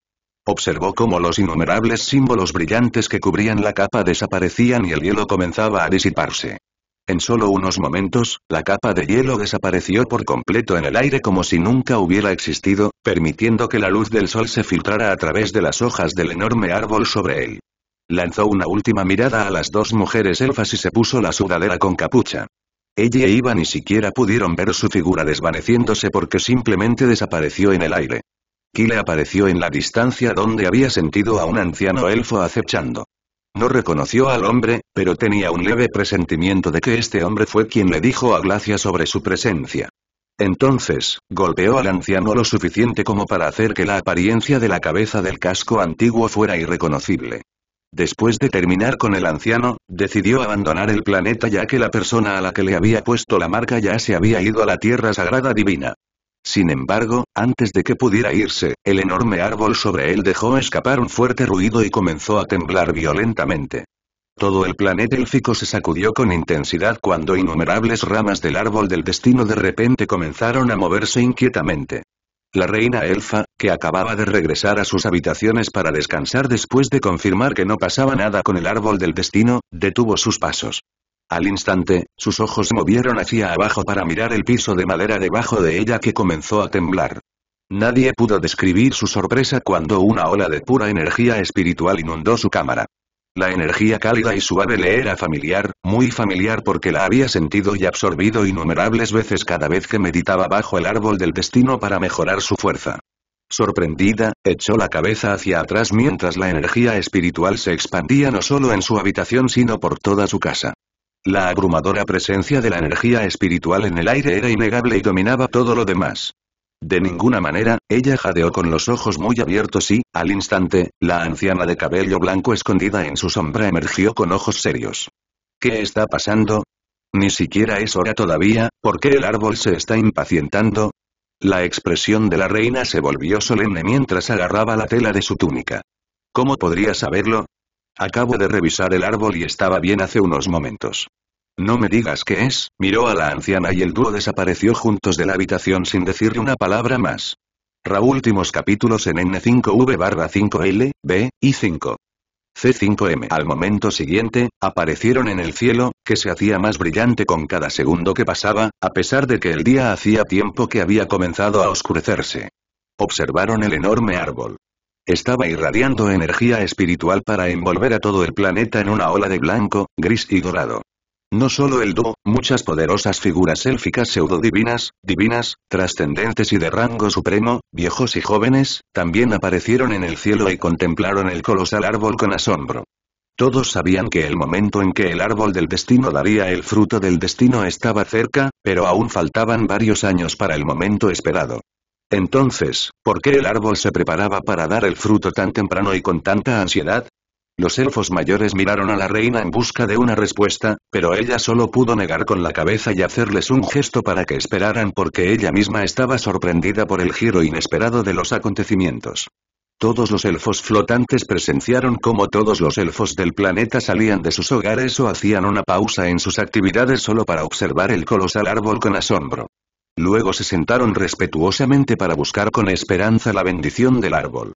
Observó cómo los innumerables símbolos brillantes que cubrían la capa desaparecían y el hielo comenzaba a disiparse. En solo unos momentos, la capa de hielo desapareció por completo en el aire como si nunca hubiera existido, permitiendo que la luz del sol se filtrara a través de las hojas del enorme árbol sobre él. Lanzó una última mirada a las dos mujeres elfas y se puso la sudadera con capucha. Ella e Eva ni siquiera pudieron ver su figura desvaneciéndose porque simplemente desapareció en el aire. Ki le apareció en la distancia donde había sentido a un anciano elfo acechando. No reconoció al hombre, pero tenía un leve presentimiento de que este hombre fue quien le dijo a Glacia sobre su presencia. Entonces, golpeó al anciano lo suficiente como para hacer que la apariencia de la cabeza del casco antiguo fuera irreconocible. Después de terminar con el anciano, decidió abandonar el planeta ya que la persona a la que le había puesto la marca ya se había ido a la Tierra Sagrada Divina. Sin embargo, antes de que pudiera irse, el enorme árbol sobre él dejó escapar un fuerte ruido y comenzó a temblar violentamente. Todo el planeta élfico se sacudió con intensidad cuando innumerables ramas del árbol del destino de repente comenzaron a moverse inquietamente. La reina elfa, que acababa de regresar a sus habitaciones para descansar después de confirmar que no pasaba nada con el árbol del destino, detuvo sus pasos. Al instante, sus ojos se movieron hacia abajo para mirar el piso de madera debajo de ella que comenzó a temblar. Nadie pudo describir su sorpresa cuando una ola de pura energía espiritual inundó su cámara. La energía cálida y suave le era familiar, muy familiar porque la había sentido y absorbido innumerables veces cada vez que meditaba bajo el árbol del destino para mejorar su fuerza. Sorprendida, echó la cabeza hacia atrás mientras la energía espiritual se expandía no solo en su habitación sino por toda su casa. La abrumadora presencia de la energía espiritual en el aire era innegable y dominaba todo lo demás. De ninguna manera, ella jadeó con los ojos muy abiertos y, al instante, la anciana de cabello blanco escondida en su sombra emergió con ojos serios. ¿Qué está pasando? Ni siquiera es hora todavía, ¿por qué el árbol se está impacientando? La expresión de la reina se volvió solemne mientras agarraba la tela de su túnica. ¿Cómo podría saberlo? Acabo de revisar el árbol y estaba bien hace unos momentos. No me digas qué es, miró a la anciana y el dúo desapareció juntos de la habitación sin decirle una palabra más. Raúl, últimos capítulos en N cinco V barra cinco L, B, I cinco. C cinco M. Al momento siguiente, aparecieron en el cielo, que se hacía más brillante con cada segundo que pasaba, a pesar de que el día hacía tiempo que había comenzado a oscurecerse. Observaron el enorme árbol. Estaba irradiando energía espiritual para envolver a todo el planeta en una ola de blanco, gris y dorado. No solo el dúo, muchas poderosas figuras élficas pseudodivinas, divinas, trascendentes y de rango supremo, viejos y jóvenes, también aparecieron en el cielo y contemplaron el colosal árbol con asombro. Todos sabían que el momento en que el árbol del destino daría el fruto del destino estaba cerca, pero aún faltaban varios años para el momento esperado. Entonces, ¿por qué el árbol se preparaba para dar el fruto tan temprano y con tanta ansiedad? Los elfos mayores miraron a la reina en busca de una respuesta, pero ella solo pudo negar con la cabeza y hacerles un gesto para que esperaran porque ella misma estaba sorprendida por el giro inesperado de los acontecimientos. Todos los elfos flotantes presenciaron cómo todos los elfos del planeta salían de sus hogares o hacían una pausa en sus actividades solo para observar el colosal árbol con asombro. Luego se sentaron respetuosamente para buscar con esperanza la bendición del árbol.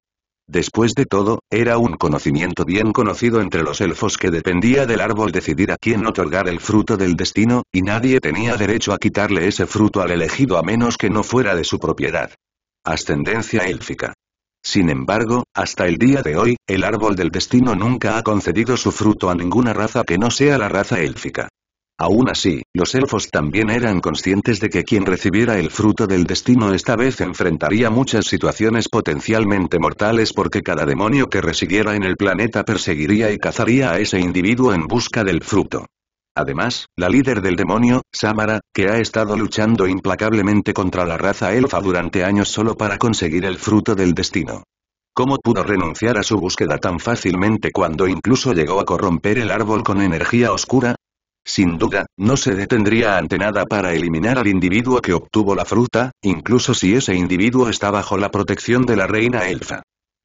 Después de todo, era un conocimiento bien conocido entre los elfos que dependía del árbol decidir a quién otorgar el fruto del destino, y nadie tenía derecho a quitarle ese fruto al elegido a menos que no fuera de su propiedad. Ascendencia élfica. Sin embargo, hasta el día de hoy, el árbol del destino nunca ha concedido su fruto a ninguna raza que no sea la raza élfica. Aún así, los elfos también eran conscientes de que quien recibiera el fruto del destino esta vez enfrentaría muchas situaciones potencialmente mortales porque cada demonio que residiera en el planeta perseguiría y cazaría a ese individuo en busca del fruto. Además, la líder del demonio, Samara, que ha estado luchando implacablemente contra la raza elfa durante años solo para conseguir el fruto del destino. ¿Cómo pudo renunciar a su búsqueda tan fácilmente cuando incluso llegó a corromper el árbol con energía oscura? Sin duda, no se detendría ante nada para eliminar al individuo que obtuvo la fruta, incluso si ese individuo está bajo la protección de la reina elfa.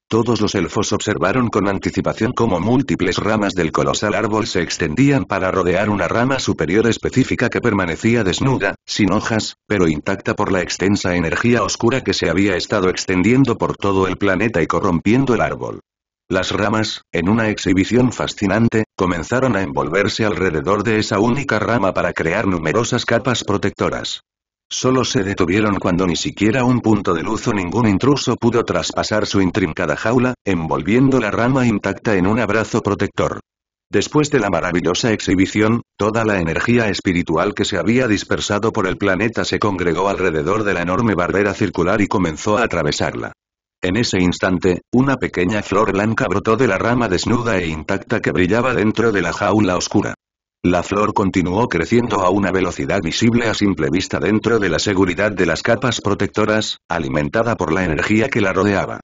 Todos los elfos observaron con anticipación cómo múltiples ramas del colosal árbol se extendían para rodear una rama superior específica que permanecía desnuda, sin hojas, pero intacta por la extensa energía oscura que se había estado extendiendo por todo el planeta y corrompiendo el árbol. Las ramas, en una exhibición fascinante, comenzaron a envolverse alrededor de esa única rama para crear numerosas capas protectoras. Solo se detuvieron cuando ni siquiera un punto de luz o ningún intruso pudo traspasar su intrincada jaula, envolviendo la rama intacta en un abrazo protector. Después de la maravillosa exhibición, toda la energía espiritual que se había dispersado por el planeta se congregó alrededor de la enorme barrera circular y comenzó a atravesarla. En ese instante, una pequeña flor blanca brotó de la rama desnuda e intacta que brillaba dentro de la jaula oscura. La flor continuó creciendo a una velocidad visible a simple vista dentro de la seguridad de las capas protectoras, alimentada por la energía que la rodeaba.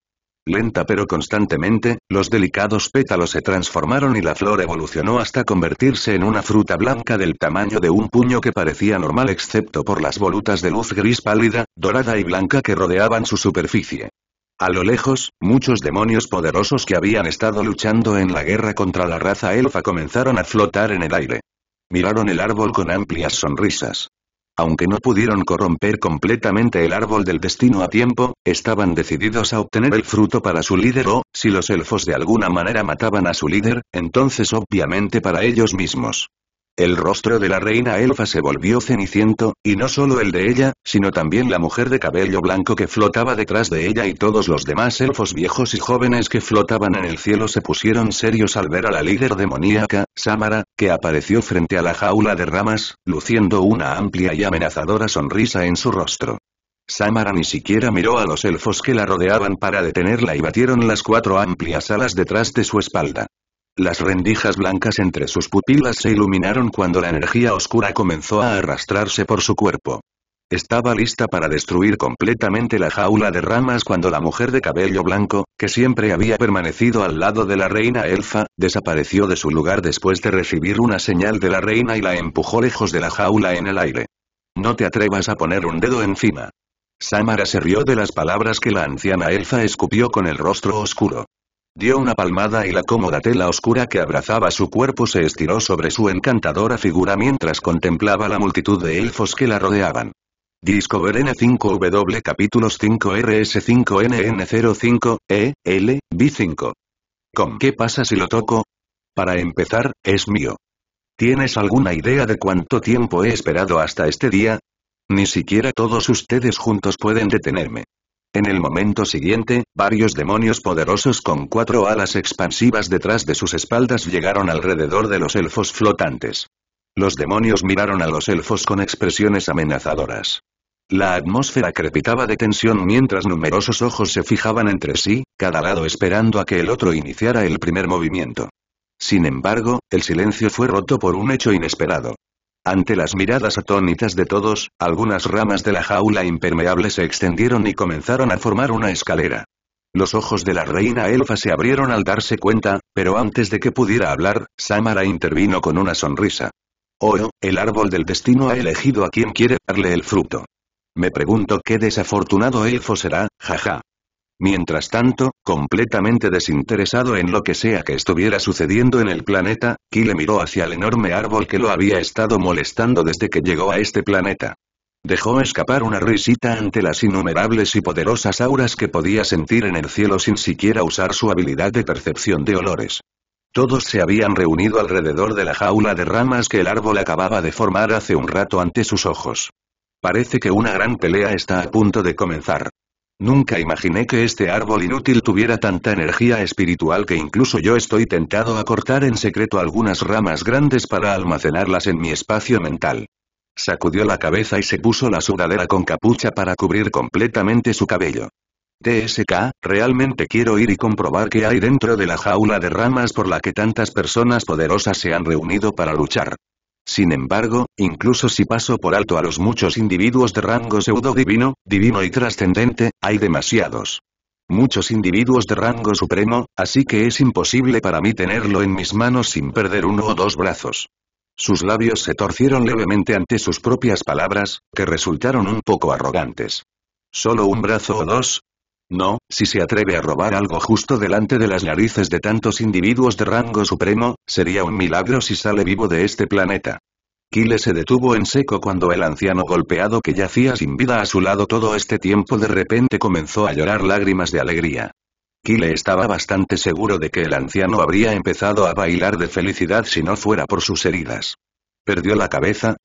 Lenta pero constantemente, los delicados pétalos se transformaron y la flor evolucionó hasta convertirse en una fruta blanca del tamaño de un puño que parecía normal excepto por las volutas de luz gris pálida, dorada y blanca que rodeaban su superficie. A lo lejos, muchos demonios poderosos que habían estado luchando en la guerra contra la raza elfa comenzaron a flotar en el aire. Miraron el árbol con amplias sonrisas. Aunque no pudieron corromper completamente el árbol del destino a tiempo, estaban decididos a obtener el fruto para su líder o, si los elfos de alguna manera mataban a su líder, entonces obviamente para ellos mismos. El rostro de la reina elfa se volvió ceniciento, y no solo el de ella, sino también la mujer de cabello blanco que flotaba detrás de ella y todos los demás elfos viejos y jóvenes que flotaban en el cielo se pusieron serios al ver a la líder demoníaca, Samara, que apareció frente a la jaula de ramas, luciendo una amplia y amenazadora sonrisa en su rostro. Samara ni siquiera miró a los elfos que la rodeaban para detenerla y batieron las cuatro amplias alas detrás de su espalda. Las rendijas blancas entre sus pupilas se iluminaron cuando la energía oscura comenzó a arrastrarse por su cuerpo. Estaba lista para destruir completamente la jaula de ramas cuando la mujer de cabello blanco, que siempre había permanecido al lado de la reina elfa, desapareció de su lugar después de recibir una señal de la reina y la empujó lejos de la jaula en el aire. No te atrevas a poner un dedo encima. Samara se rió de las palabras que la anciana elfa escupió con el rostro oscuro. Dio una palmada y la cómoda tela oscura que abrazaba su cuerpo se estiró sobre su encantadora figura mientras contemplaba la multitud de elfos que la rodeaban. Discoverena cinco W capítulos cinco R S cinco N N cero cinco E L B cinco. ¿Con qué pasa si lo toco? Para empezar, es mío. ¿Tienes alguna idea de cuánto tiempo he esperado hasta este día? Ni siquiera todos ustedes juntos pueden detenerme. En el momento siguiente, varios demonios poderosos con cuatro alas expansivas detrás de sus espaldas llegaron alrededor de los elfos flotantes. Los demonios miraron a los elfos con expresiones amenazadoras. La atmósfera crepitaba de tensión mientras numerosos ojos se fijaban entre sí, cada lado esperando a que el otro iniciara el primer movimiento. Sin embargo, el silencio fue roto por un hecho inesperado. Ante las miradas atónitas de todos, algunas ramas de la jaula impermeable se extendieron y comenzaron a formar una escalera. Los ojos de la reina elfa se abrieron al darse cuenta, pero antes de que pudiera hablar, Samara intervino con una sonrisa. Oh, el árbol del destino ha elegido a quien quiere darle el fruto. Me pregunto qué desafortunado elfo será, jaja. Mientras tanto, completamente desinteresado en lo que sea que estuviera sucediendo en el planeta, Kyle miró hacia el enorme árbol que lo había estado molestando desde que llegó a este planeta. Dejó escapar una risita ante las innumerables y poderosas auras que podía sentir en el cielo sin siquiera usar su habilidad de percepción de olores. Todos se habían reunido alrededor de la jaula de ramas que el árbol acababa de formar hace un rato ante sus ojos. Parece que una gran pelea está a punto de comenzar. Nunca imaginé que este árbol inútil tuviera tanta energía espiritual que incluso yo estoy tentado a cortar en secreto algunas ramas grandes para almacenarlas en mi espacio mental. Sacudió la cabeza y se puso la sudadera con capucha para cubrir completamente su cabello. T S K, realmente quiero ir y comprobar qué hay dentro de la jaula de ramas por la que tantas personas poderosas se han reunido para luchar. Sin embargo, incluso si paso por alto a los muchos individuos de rango pseudo-divino, divino y trascendente, hay demasiados. Muchos individuos de rango supremo, así que es imposible para mí tenerlo en mis manos sin perder uno o dos brazos. Sus labios se torcieron levemente ante sus propias palabras, que resultaron un poco arrogantes. ¿Solo un brazo o dos? No, si se atreve a robar algo justo delante de las narices de tantos individuos de rango supremo, sería un milagro si sale vivo de este planeta. Kyle se detuvo en seco cuando el anciano golpeado que yacía sin vida a su lado todo este tiempo de repente comenzó a llorar lágrimas de alegría. Kyle estaba bastante seguro de que el anciano habría empezado a bailar de felicidad si no fuera por sus heridas. ¿Perdió la cabeza?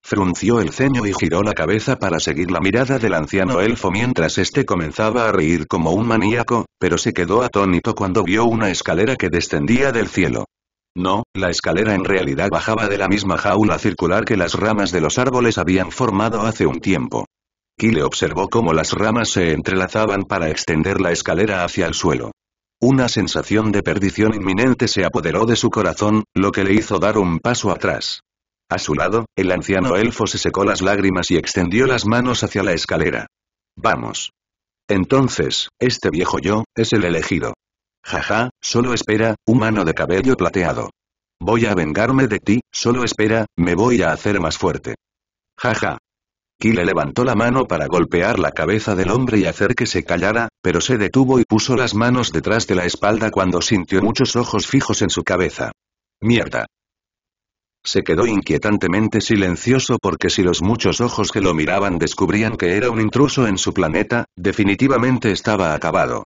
Frunció el ceño y giró la cabeza para seguir la mirada del anciano elfo mientras este comenzaba a reír como un maníaco, pero se quedó atónito cuando vio una escalera que descendía del cielo. No, la escalera en realidad bajaba de la misma jaula circular que las ramas de los árboles habían formado hace un tiempo. Kyle observó cómo las ramas se entrelazaban para extender la escalera hacia el suelo. Una sensación de perdición inminente se apoderó de su corazón, lo que le hizo dar un paso atrás. A su lado, el anciano elfo se secó las lágrimas y extendió las manos hacia la escalera. Vamos. Entonces, este viejo yo, es el elegido. Jaja, solo espera, humano de cabello plateado. Voy a vengarme de ti, solo espera, me voy a hacer más fuerte. Jaja. Kyle levantó la mano para golpear la cabeza del hombre y hacer que se callara, pero se detuvo y puso las manos detrás de la espalda cuando sintió muchos ojos fijos en su cabeza. Mierda. Se quedó inquietantemente silencioso porque si los muchos ojos que lo miraban descubrían que era un intruso en su planeta, definitivamente estaba acabado.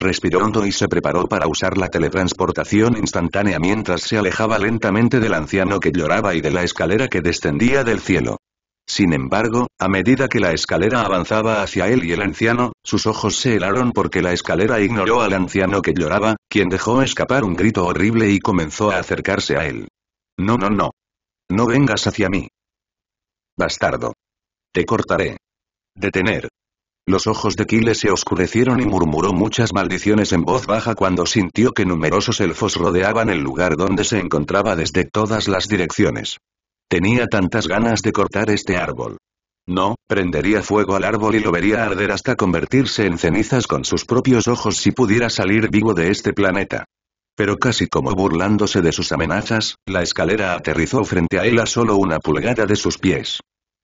Respiró hondo y se preparó para usar la teletransportación instantánea mientras se alejaba lentamente del anciano que lloraba y de la escalera que descendía del cielo. Sin embargo, a medida que la escalera avanzaba hacia él y el anciano, sus ojos se helaron porque la escalera ignoró al anciano que lloraba, quien dejó escapar un grito horrible y comenzó a acercarse a él. No, no, no. No vengas hacia mí. Bastardo. Te cortaré. Detener. Los ojos de Kyle se oscurecieron y murmuró muchas maldiciones en voz baja cuando sintió que numerosos elfos rodeaban el lugar donde se encontraba desde todas las direcciones. Tenía tantas ganas de cortar este árbol. No, prendería fuego al árbol y lo vería arder hasta convertirse en cenizas con sus propios ojos si pudiera salir vivo de este planeta. Pero casi como burlándose de sus amenazas, la escalera aterrizó frente a él a solo una pulgada de sus pies.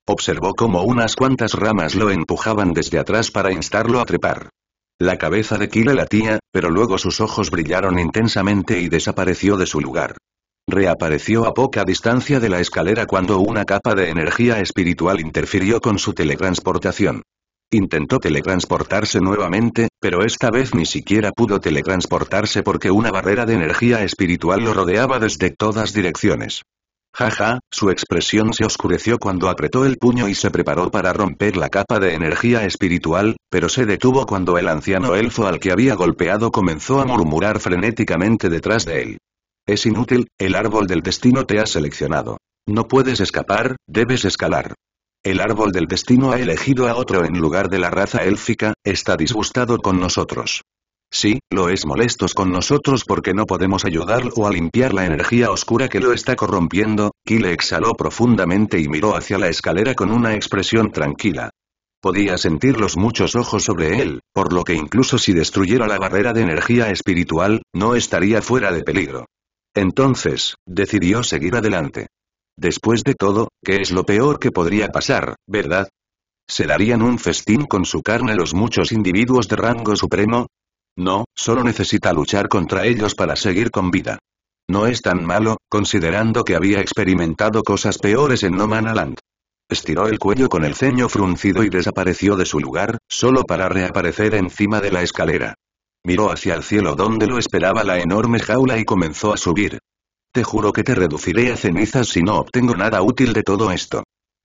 Observó cómo unas cuantas ramas lo empujaban desde atrás para instarlo a trepar. La cabeza de Kyle latía, pero luego sus ojos brillaron intensamente y desapareció de su lugar. Reapareció a poca distancia de la escalera cuando una capa de energía espiritual interfirió con su teletransportación. Intentó teletransportarse nuevamente, pero esta vez ni siquiera pudo teletransportarse porque una barrera de energía espiritual lo rodeaba desde todas direcciones. Jaja, su expresión se oscureció cuando apretó el puño y se preparó para romper la capa de energía espiritual, pero se detuvo cuando el anciano elfo al que había golpeado comenzó a murmurar frenéticamente detrás de él. Es inútil, el árbol del destino te ha seleccionado. No puedes escapar, debes escalar. El árbol del destino ha elegido a otro en lugar de la raza élfica, está disgustado con nosotros. Sí, lo es molestos con nosotros porque no podemos ayudarlo a limpiar la energía oscura que lo está corrompiendo. Kyle exhaló profundamente y miró hacia la escalera con una expresión tranquila. Podía sentir los muchos ojos sobre él, por lo que incluso si destruyera la barrera de energía espiritual, no estaría fuera de peligro. Entonces, decidió seguir adelante. Después de todo, ¿qué es lo peor que podría pasar, verdad? ¿Se darían un festín con su carne los muchos individuos de rango supremo? No, solo necesita luchar contra ellos para seguir con vida. No es tan malo, considerando que había experimentado cosas peores en No Man's Land. Estiró el cuello con el ceño fruncido y desapareció de su lugar, solo para reaparecer encima de la escalera. Miró hacia el cielo donde lo esperaba la enorme jaula y comenzó a subir. Te juro que te reduciré a cenizas si no obtengo nada útil de todo esto.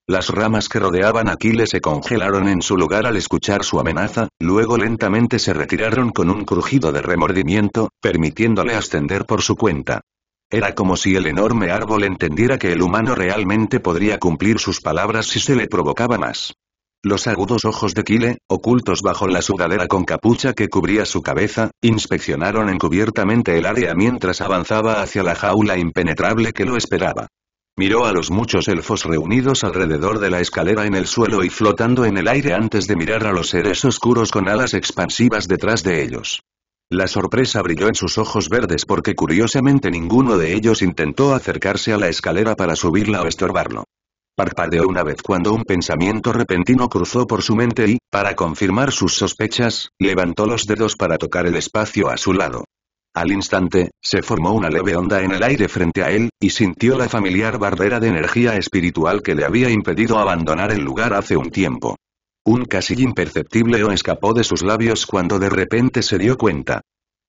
Las ramas que rodeaban a Aquiles se congelaron en su lugar al escuchar su amenaza, luego lentamente se retiraron con un crujido de remordimiento, permitiéndole ascender por su cuenta. Era como si el enorme árbol entendiera que el humano realmente podría cumplir sus palabras si se le provocaba más. Los agudos ojos de Kyle, ocultos bajo la sudadera con capucha que cubría su cabeza, inspeccionaron encubiertamente el área mientras avanzaba hacia la jaula impenetrable que lo esperaba. Miró a los muchos elfos reunidos alrededor de la escalera en el suelo y flotando en el aire antes de mirar a los seres oscuros con alas expansivas detrás de ellos. La sorpresa brilló en sus ojos verdes porque curiosamente ninguno de ellos intentó acercarse a la escalera para subirla o estorbarlo. Parpadeó una vez cuando un pensamiento repentino cruzó por su mente y, para confirmar sus sospechas, levantó los dedos para tocar el espacio a su lado. Al instante, se formó una leve onda en el aire frente a él, y sintió la familiar barrera de energía espiritual que le había impedido abandonar el lugar hace un tiempo. Un casi imperceptible o escapó de sus labios cuando de repente se dio cuenta.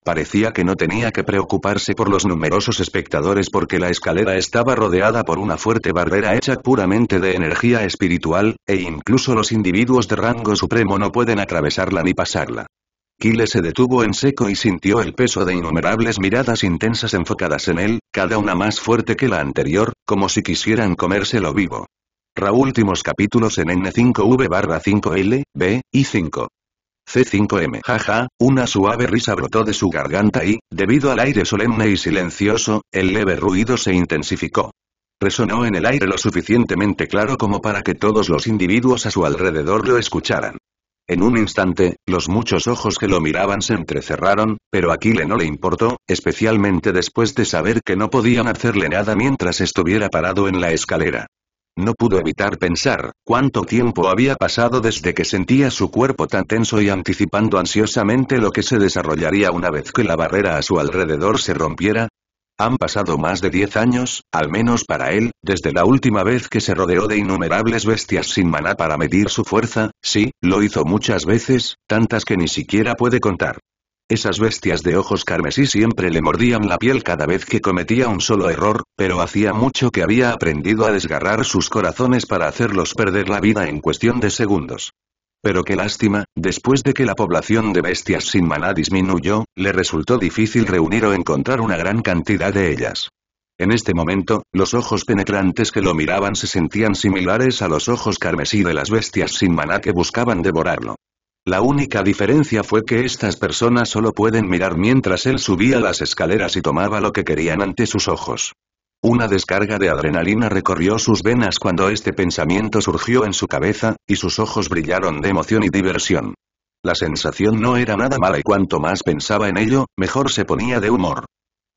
Parecía que no tenía que preocuparse por los numerosos espectadores porque la escalera estaba rodeada por una fuerte barrera hecha puramente de energía espiritual, e incluso los individuos de rango supremo no pueden atravesarla ni pasarla. Kyle se detuvo en seco y sintió el peso de innumerables miradas intensas enfocadas en él, cada una más fuerte que la anterior, como si quisieran comérselo vivo. Ra últimos capítulos en N cinco V barra cinco L, B, I cinco. C cinco M. Jaja, una suave risa brotó de su garganta y, debido al aire solemne y silencioso, el leve ruido se intensificó. Resonó en el aire lo suficientemente claro como para que todos los individuos a su alrededor lo escucharan. En un instante, los muchos ojos que lo miraban se entrecerraron, pero a Kyle no le importó, especialmente después de saber que no podían hacerle nada mientras estuviera parado en la escalera. No pudo evitar pensar, cuánto tiempo había pasado desde que sentía su cuerpo tan tenso y anticipando ansiosamente lo que se desarrollaría una vez que la barrera a su alrededor se rompiera. Han pasado más de diez años, al menos para él, desde la última vez que se rodeó de innumerables bestias sin maná para medir su fuerza. Sí, lo hizo muchas veces, tantas que ni siquiera puede contar. Esas bestias de ojos carmesí siempre le mordían la piel cada vez que cometía un solo error, pero hacía mucho que había aprendido a desgarrar sus corazones para hacerlos perder la vida en cuestión de segundos. Pero qué lástima, después de que la población de bestias sin maná disminuyó, le resultó difícil reunir o encontrar una gran cantidad de ellas. En este momento, los ojos penetrantes que lo miraban se sentían similares a los ojos carmesí de las bestias sin maná que buscaban devorarlo. La única diferencia fue que estas personas solo pueden mirar mientras él subía las escaleras y tomaba lo que querían ante sus ojos. Una descarga de adrenalina recorrió sus venas cuando este pensamiento surgió en su cabeza, y sus ojos brillaron de emoción y diversión. La sensación no era nada mala y cuanto más pensaba en ello, mejor se ponía de humor.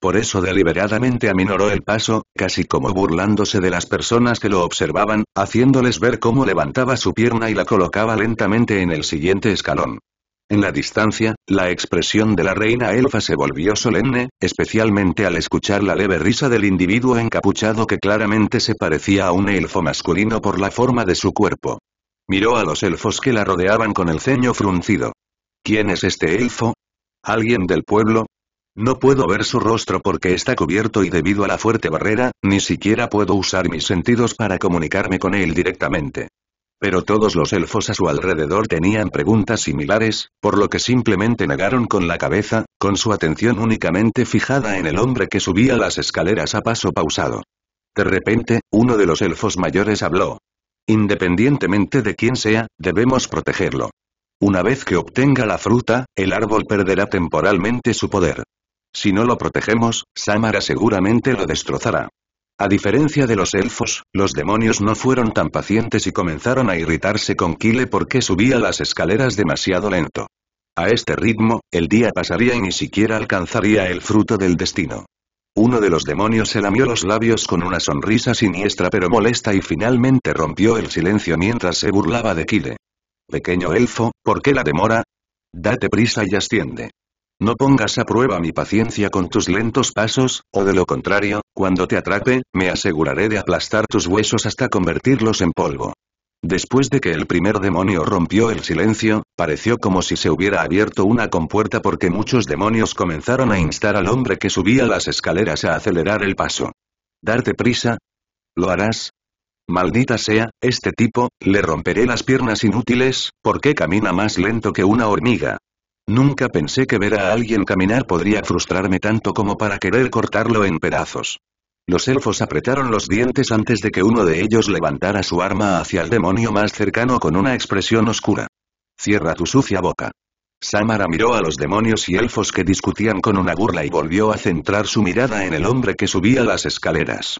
Por eso deliberadamente aminoró el paso, casi como burlándose de las personas que lo observaban, haciéndoles ver cómo levantaba su pierna y la colocaba lentamente en el siguiente escalón. En la distancia, la expresión de la reina elfa se volvió solemne, especialmente al escuchar la leve risa del individuo encapuchado que claramente se parecía a un elfo masculino por la forma de su cuerpo. Miró a los elfos que la rodeaban con el ceño fruncido. ¿Quién es este elfo? ¿Alguien del pueblo? No puedo ver su rostro porque está cubierto y debido a la fuerte barrera, ni siquiera puedo usar mis sentidos para comunicarme con él directamente. Pero todos los elfos a su alrededor tenían preguntas similares, por lo que simplemente negaron con la cabeza, con su atención únicamente fijada en el hombre que subía las escaleras a paso pausado. De repente, uno de los elfos mayores habló. Independientemente de quién sea, debemos protegerlo. Una vez que obtenga la fruta, el árbol perderá temporalmente su poder. Si no lo protegemos, Samara seguramente lo destrozará. A diferencia de los elfos, los demonios no fueron tan pacientes y comenzaron a irritarse con Kyle porque subía las escaleras demasiado lento. A este ritmo, el día pasaría y ni siquiera alcanzaría el fruto del destino. Uno de los demonios se lamió los labios con una sonrisa siniestra pero molesta y finalmente rompió el silencio mientras se burlaba de Kyle. Pequeño elfo, ¿por qué la demora? Date prisa y asciende. No pongas a prueba mi paciencia con tus lentos pasos, o de lo contrario, cuando te atrape, me aseguraré de aplastar tus huesos hasta convertirlos en polvo. Después de que el primer demonio rompió el silencio, pareció como si se hubiera abierto una compuerta porque muchos demonios comenzaron a instar al hombre que subía las escaleras a acelerar el paso. ¿Darte prisa? ¿Lo harás? Maldita sea, este tipo, le romperé las piernas inútiles, porque camina más lento que una hormiga. Nunca pensé que ver a alguien caminar podría frustrarme tanto como para querer cortarlo en pedazos. Los elfos apretaron los dientes antes de que uno de ellos levantara su arma hacia el demonio más cercano con una expresión oscura. «Cierra tu sucia boca». Samara miró a los demonios y elfos que discutían con una burla y volvió a centrar su mirada en el hombre que subía las escaleras.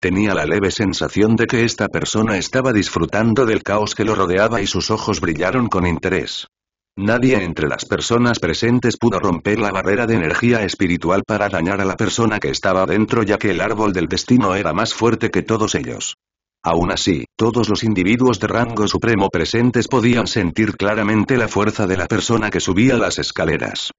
Tenía la leve sensación de que esta persona estaba disfrutando del caos que lo rodeaba y sus ojos brillaron con interés. Nadie entre las personas presentes pudo romper la barrera de energía espiritual para dañar a la persona que estaba dentro, ya que el árbol del destino era más fuerte que todos ellos. Aún así, todos los individuos de rango supremo presentes podían sentir claramente la fuerza de la persona que subía las escaleras.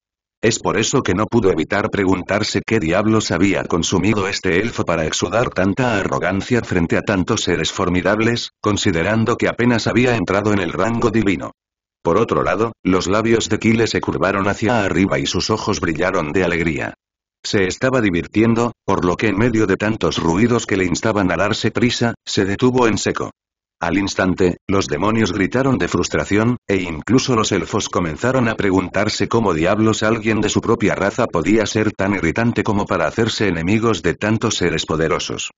Es por eso que no pudo evitar preguntarse qué diablos había consumido este elfo para exudar tanta arrogancia frente a tantos seres formidables, considerando que apenas había entrado en el rango divino. Por otro lado, los labios de Kyle se curvaron hacia arriba y sus ojos brillaron de alegría. Se estaba divirtiendo, por lo que en medio de tantos ruidos que le instaban a darse prisa, se detuvo en seco. Al instante, los demonios gritaron de frustración, e incluso los elfos comenzaron a preguntarse cómo diablos alguien de su propia raza podía ser tan irritante como para hacerse enemigos de tantos seres poderosos.